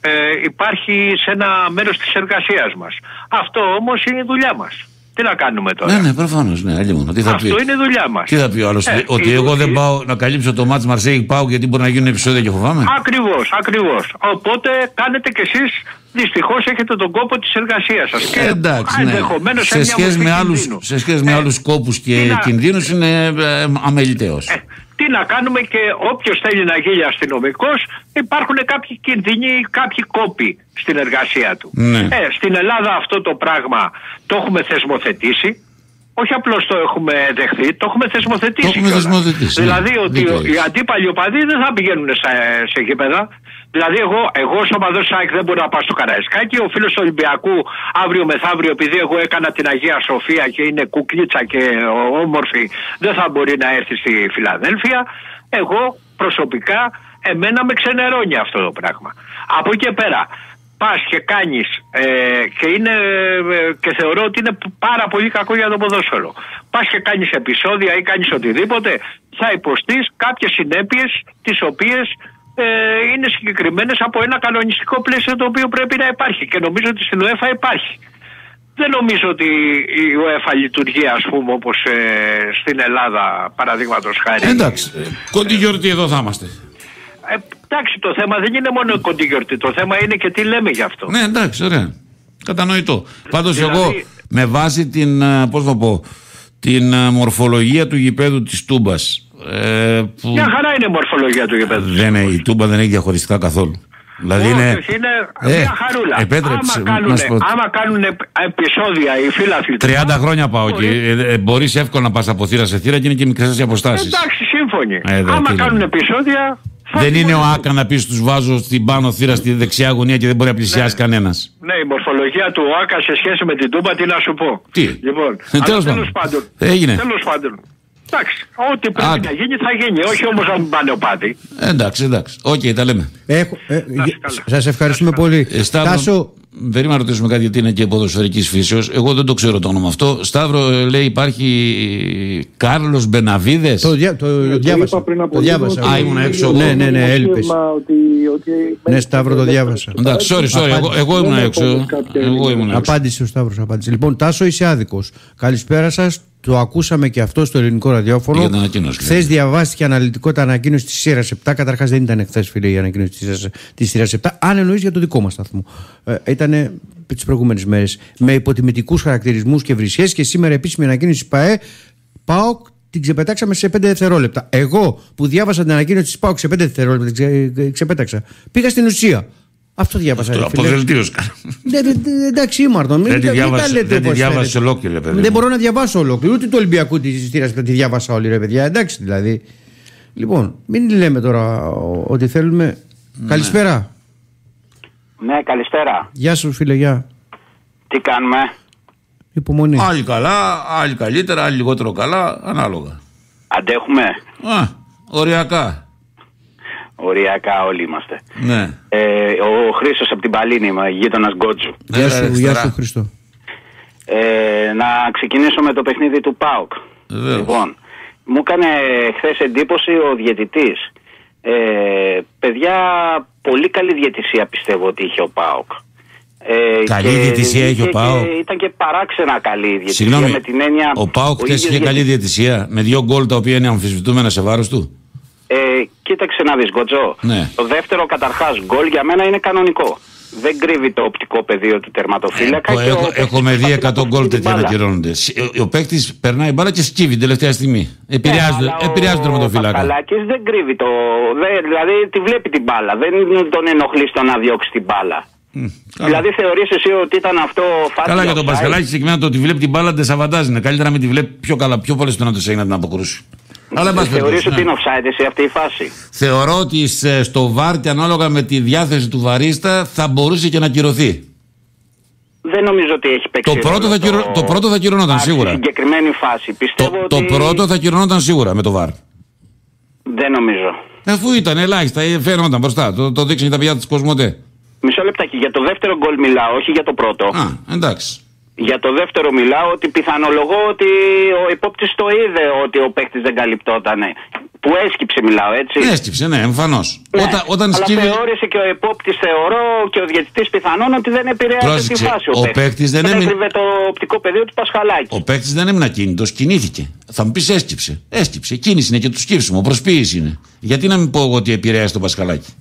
ε, υπάρχει σε ένα μέρος της εργασίας μας. Αυτό όμως είναι η δουλειά μας. Τι να κάνουμε τώρα. Ναι, ναι, προφανώς. Ναι, αυτό πει... είναι η δουλειά μας. Τι θα πει ο άλλος, ε, ότι η... εγώ δεν πάω να καλύψω το μάτς Μαρσέιγ πάω γιατί μπορεί να γίνουν επεισόδια και φοβάμαι. Ακριβώς, ακριβώς. Οπότε κάνετε κι εσείς, δυστυχώς έχετε τον κόπο της εργασίας σας. Και εντάξει, ναι, ενδεχομένως σε σχέση με άλλους, σε σχέση με ε, άλλους κόπους και να... κινδύνους είναι ε, αμεληταίος. Ε, τι να κάνουμε, και όποιος θέλει να γίνει αστυνομικός, υπάρχουν κάποιοι κινδυνοί ή κάποιοι κόποι στην εργασία του. Ναι. Ε, στην Ελλάδα αυτό το πράγμα το έχουμε θεσμοθετήσει. Όχι απλώς το έχουμε δεχθεί, το έχουμε θεσμοθετήσει. Το έχουμε θεσμοθετήσει, δηλαδή ναι, ότι δίκαιο. Οι αντίπαλοι οπαδοί δεν θα πηγαίνουν σε, σε γήπεδα. Δηλαδή, εγώ, εγώ ως οπαδός ΑΕΚ δεν μπορώ να πάω στο Καραϊσκάκι. Ο φίλος του Ολυμπιακού αύριο μεθαύριο, επειδή εγώ έκανα την Αγία Σοφία και είναι κουκλίτσα και όμορφη, δεν θα μπορεί να έρθει στη Φιλαδέλφια. Εγώ προσωπικά, εμένα με ξενερώνει αυτό το πράγμα. Από εκεί πέρα, πας και κάνεις ε, και, είναι, ε, και θεωρώ ότι είναι πάρα πολύ κακό για το ποδόσφαιρο. Πας και κάνεις επεισόδια ή κάνεις οτιδήποτε, θα υποστείς κάποιες συνέπειες τις οποίες ε, είναι συγκεκριμένες από ένα κανονιστικό πλαίσιο το οποίο πρέπει να υπάρχει, και νομίζω ότι στην UEFA υπάρχει. Δεν νομίζω ότι η UEFA λειτουργεί, ας πούμε, όπως ε, στην Ελλάδα, παραδείγματος χάρη. Εντάξει, ε, κοντή γιορτή εδώ θα είμαστε. Ε, εντάξει, το θέμα δεν είναι μόνο η κοντή γιορτή, το θέμα είναι και τι λέμε γι' αυτό. Ναι, εντάξει, ωραία. Κατανοητό. Πάντως δηλαδή... εγώ με βάση την, πώς θα πω, την μορφολογία του γηπέδου της Τούμπας. Ε, που... Μια χαρά είναι η μορφολογία του γηπέδου. Δεν είναι, η Τούμπα δεν έχει διαχωριστικά καθόλου. Δηλαδή είναι, όχι, είναι ε, μια χαρούλα. Επέτρεψε, άμα, κάνουνε, πω... άμα κάνουν επεισόδια οι φίλαθλοι. τριάντα χρόνια πάω εκεί. Ε, ε, Μπορεί εύκολα να πας από θύρα σε θύρα και είναι και μικρές αποστάσεις. Εντάξει, σύμφωνοι. Ε, δε, άμα κάνουν επεισόδια. Δεν είναι ο Άκα να πει τους βάζω στην πάνω θύρα στη δεξιά γωνία και δεν μπορεί να πλησιάσει ναι, κανένας. Ναι, η μορφολογία του ΟΑΚΑ σε σχέση με την Τούμπα, τι να σου πω. Τι. Λοιπόν, ε, τέλος, τέλος πάντων. Έγινε. Τέλος πάντων. Εντάξει, ό,τι πρέπει Ά... να γίνει θα γίνει, όχι όμως να μην πάνε ο πάτη. Εντάξει, εντάξει. Οκ, okay, τα λέμε. Έχω... Ε, σας ευχαριστούμε Άσχα. πολύ. Ε, Σταύρο, Τάσο... περίμενα να ρωτήσουμε κάτι γιατί είναι και ποδοσφαιρικής φύσεως. Εγώ δεν το ξέρω το όνομα αυτό. Σταύρο, λέει υπάρχει Κάρλος Μπεναβίδες. Το, δια... το... Ε, το διάβασα. Το διάβασα. Α, ήμουν έξω. Ναι, ναι, ναι, έλπες. Ναι, Σταύρο, το διάβασα. Εντάξει, sorry, sorry. Εγώ ήμουν έξω. Απάντησε ο Σταύρος, απάντησε. Λοιπόν, Τάσο, είσαι άδικος. Καλησπέρα σας. Το ακούσαμε και αυτό στο ελληνικό ραδιόφωνο. Χθες διαβάστηκε αναλυτικότητα ανακοίνωση της σειράς επτά. Καταρχάς δεν ήταν χθες, φίλε, η ανακοίνωση της σειράς επτά. Αν εννοείς για το δικό μας σταθμό. Ε, ήτανε τις προηγούμενες μέρες. Με υποτιμητικούς χαρακτηρισμούς και βρισιές. Και σήμερα επίσημη ανακοίνωση της ΠΑΕ. ΠΑΟΚ την ξεπετάξαμε σε πέντε δευτερόλεπτα. Εγώ που διάβασα την ανακοίνωση της ΠΑΟΚ σε πέντε δευτερόλεπτα, ξε, ξεπέταξα. Πήγα στην ουσία. Αυτό διάβασα. Αυτό αποζελτίωσε. Εντάξει, ήμαρτον. Δεν τη διάβασε ολόκληρη, παιδιά. Δεν μπορώ να διαβάσω ολόκληρη. Ούτε του Ολυμπιακού τη ζητήρα τη διάβασα όλη, ρε παιδιά. Εντάξει, δηλαδή. Λοιπόν, μην λέμε τώρα ότι θέλουμε. Καλησπέρα. Ναι, καλησπέρα. Γεια σου, φίλε, γεια. Τι κάνουμε. Υπομονή. Άλλοι καλά, άλλοι καλύτερα, άλλοι λιγότερο καλά, ανάλογα. Αντέχουμε. Α, οριακά. Οριακά όλοι είμαστε. Ναι. Ε, ο Χρήστος από την Παλίνη, γείτονας Γκόντζου. Γεια σου, γεια σου Χρήστο. Ε, να ξεκινήσω με το παιχνίδι του ΠΑΟΚ. Βεβαίως. Λοιπόν, μου έκανε χθες εντύπωση ο διαιτητής. Ε, παιδιά, πολύ καλή διαιτησία πιστεύω ότι είχε ο ΠΑΟΚ. Ε, καλή διαιτησία είχε ο ΠΑΟΚ. Ήταν και παράξενα καλή διαιτησία. Συγγνώμη, με την έννοια, ο ΠΑΟΚ χθες είχε καλή διαιτησία με δύο γκολ τα οποία είναι αμφισβητούμενα σε βάρος του. Ε, κοίταξε να δεις, Γκοτζό. Ναι. Το δεύτερο καταρχάς γκολ για μένα είναι κανονικό. Δεν κρύβει το οπτικό πεδίο του τερματοφύλακα. Ε, έχω, έχουμε δει εκατό γκολ τέτοια να κυρώνονται. Ο παίκτης περνάει μπάλα και σκύβει την τελευταία στιγμή. Επηρεάζει ε, τον τερματοφύλακα. Ο Καλάκης δεν κρύβει το. Δε, δηλαδή τη βλέπει την μπάλα. Δεν τον ενοχλεί στο να διώξει την μπάλα. Mm, δηλαδή θεωρείς εσύ ότι ήταν αυτό φάτι. Καλά για τον Πασχαλάκη συγκεκριμένα το ότι βλέπει την μπάλα δεν σαβαντάζει. Καλύτερα να μην τη βλέπει πιο καλά, πιο πολλές να την αποκρούσει. Θεωρείς ότι είναι offside σε αυτή η φάση. Θεωρώ ότι στο βάρτι ανάλογα με τη διάθεση του βαρίστα θα μπορούσε και να κυρωθεί. Δεν νομίζω ότι έχει παίξει. Το πρώτο, θα, το... Κυρω... το πρώτο θα κυρωνόταν σίγουρα. Στη συγκεκριμένη φάση πιστεύω το, ότι... το πρώτο θα κυρωνόταν σίγουρα με το βάρ. Δεν νομίζω. Αφού ήταν ελάχιστα, φαίνονταν μπροστά. Το, το δείξανε τα παιδιά της Κοσμοτέ. Μισό λεπτάκι. Για το δεύτερο γκολ μιλάω, όχι για το πρώτο. Α, εντάξει. Για το δεύτερο μιλάω ότι πιθανολογώ ότι ο υπόπτης το είδε ότι ο παίκτης δεν καλυπτότανε. Που έσκυψε μιλάω, έτσι. Έσκυψε, ναι, εμφανώς. Ναι. Όταν, όταν αλλά σκύβε... θεώρησε και ο υπόπτης θεωρώ και ο διαιτητής πιθανόν ότι δεν επηρέασε Πρόσεξε. τη φάση ο, ο παίκτης. Δεν έμεινε το οπτικό πεδίο του Πασχαλάκη. Ο παίκτης δεν έμεινε ακίνητος, κινήθηκε. Θα μου πεις έσκυψε. Έσκυψε. Κίνηση είναι και του σκύψιμο, προσποίηση είναι. Γιατί να μην πω εγώ ότι επηρέασε τον Πασχαλάκη.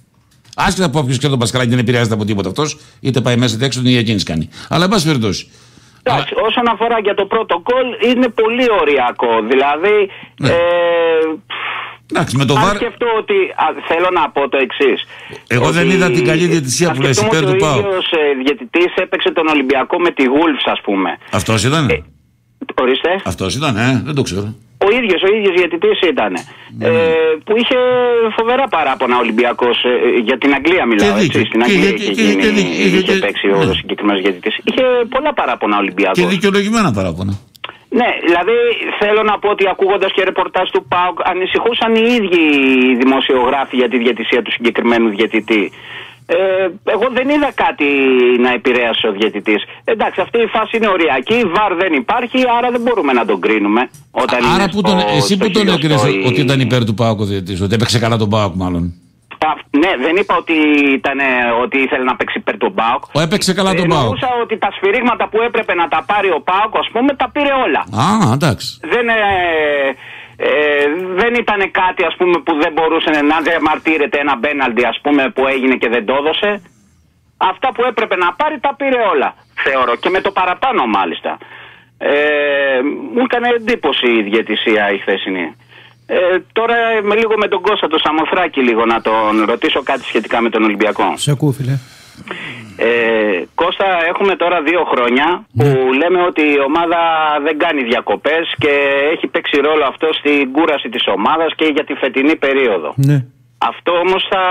Άσχετα από όποιος και τον Πασχαλάκη δεν επηρεάζεται από τίποτα αυτός, είτε πάει μέσα είτε έξω, την ίδια κίνηση κάνει. Αλλά εν πάση περιπτώσει. Εντάξει, όσον αφορά για το πρώτο γκολ, είναι πολύ οριακό. Δηλαδή, ναι. ε, Εντάξει, με το αν βάρ... σκεφτώ ότι. Α, θέλω να πω το εξής. Εγώ δεν είδα την καλή διαιτησία που λες υπέρ του ΠΑΟΚ. Ο ίδιος διαιτητής έπαιξε τον Ολυμπιακό με τη Γούλφς, ας πούμε. Αυτός ήταν. Ε, ορίστε. Αυτός ήταν, ε, δεν το ξέρω. Ο ίδιος, ο ίδιος διαιτητής ήταν. Mm. Ε, που είχε φοβερά παράπονα ο Ολυμπιακός. Ε, για την Αγγλία μιλάω, έτσι. Στην Αγγλία και, είχε, γίνει, και, είχε και, παίξει και, ο συγκεκριμένος διαιτητής. Είχε πολλά παράπονα ο Ολυμπιακός. Και δικαιολογημένα παράπονα. Ναι, δηλαδή θέλω να πω ότι ακούγοντας και ρεπορτάζ του ΠΑΟΚ ανησυχούσαν οι ίδιοι οι δημοσιογράφοι για τη διαιτησία του συγκεκριμένου διαιτητή. Ε, εγώ δεν είδα κάτι να επηρέασε ο διαιτητής. Εντάξει, αυτή η φάση είναι οριακή, βαρ δεν υπάρχει, άρα δεν μπορούμε να τον κρίνουμε. Όταν άρα είναι που στο, τον, εσύ που τον έκρινες ή... ότι ήταν υπέρ του ΠΑΟΚ ο διαιτητής, ότι έπαιξε καλά τον ΠΑΟΚ μάλλον. Α, ναι, δεν είπα ότι, ήταν, ότι ήθελε να παίξει υπέρ τον ΠΑΟΚ. Ο έπαιξε καλά τον ΠΑΟΚ. Εννοούσα ότι τα σφυρίγματα που έπρεπε να τα πάρει ο ΠΑΟΚ, ας πούμε, τα πήρε όλα. Α, εντάξει. Δεν... Ε, Ε, δεν ήταν κάτι ας πούμε που δεν μπορούσε να διαμαρτύρεται ένα μπέναλντι ας πούμε που έγινε και δεν το έδωσε. Αυτά που έπρεπε να πάρει τα πήρε όλα θεωρώ και με το παραπάνω μάλιστα. ε, Μου έκανε εντύπωση η διαιτησία η χθεσινή. ε, Τώρα με, λίγο με τον Κώστα τον Σαμοθράκη λίγο να τον ρωτήσω κάτι σχετικά με τον Ολυμπιακό. Σε ακούω φίλε. Ε, Κώστα, έχουμε τώρα δύο χρόνια που ναι. λέμε ότι η ομάδα δεν κάνει διακοπές και έχει παίξει ρόλο αυτό στην κούραση της ομάδας και για τη φετινή περίοδο. Ναι. Αυτό όμως θα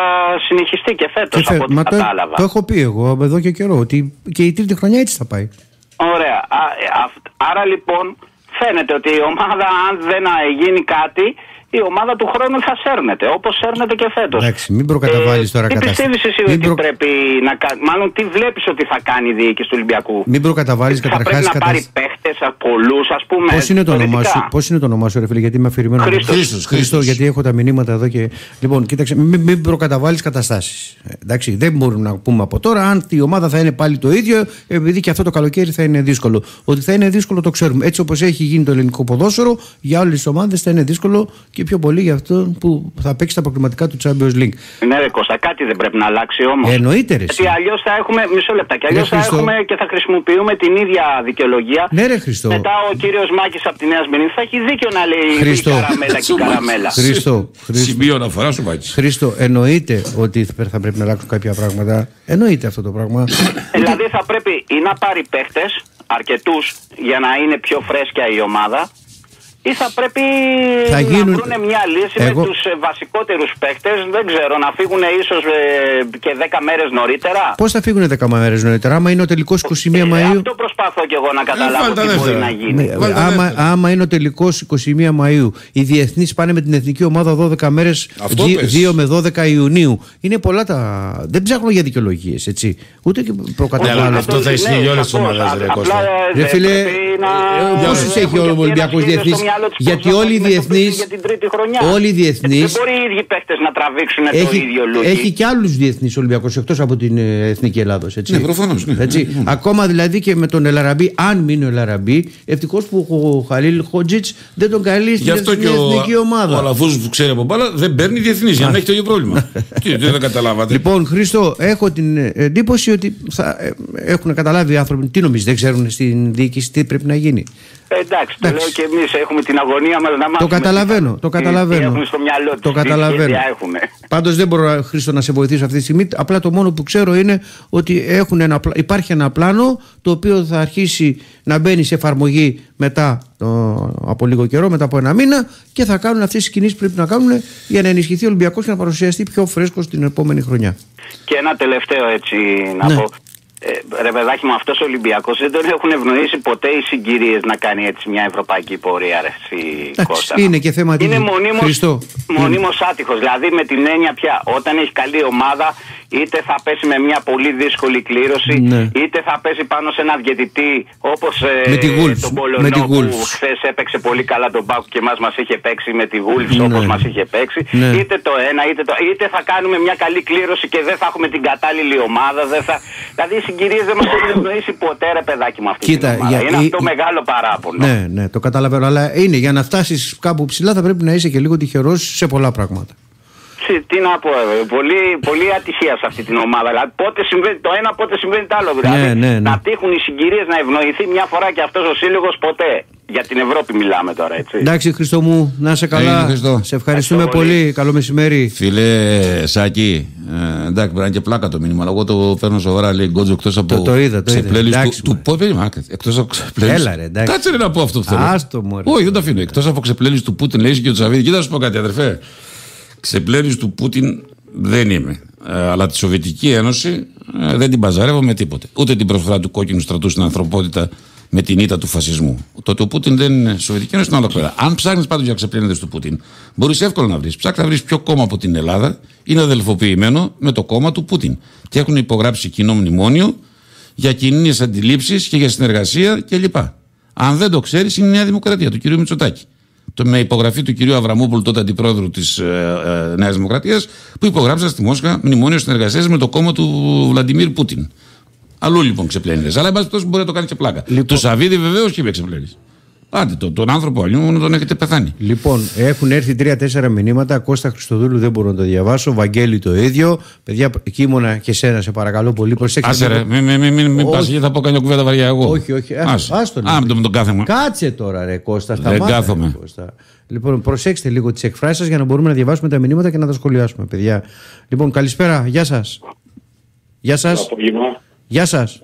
συνεχιστεί και φέτος, και φέ... από ό,τι κατάλαβα. Το έχω πει εγώ εδώ και καιρό, ότι και η τρίτη χρονιά έτσι θα πάει. Ωραία. Α, α, άρα λοιπόν φαίνεται ότι η ομάδα, αν δεν γίνει κάτι, η ομάδα του χρόνου θα σέρνεται, όπως σέρνεται και φέτος. Εντάξει, μην προκαταβάλεις ε, τώρα κατάσταση. Τι πιστεύεις εσύ ότι προ... πρέπει να κάνει, μάλλον τι βλέπεις ότι θα κάνει η διοίκηση του Ολυμπιακού? Μην προκαταβάλεις καταρχάς. Θα πρέπει να πάρει παίχτες, πολλούς, ας πούμε. Πώς είναι το όνομά σου, πώς είναι το όνομά σου, ρε φίλε, γιατί είμαι αφηρημένο. Χρήστος, Χρήστος, γιατί έχω τα μηνύματα εδώ και. Λοιπόν, κοίταξε, μην, μην προκαταβάλεις καταστάσεις. Ε, εντάξει, δεν μπορούμε να πούμε από τώρα αν η ομάδα θα είναι πάλι το ίδιο, επειδή και αυτό το καλοκαίρι θα είναι δύσκολο. Ότι θα είναι δύσκολο το ξέρουμε. Έτσι όπως έχει γίνει το ελληνικό ποδόσφαιρο, για όλες τις ομάδες θα είναι δύσκολο. Πιο πολύ για αυτό που θα παίξει τα προκριματικά του Champions League. Ναι, ρε Κώστα, κάτι δεν πρέπει να αλλάξει όμως. Εννοείται, ρε. Γιατί αλλιώς θα έχουμε. Μισό λεπτά. Και αλλιώς θα έχουμε και θα χρησιμοποιούμε την ίδια δικαιολογία. Ναι, ρε Χριστό. Μετά ο κύριος Μάκης από τη Νέα Σμύρνη θα έχει δίκιο να λέει Χριστό. Καραμέλα και καραμέλα. Χριστό. Σημείο να φορά σου, Μάκη. Χριστό, εννοείται ότι θα πρέπει να αλλάξουν κάποια πράγματα. Εννοείται αυτό το πράγμα. Δηλαδή θα πρέπει ή να πάρει παίχτες αρκετούς για να είναι πιο φρέσκια η ομάδα. Ή θα πρέπει θα γίνουν... να βρούνε μια λύση Εγώ... με τους βασικότερους παίκτες, δεν ξέρω, να φύγουν ίσως ε, και δέκα μέρες νωρίτερα. Πώς θα φύγουν δέκα μέρες νωρίτερα, άμα είναι ο τελικός είκοσι μία ε, Μαΐου. Αυτό προσπαθώ και εγώ να καταλάβω ε, τι δεύτερα. Μπορεί να γίνει. Ε, άμα, άμα είναι ο τελικός είκοσι μία Μαΐου, οι διεθνείς πάνε με την εθνική ομάδα δώδεκα μέρες, δύο με δώδεκα Ιουνίου. Είναι πολλά τα... Δεν ψάχνω για δικαιολογίες, έτσι. Ούτε και προκαταβάλλω. Ναι, αυτό θα ισχύει για όλες τις ομάδες, ρε Κώστα. Ρε φίλε, πόσους έχει ο Ολυμπιακός διεθνείς? Γιατί όλοι οι διεθνείς, όλοι οι διεθνείς, δεν μπορεί οι ίδιοι παίχτες να τραβήξουν έχει, το ίδιο λόγο. Έχει και άλλους διεθνείς Ολυμπιακός εκτός από την Εθνική Ελλάδος. Έτσι. Ναι, προφανώς. Ναι, έτσι. Ναι, ναι. Ακόμα δηλαδή και με τον Ελαραμπή, αν μείνει ο Ελαραμπή, ευτυχώς που ο Χαλίλ Χότζιτς δεν τον καλεί στην εθνική ο, ομάδα. Ο Αλαφούζος που ξέρει από μπάλα δεν παίρνει διεθνείς για να έχει το ίδιο πρόβλημα. Και δεν καταλάβατε. Λοιπόν, Χρήστο, έχω την εντύπωση ότι θα έχουν καταλάβει οι άνθρωποι. Τι νομίζεις, δεν ξέρουν στην διοίκηση τι πρέπει να γίνει. Εντάξει, το λέω και εμείς, έχουμε την αγωνία μας να μάθουμε. Το καταλαβαίνω, το καταλαβαίνω. Έχουμε στο μυαλό τους, το καταλαβαίνω. Πάντως δεν μπορώ, Χρήστο, να σε βοηθήσω αυτή τη στιγμή. Απλά το μόνο που ξέρω είναι ότι έχουν ένα, υπάρχει ένα πλάνο το οποίο θα αρχίσει να μπαίνει σε εφαρμογή μετά το, από λίγο καιρό, μετά από ένα μήνα, και θα κάνουν αυτές τις κινήσεις που πρέπει να κάνουν για να ενισχυθεί ο Ολυμπιακός και να παρουσιαστεί πιο φρέσκος την επόμενη χρονιά. Και ένα τελευταίο έτσι να ναι. πω. Ε, ρε παιδάκι μου, αυτός ο Ολυμπιακός δεν τον έχουν ευνοήσει ποτέ οι συγκυρίες να κάνει έτσι μια ευρωπαϊκή πορεία, ρε Κώστα. Είναι και θέμα της... Είναι μονίμως, μονίμως άτυχος, δηλαδή με την έννοια πια όταν έχει καλή ομάδα είτε θα πέσει με μια πολύ δύσκολη κλήρωση, ναι. είτε θα πέσει πάνω σε ένα διαιτητή όπως ε, τον Πολωνό που χθες έπαιξε πολύ καλά τον Πάκο και μας μας είχε παίξει με τη Wolves ναι. όπως μας είχε παίξει, ναι. είτε το ένα είτε το είτε θα κάνουμε μια καλή κλήρωση και δεν θα έχουμε την κατάλληλη ομάδα, δεν θα... δηλαδή οι συγκυρίες δεν μας έχουν ευνοήσει ποτέ, ρε παιδάκι μου, αυτή Κοίτα, την ομάδα. Για... Είναι αυτό η... μεγάλο παράπονο. Ναι, ναι, το καταλαβαίνω, αλλά είναι για να φτάσεις κάπου ψηλά θα πρέπει να είσαι και λίγο τυχερός σε πολλά πράγματα. Τι να πω, πολύ, πολύ ατυχία σε αυτή την ομάδα. Δηλαδή, πότε συμβαίνει το ένα, πότε συμβαίνει το άλλο. Δηλαδή, ναι, ναι, ναι. να τύχουν οι συγκυρίες να ευνοηθεί μια φορά και αυτός ο σύλλογος ποτέ. Για την Ευρώπη μιλάμε τώρα, έτσι. Εντάξει, Χριστό μου, να είσαι καλά. Έγινε, σε ευχαριστούμε Χριστό πολύ. πολύ. Καλό μεσημέρι. Φίλε Σάκη, ε, εντάξει, πρέπει να είναι και πλάκα το μήνυμα. Εγώ το παίρνω σοβαρά, λέει Γκόντζου, εκτός από. Το, το είδα, το είδα. Του πω, περίμενα. Εκτός από ξεπλένεις. Έλα, ρε, εντάξει. Κάτσε ρε, να πω αυτό που θέλω. Άστο μου, ρε. Όχι, δεν τα αφήνω. Εκτός από ξεπλένεις του Πούτιν, λέει και ο Τσαβίδη. Κοίτα, σου πω κάτι, αδερφέ. Ξεπλέρης του Πούτιν δεν είμαι. Ε, αλλά τη Σοβιετική Ένωση ε, δεν την παζαρεύω με τίποτε. Ούτε την προσφορά του κόκκινου στρατού στην ανθρωπότητα με την ήττα του φασισμού. Το ο Πούτιν δεν είναι Σοβιετική Ένωση, είναι άλλο πέρα. Αν ψάχνεις πάντως για ξεπλένιδες του Πούτιν, μπορείς εύκολα να βρεις. Ψάχνεις να βρεις ποιο κόμμα από την Ελλάδα είναι αδελφοποιημένο με το κόμμα του Πούτιν. Και έχουν υπογράψει κοινό μνημόνιο για κοινές αντιλήψεις και για συνεργασία κλπ. Αν δεν το ξέρεις, είναι η Νέα Δημοκρατία του κ. Μητσοτάκη. Το, με υπογραφή του κυρίου Αβραμόπουλου, τότε αντιπρόεδρου της ε, ε, Νέας Δημοκρατίας, που υπογράψαν στη Μόσχα μνημόνιο συνεργασίας με το κόμμα του Βλαντιμίρ Πούτιν. Αλλού λοιπόν ξεπλένιδες. Αλλά εν πάση περιπτώσει μπορεί να το κάνει και πλάκα. Λοιπόν. Το Σαββίδι βεβαίως και είπε ξεπλένιδες. Άντε, το, τον άνθρωπο αλλιώ τον έχετε πεθάνει. Λοιπόν, έχουν έρθει τρία-τέσσερα μηνύματα. Κώστα Χριστοδούλου δεν μπορώ να το διαβάσω. Βαγγέλη το ίδιο. Παιδιά, Κίμωνα και σένα, σε παρακαλώ πολύ. Προσέξτε. Άσε ρε, μην μη, μη, μη, μη πα, γιατί θα πω κανένα κουβέντα βαριά εγώ. Όχι, όχι. Άστο. Άστο ναι. Α, με τον, τον κάθεμα. Κάτσε τώρα, ρε Κώστα. Δεν μάτα, κάθομαι. Ρε, Κώστα. Λοιπόν, προσέξτε λίγο τις εκφράσεις σας για να μπορούμε να διαβάσουμε τα μηνύματα και να τα σχολιάσουμε, παιδιά. Λοιπόν, καλησπέρα. Γεια σας. Γεια σας. Γεια σας.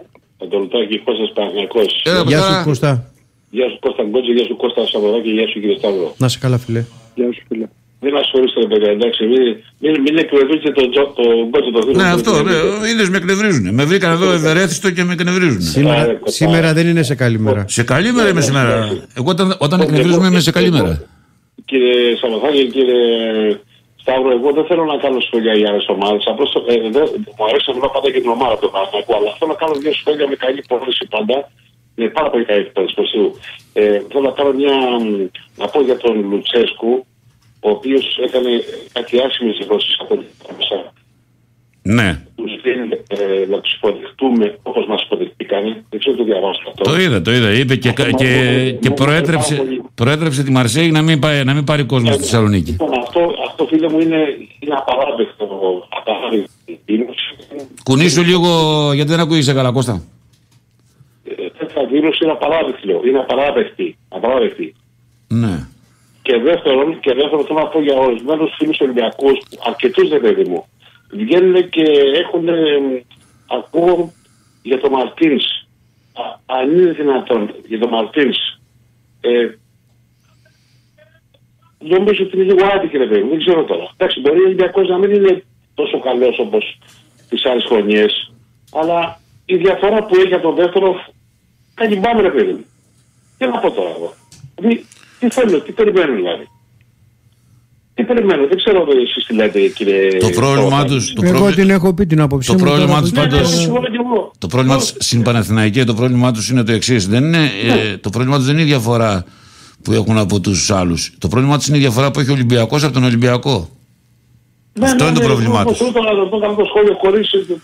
Γεια σου, Κώστα. Γεια σου Κώστα Γκόντζου, γεια σου Κώστα Σαμοθράκη, γεια σου κύριε Σταύρο. Να σε καλά, φίλε. Γεια σου, φίλε. Δεν ασχολείστε με παιδιά, εντάξει. Μην εκνευρίζετε τον Γκόντζου το Δήμο. Ναι, αυτό. Είδε με εκνευρίζουν. Με βρήκαν εδώ ευερέθιστο και με εκνευρίζουν. Σήμερα δεν είναι σε καλή μέρα. Σε καλή μέρα είμαι σήμερα. Εγώ όταν εκνευρίζουμε είμαι σε καλή μέρα. Κύριε Σαμοθράκη, κύριε Σταύρο, εγώ δεν θέλω να κάνω σχόλια για άλλες ομάδες. Απλώς ε, μου αρέσει να μιλάω πάντα και την ομάδα του Παναθηναϊκού, αλλά θέλω να κάνω δύο σχόλια με καλή υπόθεση πάντα. Είναι πάρα πολύ καλή υπόθεση. Ε, θέλω να κάνω μια. Να πω για τον Λουτσέσκου, ο οποίος έκανε κάτι άσχημες δηλώσεις από την Αταλάντα. Ναι. Τους δίνει ε, να τους υποδεχτούμε όπως μας υποδεχτήκανε. Δεν ξέρω το διαβάσατε αυτό. Το είδα, το είδα. Είπε και, και, και, και προέτρεψε, προέτρεψε τη Μαρσέιγ να μην, πάει, να μην πάρει κόσμο ε, στη Θεσσαλονίκη. Αυτό, αυτό φίλε μου είναι, είναι απαράδεκτο. Απαράδεκτο. Κουνήσου λίγο, γιατί δεν ακούγεσαι καλά, Κώστα. Ε, τέτοια δήλωση είναι απαράδεκτο. Είναι απαράδεκτη. Απαράδεκτη. Ναι. Και δεύτερον, και δεύτερον θέλω να πω για ορισμένους φίλους Ολυμπιακούς, αρκετούς δε παιδί μου. Βγαίνουν και έχουν, ε, ακούω για τον Μαρτίνς, αν είναι δυνατόν, για τον Μαρτίνς. Ε, νομίζω ότι είναι λίγο άτυχη, ρε παιδί μου, δεν ξέρω τώρα. Εντάξει, μπορεί ο Ολυμπιακός να μην είναι τόσο καλός όπως τις άλλες χρονιές, αλλά η διαφορά που έχει για τον δεύτερο κάνει μπάμε, ρε παιδί μου. Τι να πω τώρα εγώ. Τι θέλω, τι περιμένω δηλαδή. Τι περιμένω, δεν ξέρω εσείς τι λέτε, κύριε. Το πρόβλημά τους. Το εγώ πρόβλη... την έχω πει την άποψή μου. Το πρόβλημά τους πάντως. Το πρόβλημά τους στην Παναθηναϊκή, το πρόβλημά τους είναι το εξής. Δεν είναι, ε, το πρόβλημά τους δεν είναι η διαφορά που έχουν από τους άλλους. Το πρόβλημά τους είναι η διαφορά που έχει ο Ολυμπιακός από τον Ολυμπιακό. Ναι, αυτό ναι, είναι το πρόβλημά τους. Το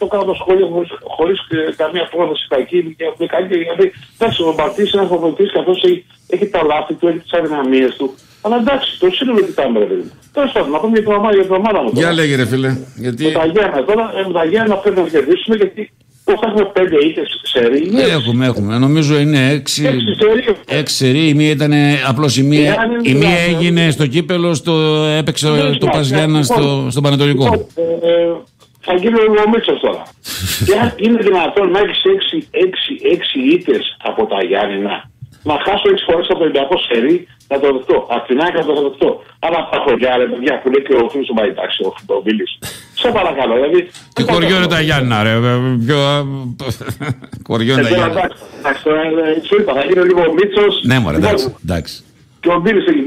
έκανα το σχόλιο χωρίς καμία πρόταση κακή. Εντάξει, ο Μπαρτής είναι ανθρωποτής, καθώς έχει τα λάθη του, έχει τις αδυναμίες του. Αλλά εντάξει, το σύνολο κοιτάμε, ρε παιδί. Τέλος πάντων, να πούμε για την ομάδα μου. Για λέγε, ρε φίλε. Γιατί... Με τα Γιάννα τώρα, με τα Γιάννα πρέπει να κερδίσουμε, γιατί πώς θα έχουμε πέντε ήττες σερί. Έχουμε, έχουμε. Νομίζω είναι έξι. Έξι σερί. Η μία ήταν απλώς η μία. Η μία έγινε στο κύπελο, στο... έπαιξε ναι, το Πας Γιάννα στο... στον Πανετολικό. Ε, ε, θα γίνει ο Μίτσος τώρα. Και αν είναι δυνατόν να έχεις έξι ήττες από τα Γιάννηνα, να χάσω έξι φορές από το Ολυμπιακό σερί, να το δεχτώ. Απ' την άκρη να το δεχτώ. Αλλά τα χωριά, ρε παιδιά, που λέει και ο φίλος του Μαρινάκη, ο Χουντοβίλης. Σε παρακαλώ, δηλαδή. Τι χωριό είναι τα Γιάννα, ρε. Χωριό είναι τα Γιάννα. Εντάξει, έτσι είπα, θα γίνει λίγο ο Μίτσος. Ναι, μωρέ, εντάξει. Και ο Μπίλης έχει.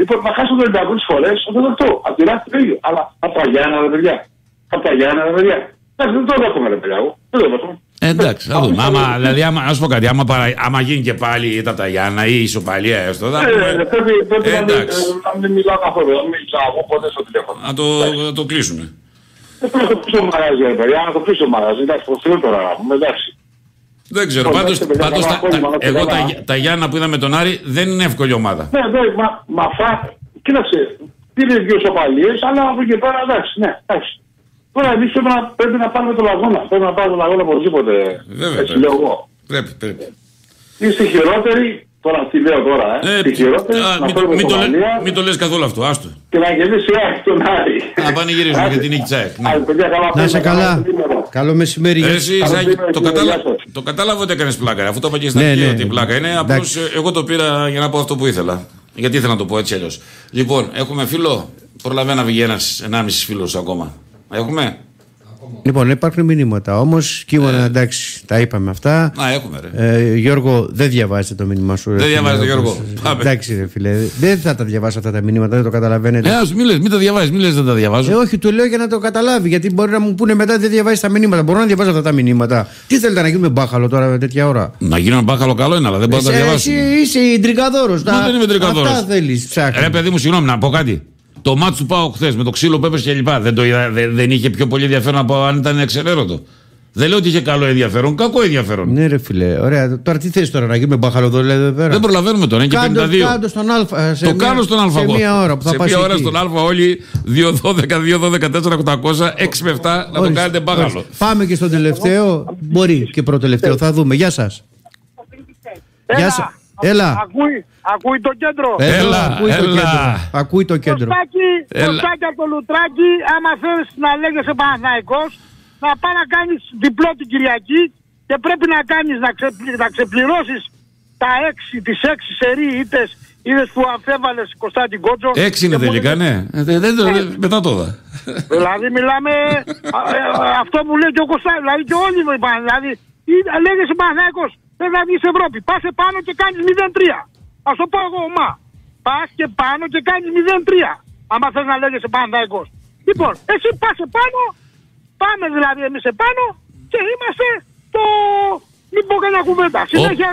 Λοιπόν, να χάσω τον Ολυμπιακό τις φορές, να το δεχτώ. Απ' την άκρη το ίδιο. Αλλά απ' τα Γιάννα, ρε παιδιά. Απ' τα Γιάννα, ρε παιδιά. Εντάξει, δεν το δέχομαι, ρε παιδιά. Δεν το δέχομαι. Εντάξει, θα δούμε. Άμα, δηλαδή, άμα, ας πω κάτι, άμα, παρα, άμα γίνει και πάλι η Ταταγιάννα ή η ισοπαλία έστω, θα πούμε... Ε, πρέπει, πρέπει ε, να, μην, να μην μιλάω καθόλου, να μην μιλάω ποτέ στο τηλέφωνο. Να το, το κλείσουμε. Δεν πρέπει να το κλείσω μαράζι, ρε παιδιά, να το κλείσω μαράζι, εντάξει, προφίλω τώρα, εντάξει. Δεν ξέρω, πάντως εγώ τα Γιάννα που είδα με τον Άρη δεν είναι εύκολη ομάδα. Ναι, ναι, μα αυτά, κοίταξε, πήρε δύο ισοπαλίες, αλλά από εκεί πέρα, εντάξει, ναι, εντάξει. Τώρα εμείς πρέπει να πάρουμε τον αγώνα. Πρέπει να πάρουμε τον αγώνα οπωσδήποτε. Βέβαια. Έτσι λέω εγώ. Πρέπει, πρέπει. Είστε χειρότεροι, τώρα τι λέω τώρα, ε. Είστε χειρότεροι, να πάρουμε τον αγώνα. Μην το λες καθόλου αυτό, άστο. Και να γεμίσει η ΑΕΚ τον Άρη. Να πανηγυρίζουμε για την νίκη της ΑΕΚ. Να είσαι καλά. Καλό μεσημέρι. Εσύ, το κατάλαβα ότι έκανες πλάκα. Αφού το είπα και στην αρχή ότι πλάκα είναι. Απλώς εγώ το πήρα για να πω αυτό που ήθελα. Γιατί ήθελα να το πω έτσι αλλιώς. Λοιπόν, έχουμε φίλο. Προλαβαίνει να βγει ένα φίλο ακόμα. Έχουμε. Λοιπόν, υπάρχουν μηνύματα όμως. Κείμενα ε... εντάξει, τα είπαμε αυτά. Α, έχουμε, ρε. Ε, Γιώργο, δεν διαβάζετε το μήνυμά σου. Ρε, δεν διαβάζετε, Γιώργο. Πάμε. Εντάξει, ρε φίλε. Δεν θα τα διαβάσω αυτά τα μηνύματα, δεν το καταλαβαίνετε. Ε, μην λες, μην τα διαβάζεις, μην λες, δεν τα διαβάζω. Ε, όχι, του λέω για να το καταλάβει. Γιατί μπορεί να μου πούνε μετά δεν διαβάζεις τα μηνύματα. Μπορώ να διαβάζω αυτά τα μηνύματα. Τι θέλετε να γίνουμε μπάχαλο τώρα τέτοια ώρα. Να γίνουμε μπάχαλο καλό είναι, αλλά δεν μπορώ να τα διαβάσω. Είσαι τριγκαδόρος. Δεν είμαι τριγκαδόρος. Αυτά θέλεις, ψάχνει. Ρε, παιδί μου, συγγνώμη να πω κάτι. Το μάτσο του ΠΑΟΚ χθες με το ξύλο που έπεσε και λοιπά. Δεν, το είδα, δεν, δεν είχε πιο πολύ ενδιαφέρον από αν ήταν εξαιρέρωτο. Δεν λέω ότι είχε καλό ενδιαφέρον, κακό ενδιαφέρον. Ναι, ρε φιλέ, ωραία. Τώρα τι θες τώρα να γίνουμε μπαχαλοδό, λέει εδώ πέρα. Δεν προλαβαίνουμε τώρα, είναι κάντος, και πενήντα δύο. Κάντος στον αλφα, το κάνω στον Αλφα. Σε μία ώρα που θα πάει. Σε μία ώρα στον Αλφα όλοι δύο δώδεκα, δύο δώδεκα, τέσσερα οκτακόσια, έξι με επτά να το κάνετε μπαχαλό. Πάμε και στον τελευταίο, μπορεί και προτελευταίο, θα δούμε. Γεια σας. Γεια σας. Έλα. Ακούει, ακούει το κέντρο. Έλα, ακούει, έλα. Το κέντρο. Ακούει το κέντρο. Κωστάκια το Λουτράκι, άμα θέλεις να λέγεσαι Παναθηναϊκός, να πά να κάνεις διπλό την Κυριακή και πρέπει να κάνεις να, ξεπλη, να ξεπληρώσεις τα έξι, τις έξι σερί ήττες Είδες που αμφέβαλες Κωστά την Γκόντζο. Έξι είναι τελικά, ναι. Μετά τώρα. Δηλαδή μιλάμε αυτό που λέει και ο Κωστά, δηλαδή και όλοι μου είπαν. Δηλαδή λέγεσαι Παναθηναϊκός, δεν θα βγεις Ευρώπη. Πας επάνω και κάνεις μηδέν τρία. Ας το πω εγώ, μα. Πας και πάνω και κάνεις μηδέν τρία. Άμα θες να λέγεσαι Παναθηναϊκός. Λοιπόν, εσύ πας επάνω, πάμε δηλαδή εμείς επάνω και είμαστε το... Μην πω κανένα κουβέντα. Συνέχεια...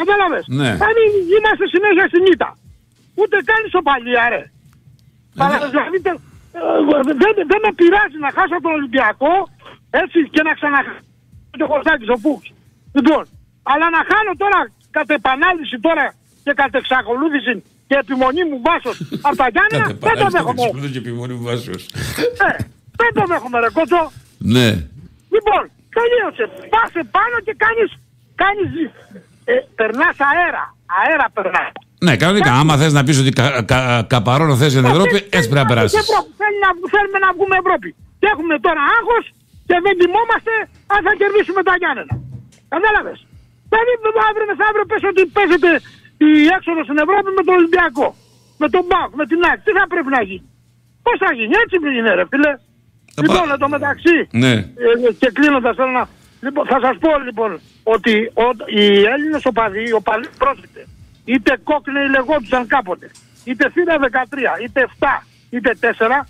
Κατάλαβες. Ναι. Δηλαδή είμαστε συνέχεια στην ήττα. Ούτε καν σοπαλία, ρε. Αλλά δηλαδή δεν, δεν με πειράζει να χάσω τον Ολυμπιακό, έτσι, και να ξαναχάσω τον Κωστάκης, ο Πούκς. Λοιπόν, αλλά να χάνω τώρα κατ' επανάληψη τώρα και κατ' εξακολούθηση και επιμονή μου βάσος από τα Γιάννενα, δεν το δέχομαι. Και επιμονή μου βάσος. Ε, δεν το δέχομαι, ρε Κότσο. Ναι. Λοιπόν, τελείωσε. Πας επάνω και κάνεις, κάνεις Ε, περνάς αέρα, αέρα περνάς. Ναι, κανονικά. Άμα θες να πεις ότι κα, κα, καπαρώνω θες για την Ευρώπη, έτσι πρέπει να περάσεις. Θέλουμε να βγούμε Ευρώπη. Και έχουμε τώρα άγχος και δεν τιμόμαστε αν θα κερδίσουμε τα Γιάννενα. Κατάλαβες. Δηλαδή αύριο μεθαύριο πες ότι παίζεται η έξοδο στην Ευρώπη με τον Ολυμπιακό, με τον ΠΑΟΚ, με την ΑΕΚ. Τι θα πρέπει να γίνει. Πώς θα γίνει, έτσι είναι ρε φίλε. Λοιπόν, εν τω μεταξύ, ναι. ε, και κλείνοντας θέλω να... Λοιπόν, θα σας πω λοιπόν ότι ο, οι Έλληνες οπαδοί, οι οπαδοί πρόσφυγε, είτε κόκκινοι λεγόντουσαν κάποτε, είτε θύρα δεκατρία, είτε επτά, είτε τέσσερα,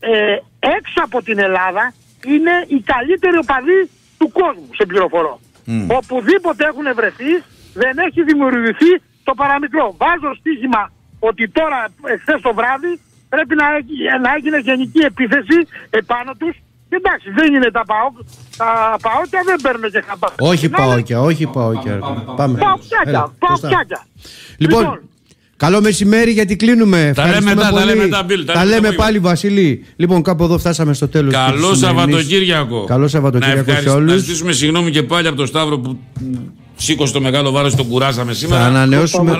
ε, έξω από την Ελλάδα είναι οι καλύτεροι οπαδοί του κόσμου, σε πληροφορώ. Mm. Οπουδήποτε έχουν βρεθεί, δεν έχει δημιουργηθεί το παραμικρό. Βάζω στοίχημα ότι τώρα, εχθές το βράδυ, πρέπει να, να έγινε γενική επίθεση επάνω τους. Εντάξει, δεν είναι τα ΠΑΟΚ. Τα ΠΑΟΚια δεν παίρνουν και χαμπά. Όχι ΠΑΟΚια, όχι ΠΑΟΚια. Πάμε. ΠΑΟΚιάκια. Λοιπόν, καλό μεσημέρι γιατί κλείνουμε. Τα λέμε μετά, τα λέμε μετά, Μπίλ. Τα λέμε πάλι, Βασίλη. Λοιπόν, κάπου εδώ φτάσαμε στο τέλος. Καλό Σαββατοκύριακο. Καλό Σαββατοκύριακο σε όλους. Να ζητήσουμε συγγνώμη και πάλι από τον Σταύρο που σήκωσε το μεγάλο βάρος, τον κουράσαμε σήμερα. Θα ανανεώσουμε.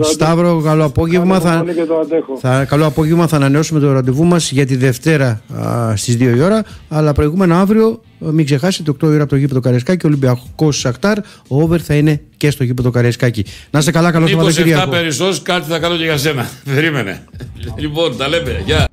Σταύρο, καλό απόγευμα. Καλό απόγευμα. Θα ανανεώσουμε το ραντεβού μας για τη Δευτέρα στις δύο η ώρα. Αλλά προηγούμενα αύριο, μην ξεχάσετε, οκτώ η ώρα από το γήπεδο Καραϊσκάκη. Ολυμπιακός Σαχτάρ. Ο Όβερ θα είναι και στο γήπεδο Καραϊσκάκη. Να είστε καλά, καλό Σαββατοκύριακο. είκοσι επτά περισσός, κάτι θα κάνω και για σένα. Περίμενε. Λοιπόν, τα λέμε. Γεια.